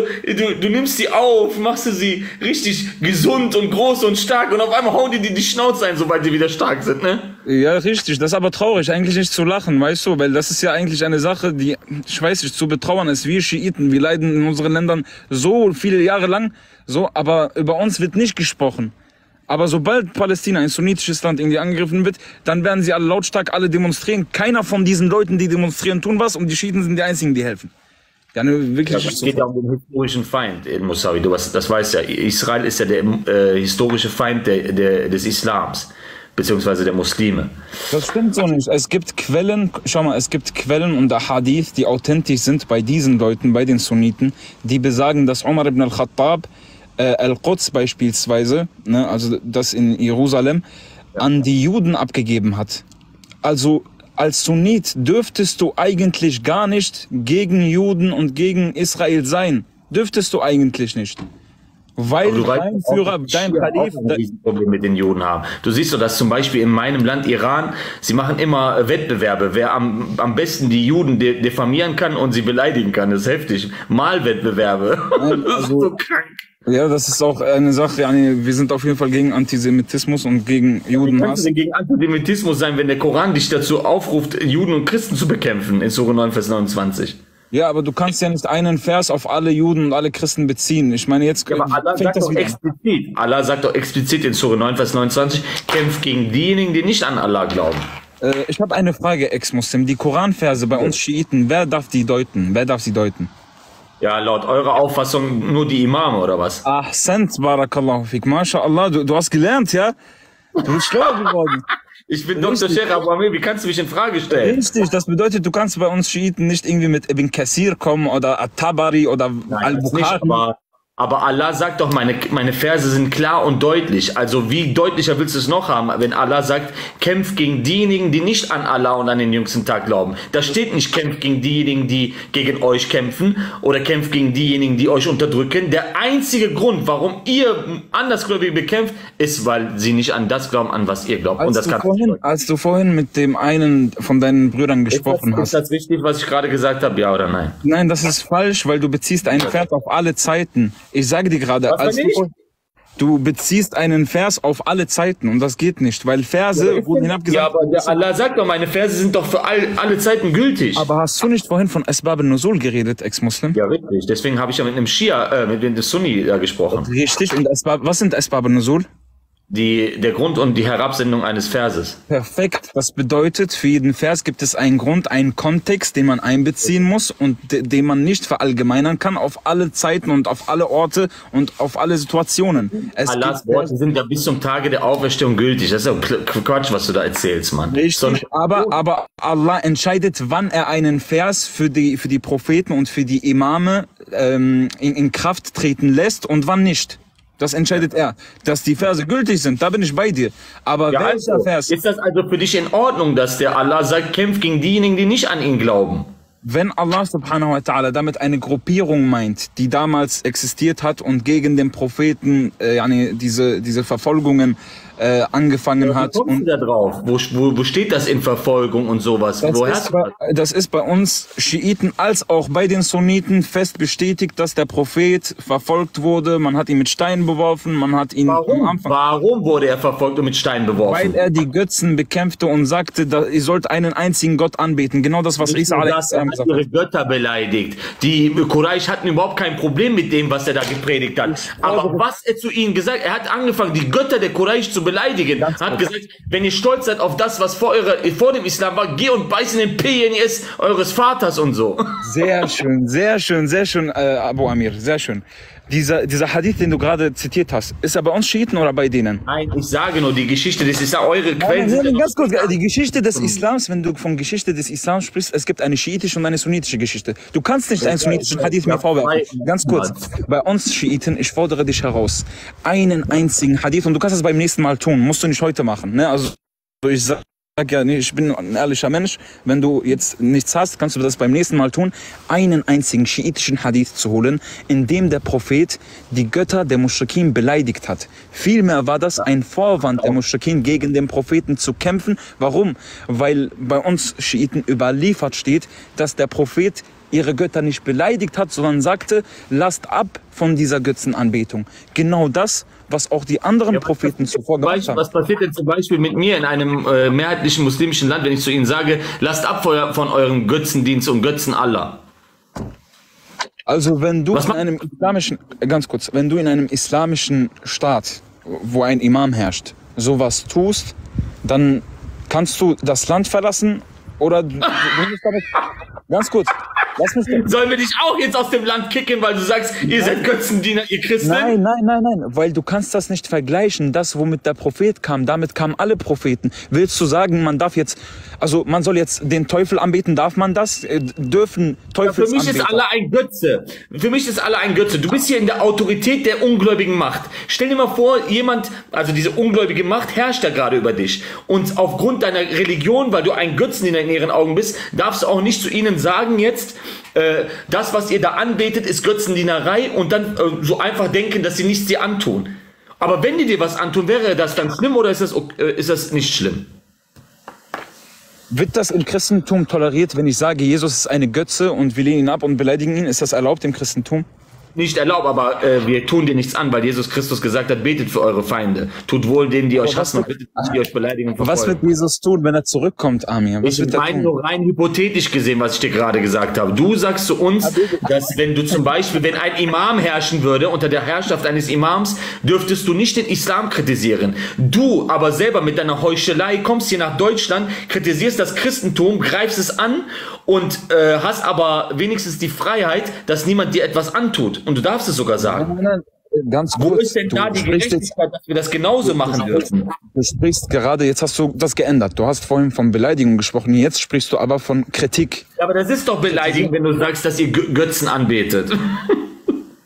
du nimmst die auf, machst du sie richtig gesund und groß und stark und auf einmal hauen die die Schnauze ein, sobald die wieder stark sind, ne? Ja, richtig. Das ist aber traurig, eigentlich nicht zu lachen, weißt du, weil das ist ja eigentlich eine Sache, die, ich weiß nicht, zu betrauern ist. Wir Schiiten, wir leiden in unseren Ländern so viele Jahre lang, so, aber über uns wird nicht gesprochen. Aber sobald Palästina, ein sunnitisches Land, irgendwie angegriffen wird, dann werden sie alle lautstark, alle demonstrieren. Keiner von diesen Leuten, die demonstrieren, tun was und die Schiiten sind die einzigen, die helfen. Ja, ne, wirklich. Ja, es geht ja um den historischen Feind, El-Musawi. Das weißt ja. Israel ist ja der historische Feind des Islams, beziehungsweise der Muslime. Das stimmt so nicht. Es gibt Quellen, schau mal, es gibt Quellen und Hadith, die authentisch sind bei diesen Leuten, bei den Sunniten, die besagen, dass Omar ibn al-Khattab Al-Quds beispielsweise, ne, also das in Jerusalem, an die Juden abgegeben hat. Also als Sunnit dürftest du eigentlich gar nicht gegen Juden und gegen Israel sein. Dürftest du eigentlich nicht. Weil dein Führer, dein Kalif... Problem mit den Juden haben. Du siehst doch, dass zum Beispiel in meinem Land Iran, sie machen immer Wettbewerbe, wer am besten die Juden diffamieren kann und sie beleidigen kann. Das ist heftig. Malwettbewerbe. Das ist so krank. Ja, das ist auch eine Sache, wir sind auf jeden Fall gegen Antisemitismus und gegen Judenhass. Wie kannst du denn gegen Antisemitismus sein, wenn der Koran dich dazu aufruft, Juden und Christen zu bekämpfen, in Sura 9, Vers 29? Ja, aber du kannst ja nicht einen Vers auf alle Juden und alle Christen beziehen. Ich meine, jetzt ja, aber Allah sagt doch explizit. Allah sagt doch explizit in Sura 9, Vers 29, kämpft gegen diejenigen, die nicht an Allah glauben. Ich habe eine Frage, Ex-Muslim. Die Koranverse bei uns Schiiten, wer darf die deuten? Wer darf sie deuten? Ja, laut eurer Auffassung nur die Imame, oder was? Ach, Sant, barakallahu fik. MashaAllah, du hast gelernt, ja? Du bist schlauer geworden. Ich bin Dr. Sheikh Abu Amir, wie kannst du mich in Frage stellen? Richtig, das bedeutet, du kannst bei uns Schiiten nicht irgendwie mit Ibn Kathir kommen oder At-Tabari oder Al-Bukhari. Aber Allah sagt doch, meine Verse sind klar und deutlich. Also wie deutlicher willst du es noch haben, wenn Allah sagt, kämpf gegen diejenigen, die nicht an Allah und an den jüngsten Tag glauben. Da steht nicht, kämpf gegen diejenigen, die gegen euch kämpfen oder kämpf gegen diejenigen, die euch unterdrücken. Der einzige Grund, warum ihr Andersgläubige bekämpft, ist, weil sie nicht an das glauben, an was ihr glaubt. Und das als du vorhin mit dem einen von deinen Brüdern gesprochen hast. Ist das richtig, was ich gerade gesagt habe, ja oder nein? Nein, das ist falsch, weil du beziehst einen Vers auf alle Zeiten. Ich sage dir gerade, als du, Du beziehst einen Vers auf alle Zeiten und das geht nicht, weil Verse wurden hinabgesagt. Ja, aber der Allah sagt doch, meine Verse sind doch für alle Zeiten gültig. Aber hast du nicht vorhin von Asbab al-Nusul geredet, Ex-Muslim? Ja, richtig. Deswegen habe ich ja mit einem Schia, mit dem Sunni da gesprochen. Richtig. Und was sind Asbab al-Nusul? Der Grund und die Herabsendung eines Verses. Perfekt. Das bedeutet, für jeden Vers gibt es einen Grund, einen Kontext, den man einbeziehen muss und den man nicht verallgemeinern kann auf alle Zeiten und auf alle Orte und auf alle Situationen. Allahs Worte sind ja bis zum Tage der Auferstehung gültig. Das ist ja Quatsch, was du da erzählst, Mann. Richtig, aber Allah entscheidet, wann er einen Vers für die Propheten und für die Imame in Kraft treten lässt und wann nicht. Das entscheidet er. Dass die Verse gültig sind, da bin ich bei dir. Aber ja, welcher Vers? Ist das also für dich in Ordnung, dass der Allah sagt, kämpft gegen diejenigen, die nicht an ihn glauben? Wenn Allah subhanahu wa ta'ala damit eine Gruppierung meint, die damals existiert hat und gegen den Propheten diese Verfolgungen angefangen hat. Wo kommst du da drauf? Wo steht das in Verfolgung und sowas? Das ist bei uns Schiiten als auch bei den Sunniten fest bestätigt, dass der Prophet verfolgt wurde. Man hat ihn mit Steinen beworfen, man hat ihn... Warum wurde er verfolgt und mit Steinen beworfen? Weil er die Götzen bekämpfte und sagte, ihr sollt einen einzigen Gott anbeten. Genau das, was Isa a.s. hat ihre Götter beleidigt. Die Quraysh hatten überhaupt kein Problem mit dem, was er da gepredigt hat. Aber was er zu ihnen gesagt hat, er hat angefangen, die Götter der Quraysh zu beleidigen, hat gesagt, wenn ihr stolz seid auf das, was vor dem Islam war, geh und beiß in den PNS eures Vaters und so. Sehr schön, sehr schön, sehr schön, Abu Amir, sehr schön. Dieser Hadith, den du gerade zitiert hast, ist er bei uns Schiiten oder bei denen? Nein, ich sage nur, die Geschichte des Islams, eure Quellen. Nein, ganz kurz, die Geschichte des Islams, wenn du von Geschichte des Islams sprichst, es gibt eine schiitische und eine sunnitische Geschichte. Du kannst nicht einen sunnitischen Hadith mehr vorwerfen. Ganz kurz, bei uns Schiiten, ich fordere dich heraus, einen einzigen Hadith, und du kannst es beim nächsten Mal tun, musst du nicht heute machen. Ne? Also ich sage, ich bin ein ehrlicher Mensch, wenn du jetzt nichts hast, kannst du das beim nächsten Mal tun, einen einzigen schiitischen Hadith zu holen, in dem der Prophet die Götter der Muschrikin beleidigt hat. Vielmehr war das ein Vorwand der Muschrikin, gegen den Propheten zu kämpfen. Warum? Weil bei uns Schiiten überliefert steht, dass der Prophet ihre Götter nicht beleidigt hat, sondern sagte, lasst ab von dieser Götzenanbetung. Genau das, was auch die anderen Propheten zuvor gemacht haben. Was passiert denn zum Beispiel mit mir in einem mehrheitlichen muslimischen Land, wenn ich zu ihnen sage, lasst ab von eurem Götzendienst und Götzen Allah? Also wenn du in einem islamischen Staat, wo ein Imam herrscht, sowas tust, dann kannst du das Land verlassen oder du musst damit... Ganz kurz. Sollen wir dich auch jetzt aus dem Land kicken, weil du sagst, ihr seid Götzendiener, ihr Christen? Nein, nein, nein, nein, weil du kannst das nicht vergleichen. Das, womit der Prophet kam, damit kamen alle Propheten. Willst du sagen, man darf jetzt, also man soll jetzt den Teufel anbeten, darf man das? Dürfen Teufel anbeten? Ja, für mich ist Allah ein Götze. Für mich ist Allah ein Götze. Du bist hier in der Autorität der ungläubigen Macht. Stell dir mal vor, jemand, also diese ungläubige Macht herrscht da gerade über dich. Und aufgrund deiner Religion, weil du ein Götzendiener in ihren Augen bist, darfst du auch nicht zu ihnen sagen jetzt, das, was ihr da anbetet, ist Götzendienerei, und dann so einfach denken, dass sie nichts dir antun. Aber wenn die dir was antun, wäre das dann schlimm oder ist das nicht schlimm? Wird das im Christentum toleriert, wenn ich sage, Jesus ist eine Götze und wir lehnen ihn ab und beleidigen ihn? Ist das erlaubt im Christentum? Nicht erlaubt, aber wir tun dir nichts an, weil Jesus Christus gesagt hat, betet für eure Feinde. Tut wohl denen, die euch hassen, und betet nicht, die euch beleidigen und verfolgen. Was wird Jesus tun, wenn er zurückkommt, Amir? Ich meine nur rein hypothetisch gesehen, was ich dir gerade gesagt habe. Du sagst zu uns, dass wenn du zum Beispiel, wenn ein Imam herrschen würde, unter der Herrschaft eines Imams, dürftest du nicht den Islam kritisieren. Du aber selber mit deiner Heuchelei kommst hier nach Deutschland, kritisierst das Christentum, greifst es an und hast aber wenigstens die Freiheit, dass niemand dir etwas antut. Und du darfst es sogar sagen. Nein, nein, nein. Ganz kurz. Wo ist denn da die Gerechtigkeit, dass wir das genauso machen dürfen? Du sprichst gerade, jetzt hast du das geändert. Du hast vorhin von Beleidigung gesprochen, jetzt sprichst du aber von Kritik. Ja, aber das ist doch beleidigend, wenn du sagst, dass ihr Götzen anbetet.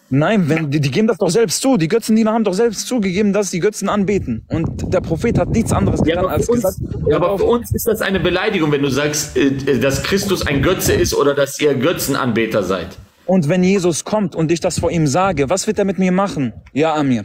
Nein, die geben das doch selbst zu. Die Götzendiener haben doch selbst zugegeben, dass die Götzen anbeten. Und der Prophet hat nichts anderes getan als gesagt. Ja, aber für uns ist das eine Beleidigung, wenn du sagst, dass Christus ein Götze ist oder dass ihr Götzenanbeter seid. Und wenn Jesus kommt und ich das vor ihm sage, was wird er mit mir machen? Ja, Amir.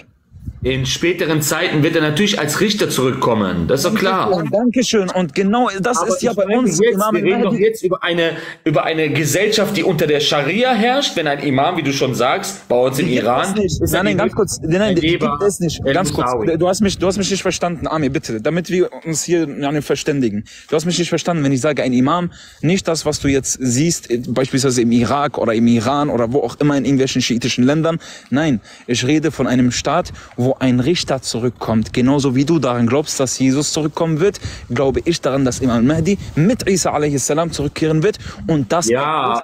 In späteren Zeiten wird er natürlich als Richter zurückkommen. Das ist doch klar. Dankeschön. Und genau das ist ja bei uns. Wir reden doch jetzt über eine Gesellschaft, die unter der Scharia herrscht, wenn ein Imam, wie du schon sagst, bei uns im Iran. Nein, ganz kurz. Nein, die gibt es nicht. Ganz kurz. Du hast mich nicht verstanden, Amir, bitte. Damit wir uns hier verständigen. Du hast mich nicht verstanden, wenn ich sage, ein Imam, nicht das, was du jetzt siehst, beispielsweise im Irak oder im Iran oder wo auch immer in irgendwelchen schiitischen Ländern. Nein, ich rede von einem Staat, wo ein Richter zurückkommt. Genauso wie du daran glaubst, dass Jesus zurückkommen wird, glaube ich daran, dass Imam al-Mahdi mit Isa a.s. zurückkehren wird und das... Ja,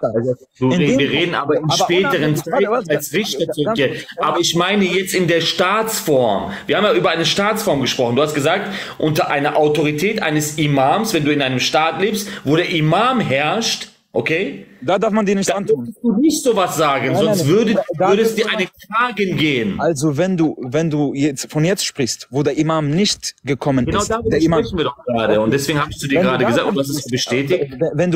wir reden aber in späteren Zeiten als Richter zurückkehren. Aber ich meine jetzt in der Staatsform. Wir haben ja über eine Staatsform gesprochen. Du hast gesagt, unter einer Autorität eines Imams, wenn du in einem Staat lebst, wo der Imam herrscht, okay? Da darf man dir nicht antun. Da darfst du nicht sowas sagen, sonst würde es dir eine Klage gehen. Also wenn du jetzt sprichst, wo der Imam nicht gekommen ist. Genau, darüber sprechen wir doch gerade. Und deswegen habe ich zu dir gerade gesagt, und das ist bestätigt. Wenn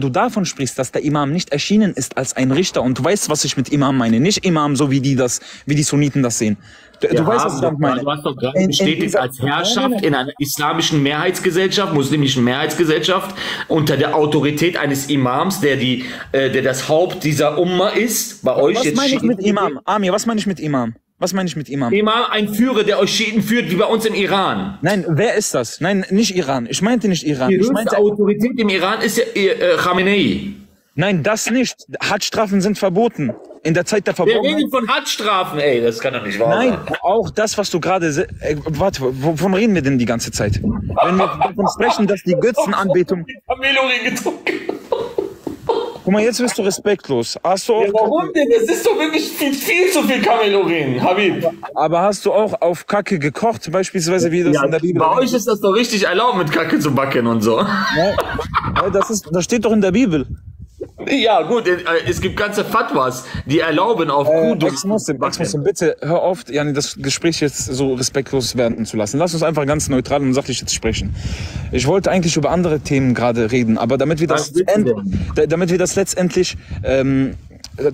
du davon sprichst, dass der Imam nicht erschienen ist als ein Richter, und du weißt, was ich mit Imam meine, nicht Imam, so wie die Sunniten das sehen. Du weißt, was ich damit meine. Du hast doch gerade bestätigt, als Herrschaft in einer islamischen Mehrheitsgesellschaft, muslimischen Mehrheitsgesellschaft, unter der Autorität eines Imams, der das Haupt dieser Umma ist, bei euch jetzt. Was meine ich mit Imam? Amir, was meine ich mit Imam? Was meine ich mit Imam? Imam, ein Führer, der euch Schiiten führt, wie bei uns im Iran. Nein, wer ist das? Nein, nicht Iran. Ich meinte nicht Iran. Die höchste Autorität im Iran ist ja Khamenei. Nein, das nicht. Haddstrafen sind verboten. In der Zeit der Verbotenheit. Wir reden von Haddstrafen, ey, das kann doch nicht wahr sein. Nein, auch das, was du gerade... Warte, wovon reden wir denn die ganze Zeit? Wenn wir davon sprechen, dass die Götzenanbetung... Guck mal, jetzt wirst du respektlos. Hast du auch warum denn? Das ist doch wirklich viel zu viel Kamelurin, Habib. Aber hast du auch auf Kacke gekocht, beispielsweise wie das in der Bibel? Bei euch ist das doch richtig erlaubt, mit Kacke zu backen und so. Ja, das steht doch in der Bibel. Ja, gut, es gibt ganze Fatwas, die erlauben auf Kuh. Ex-Muslim, bitte hör auf, Jani, das Gespräch jetzt so respektlos werden zu lassen. Lass uns einfach ganz neutral und sachlich jetzt sprechen. Ich wollte eigentlich über andere Themen gerade reden, aber damit wir das letztendlich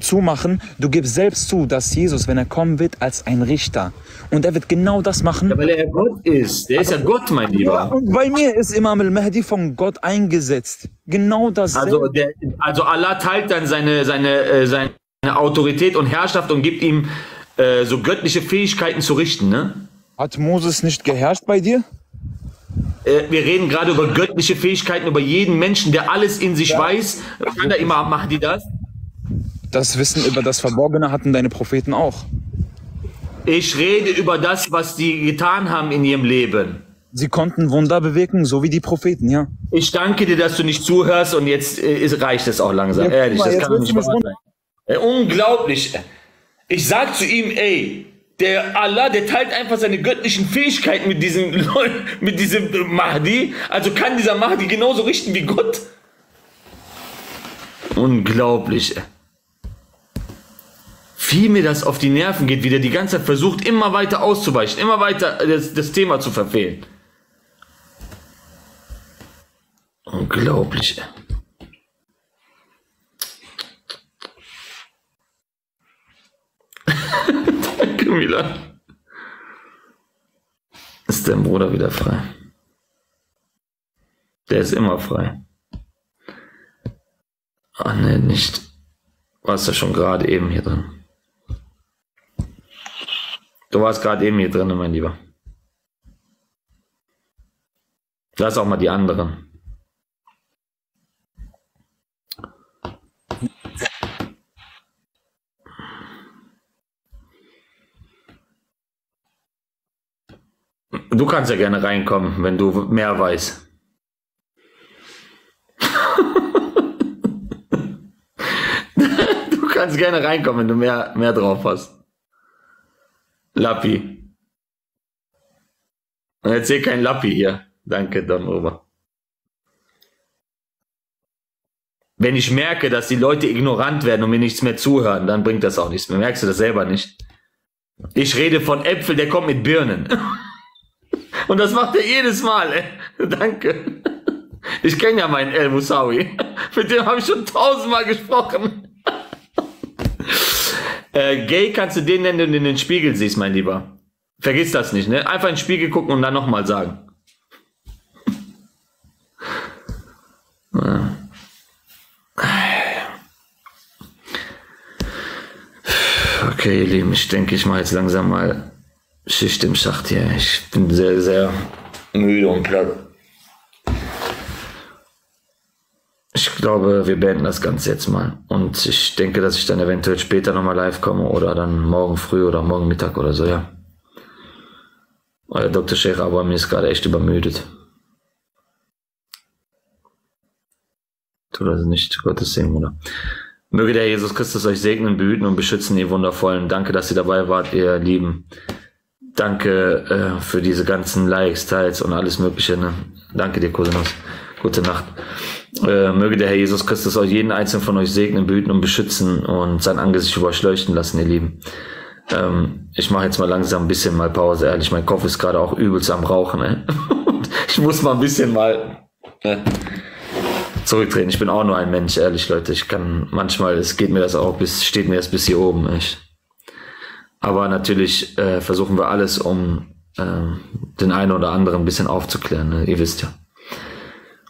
zumachen, du gibst selbst zu, dass Jesus, wenn er kommen wird, als ein Richter, und er wird genau das machen. Ja, weil er Gott ist. Der ist ja Gott, mein Lieber. Ja, und bei mir ist Imam al-Mahdi von Gott eingesetzt. Genau das. Also Allah teilt dann seine Autorität und Herrschaft und gibt ihm so göttliche Fähigkeiten zu richten, ne? Hat Moses nicht geherrscht bei dir? Wir reden gerade über göttliche Fähigkeiten, über jeden Menschen, der alles in sich weiß. Kann der Imam Mahdi das? Das Wissen über das Verborgene hatten deine Propheten auch. Ich rede über das, was die getan haben in ihrem Leben. Sie konnten Wunder bewirken, so wie die Propheten, ja. Ich danke dir, dass du nicht zuhörst, und jetzt reicht es auch langsam. Ja, ehrlich, das kann doch nicht wahr sein. Unglaublich. Ich sag zu ihm, ey, der Allah, der teilt einfach seine göttlichen Fähigkeiten mit diesen Leuten, mit diesem Mahdi. Also kann dieser Mahdi genauso richten wie Gott. Unglaublich. Wie mir das auf die Nerven geht, wie der die ganze Zeit versucht, immer weiter auszuweichen, immer weiter das Thema zu verfehlen. Unglaublich. Danke, Mila. Ist dein Bruder wieder frei? Der ist immer frei. Ah, ne, nicht. Warst du schon gerade eben hier drin? Du warst gerade eben hier drin, mein Lieber. Lass auch mal die anderen. Du kannst ja gerne reinkommen, wenn du mehr weißt. Du kannst gerne reinkommen, wenn du mehr drauf hast. Lappi. Und erzähl kein Lappi hier. Danke, Don Ober. Wenn ich merke, dass die Leute ignorant werden und mir nichts mehr zuhören, dann bringt das auch nichts mehr. Merkst du das selber nicht? Ich rede von Äpfel, der kommt mit Birnen. Und das macht er jedes Mal, ey. Danke. Ich kenne ja meinen El-Musawi. Mit dem habe ich schon 1000-mal gesprochen. Gay kannst du den nennen, den du in den Spiegel siehst, mein Lieber. Vergiss das nicht, ne? Einfach ins Spiegel gucken und dann nochmal sagen. Ja. Okay, ihr Lieben, ich denke, ich mache jetzt langsam mal Schicht im Schacht hier. Ich bin sehr, sehr müde und platt. Ich glaube, wir beenden das Ganze jetzt mal. Und ich denke, dass ich dann eventuell später nochmal live komme oder dann morgen früh oder morgen Mittag oder so, ja. Weil Dr. Sheikh Abu Amir ist gerade echt übermüdet. Tu das nicht, Gottes Segen, oder? Möge der Jesus Christus euch segnen, behüten und beschützen, ihr Wundervollen. Danke, dass ihr dabei wart, ihr Lieben. Danke für diese ganzen Likes, Teils und alles Mögliche. Ne? Danke dir, Cousinus. Gute Nacht. Möge der Herr Jesus Christus euch jeden einzelnen von euch segnen, behüten und beschützen und sein Angesicht über euch leuchten lassen, ihr Lieben. Ich mache jetzt mal langsam ein bisschen mal Pause, ehrlich. Mein Kopf ist gerade auch übelst am Rauchen. Ey. Ich muss mal ein bisschen mal zurücktreten. Ich bin auch nur ein Mensch, ehrlich, Leute. Ich kann manchmal, es geht mir das auch bis, steht mir das bis hier oben. Echt. Aber natürlich versuchen wir alles, um den einen oder anderen ein bisschen aufzuklären. Ne? Ihr wisst ja.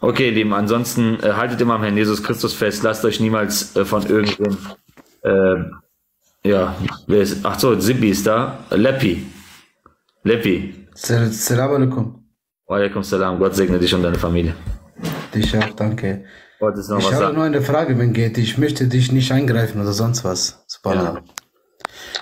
Okay, Lieben, ansonsten haltet immer am Herrn Jesus Christus fest. Lasst euch niemals von irgendwem... ja, wer ist... Ach so, Zibi ist da. Leppi. Leppi. Salam alaikum. Wa alaikum salam. Gott segne dich und deine Familie. Dich auch, danke. Gott ist noch ich was habe sagen. Nur eine Frage, wenn geht. Ich möchte dich nicht eingreifen oder sonst was. Ja.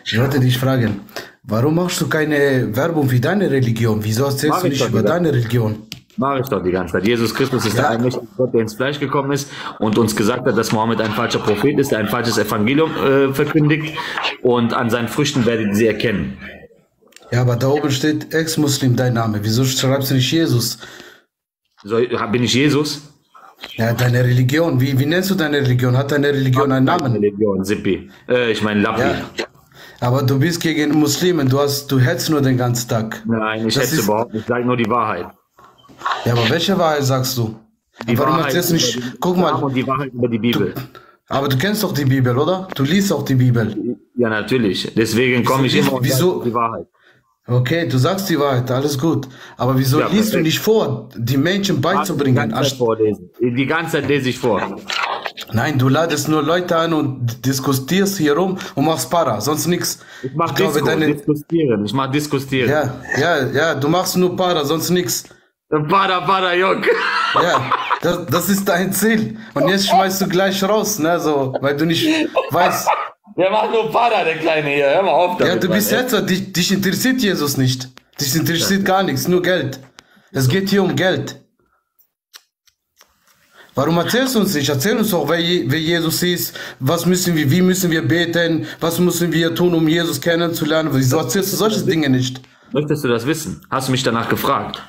Ich wollte dich fragen, warum machst du keine Werbung für deine Religion? Wieso erzählst du nicht über deine Religion? Mache ich doch die ganze Zeit. Jesus Christus ist der allmächtige Gott, der ins Fleisch gekommen ist und uns gesagt hat, dass Mohammed ein falscher Prophet ist, der ein falsches Evangelium verkündigt, und an seinen Früchten werdet ihr sie erkennen. Ja, aber da oben steht Ex-Muslim, dein Name. Wieso schreibst du nicht Jesus? So, bin ich Jesus? Ja, deine Religion. Wie nennst du deine Religion? Hat deine Religion einen Namen? Religion, Sippi. Ich meine Lappi. Ja. Aber du bist gegen Muslimen. Du hetzt nur den ganzen Tag. Nein, ich hetze überhaupt nicht. Ich sage nur die Wahrheit. Ja, aber welche Wahrheit sagst du? Warum erzählst du nicht? Guck mal. Und die Wahrheit über die Bibel. Aber du kennst doch die Bibel, oder? Du liest auch die Bibel. Ja, natürlich. Deswegen komme ich immer und sage die Wahrheit. Okay, du sagst die Wahrheit, alles gut. Aber wieso liest du nicht vor, die Menschen beizubringen? Die ganze Zeit lese ich vor. Nein, du ladest nur Leute an und diskutierst hier rum und machst Para, sonst nichts. Ich mache diskutieren. Ich mache diskutieren. Ja, du machst nur Para, sonst nichts. Bada, Jörg. Ja, das ist dein Ziel. Und jetzt schmeißt du gleich raus, ne? So, weil du nicht weißt. Der macht nur Bada, der Kleine hier. Hör mal auf damit. Ja, du bist Hetzer. Dich interessiert Jesus nicht. Dich interessiert gar nichts, nur Geld. Es geht hier um Geld. Warum erzählst du uns nicht? Erzähl uns doch, wer Jesus ist. Was müssen wir, wie müssen wir beten? Was müssen wir tun, um Jesus kennenzulernen? Wieso erzählst du solche Dinge nicht? Möchtest du das wissen? Hast du mich danach gefragt?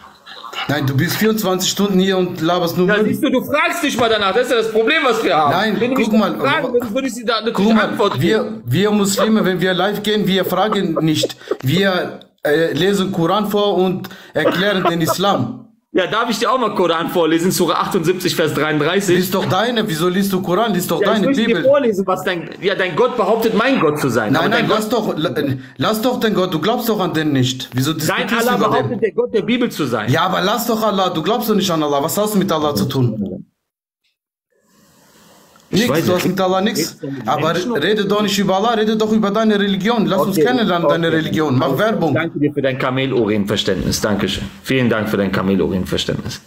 Nein, du bist 24 Stunden hier und laberst nur. Ja, siehst du, du fragst nicht mal danach. Das ist ja das Problem, was wir haben. Nein, wenn guck mal. Fragen, würde ich sie da natürlich antworten. Wir Muslime, wenn wir live gehen, wir fragen nicht. Wir lesen Koran vor und erklären den Islam. Ja, darf ich dir auch mal Koran vorlesen? Surah 78, Vers 33. Lies doch deine. Wieso liest du Koran? Lies doch deine Bibel. Ich will dir vorlesen, was dein Gott behauptet, mein Gott zu sein. Nein, lass doch den Gott. Du glaubst doch an den nicht. Wieso diskutierst du über den? Dein Allah behauptet, der Gott der Bibel zu sein. Ja, aber lass doch Allah. Du glaubst doch nicht an Allah. Was hast du mit Allah zu tun? Nichts, du hast mit Allah nichts. Aber rede doch nicht über Allah, rede doch über deine Religion. Lass uns kennenlernen, deine Religion. Mach Werbung. Danke dir für dein Kamelohrenverständnis. Dankeschön. Vielen Dank für dein Kamelohrenverständnis.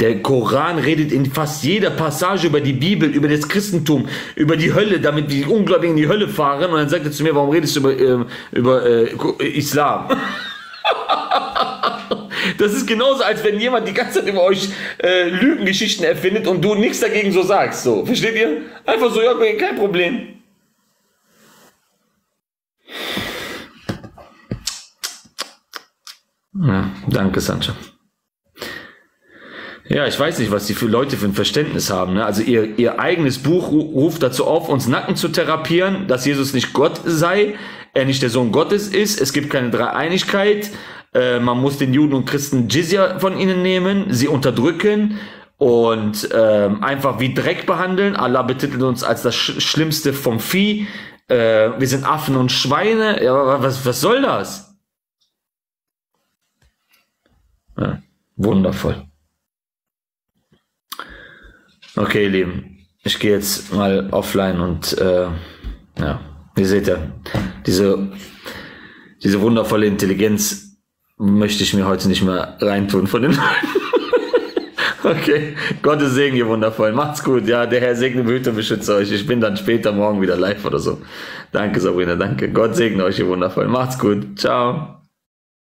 Der Koran redet in fast jeder Passage über die Bibel, über das Christentum, über die Hölle, damit die Ungläubigen in die Hölle fahren. Und dann sagt er zu mir, warum redest du über Islam? Das ist genauso, als wenn jemand die ganze Zeit über euch Lügengeschichten erfindet und du nichts dagegen so sagst. So. Versteht ihr? Einfach so, ja, kein Problem. Ja, danke, Sancho. Ja, ich weiß nicht, was die für Leute für ein Verständnis haben. Ne? Also ihr eigenes Buch ruft dazu auf, uns Nacken zu therapieren, dass Jesus nicht Gott sei, er nicht der Sohn Gottes ist, es gibt keine Dreieinigkeit, man muss den Juden und Christen Jizya von ihnen nehmen, sie unterdrücken und einfach wie Dreck behandeln. Allah betitelt uns als das Schlimmste vom Vieh. wir sind Affen und Schweine, ja, was soll das? Ja, wundervoll. Okay, ihr Lieben, ich gehe jetzt mal offline und ja, ihr seht ja, diese wundervolle Intelligenz möchte ich mir heute nicht mehr reintun von den Leuten. Okay, Gottes Segen, ihr Wundervollen. Macht's gut. Ja, der Herr segne, behüte und beschütze euch. Ich bin dann später morgen wieder live oder so. Danke, Sabrina, danke. Gott segne euch, ihr Wundervollen. Macht's gut. Ciao.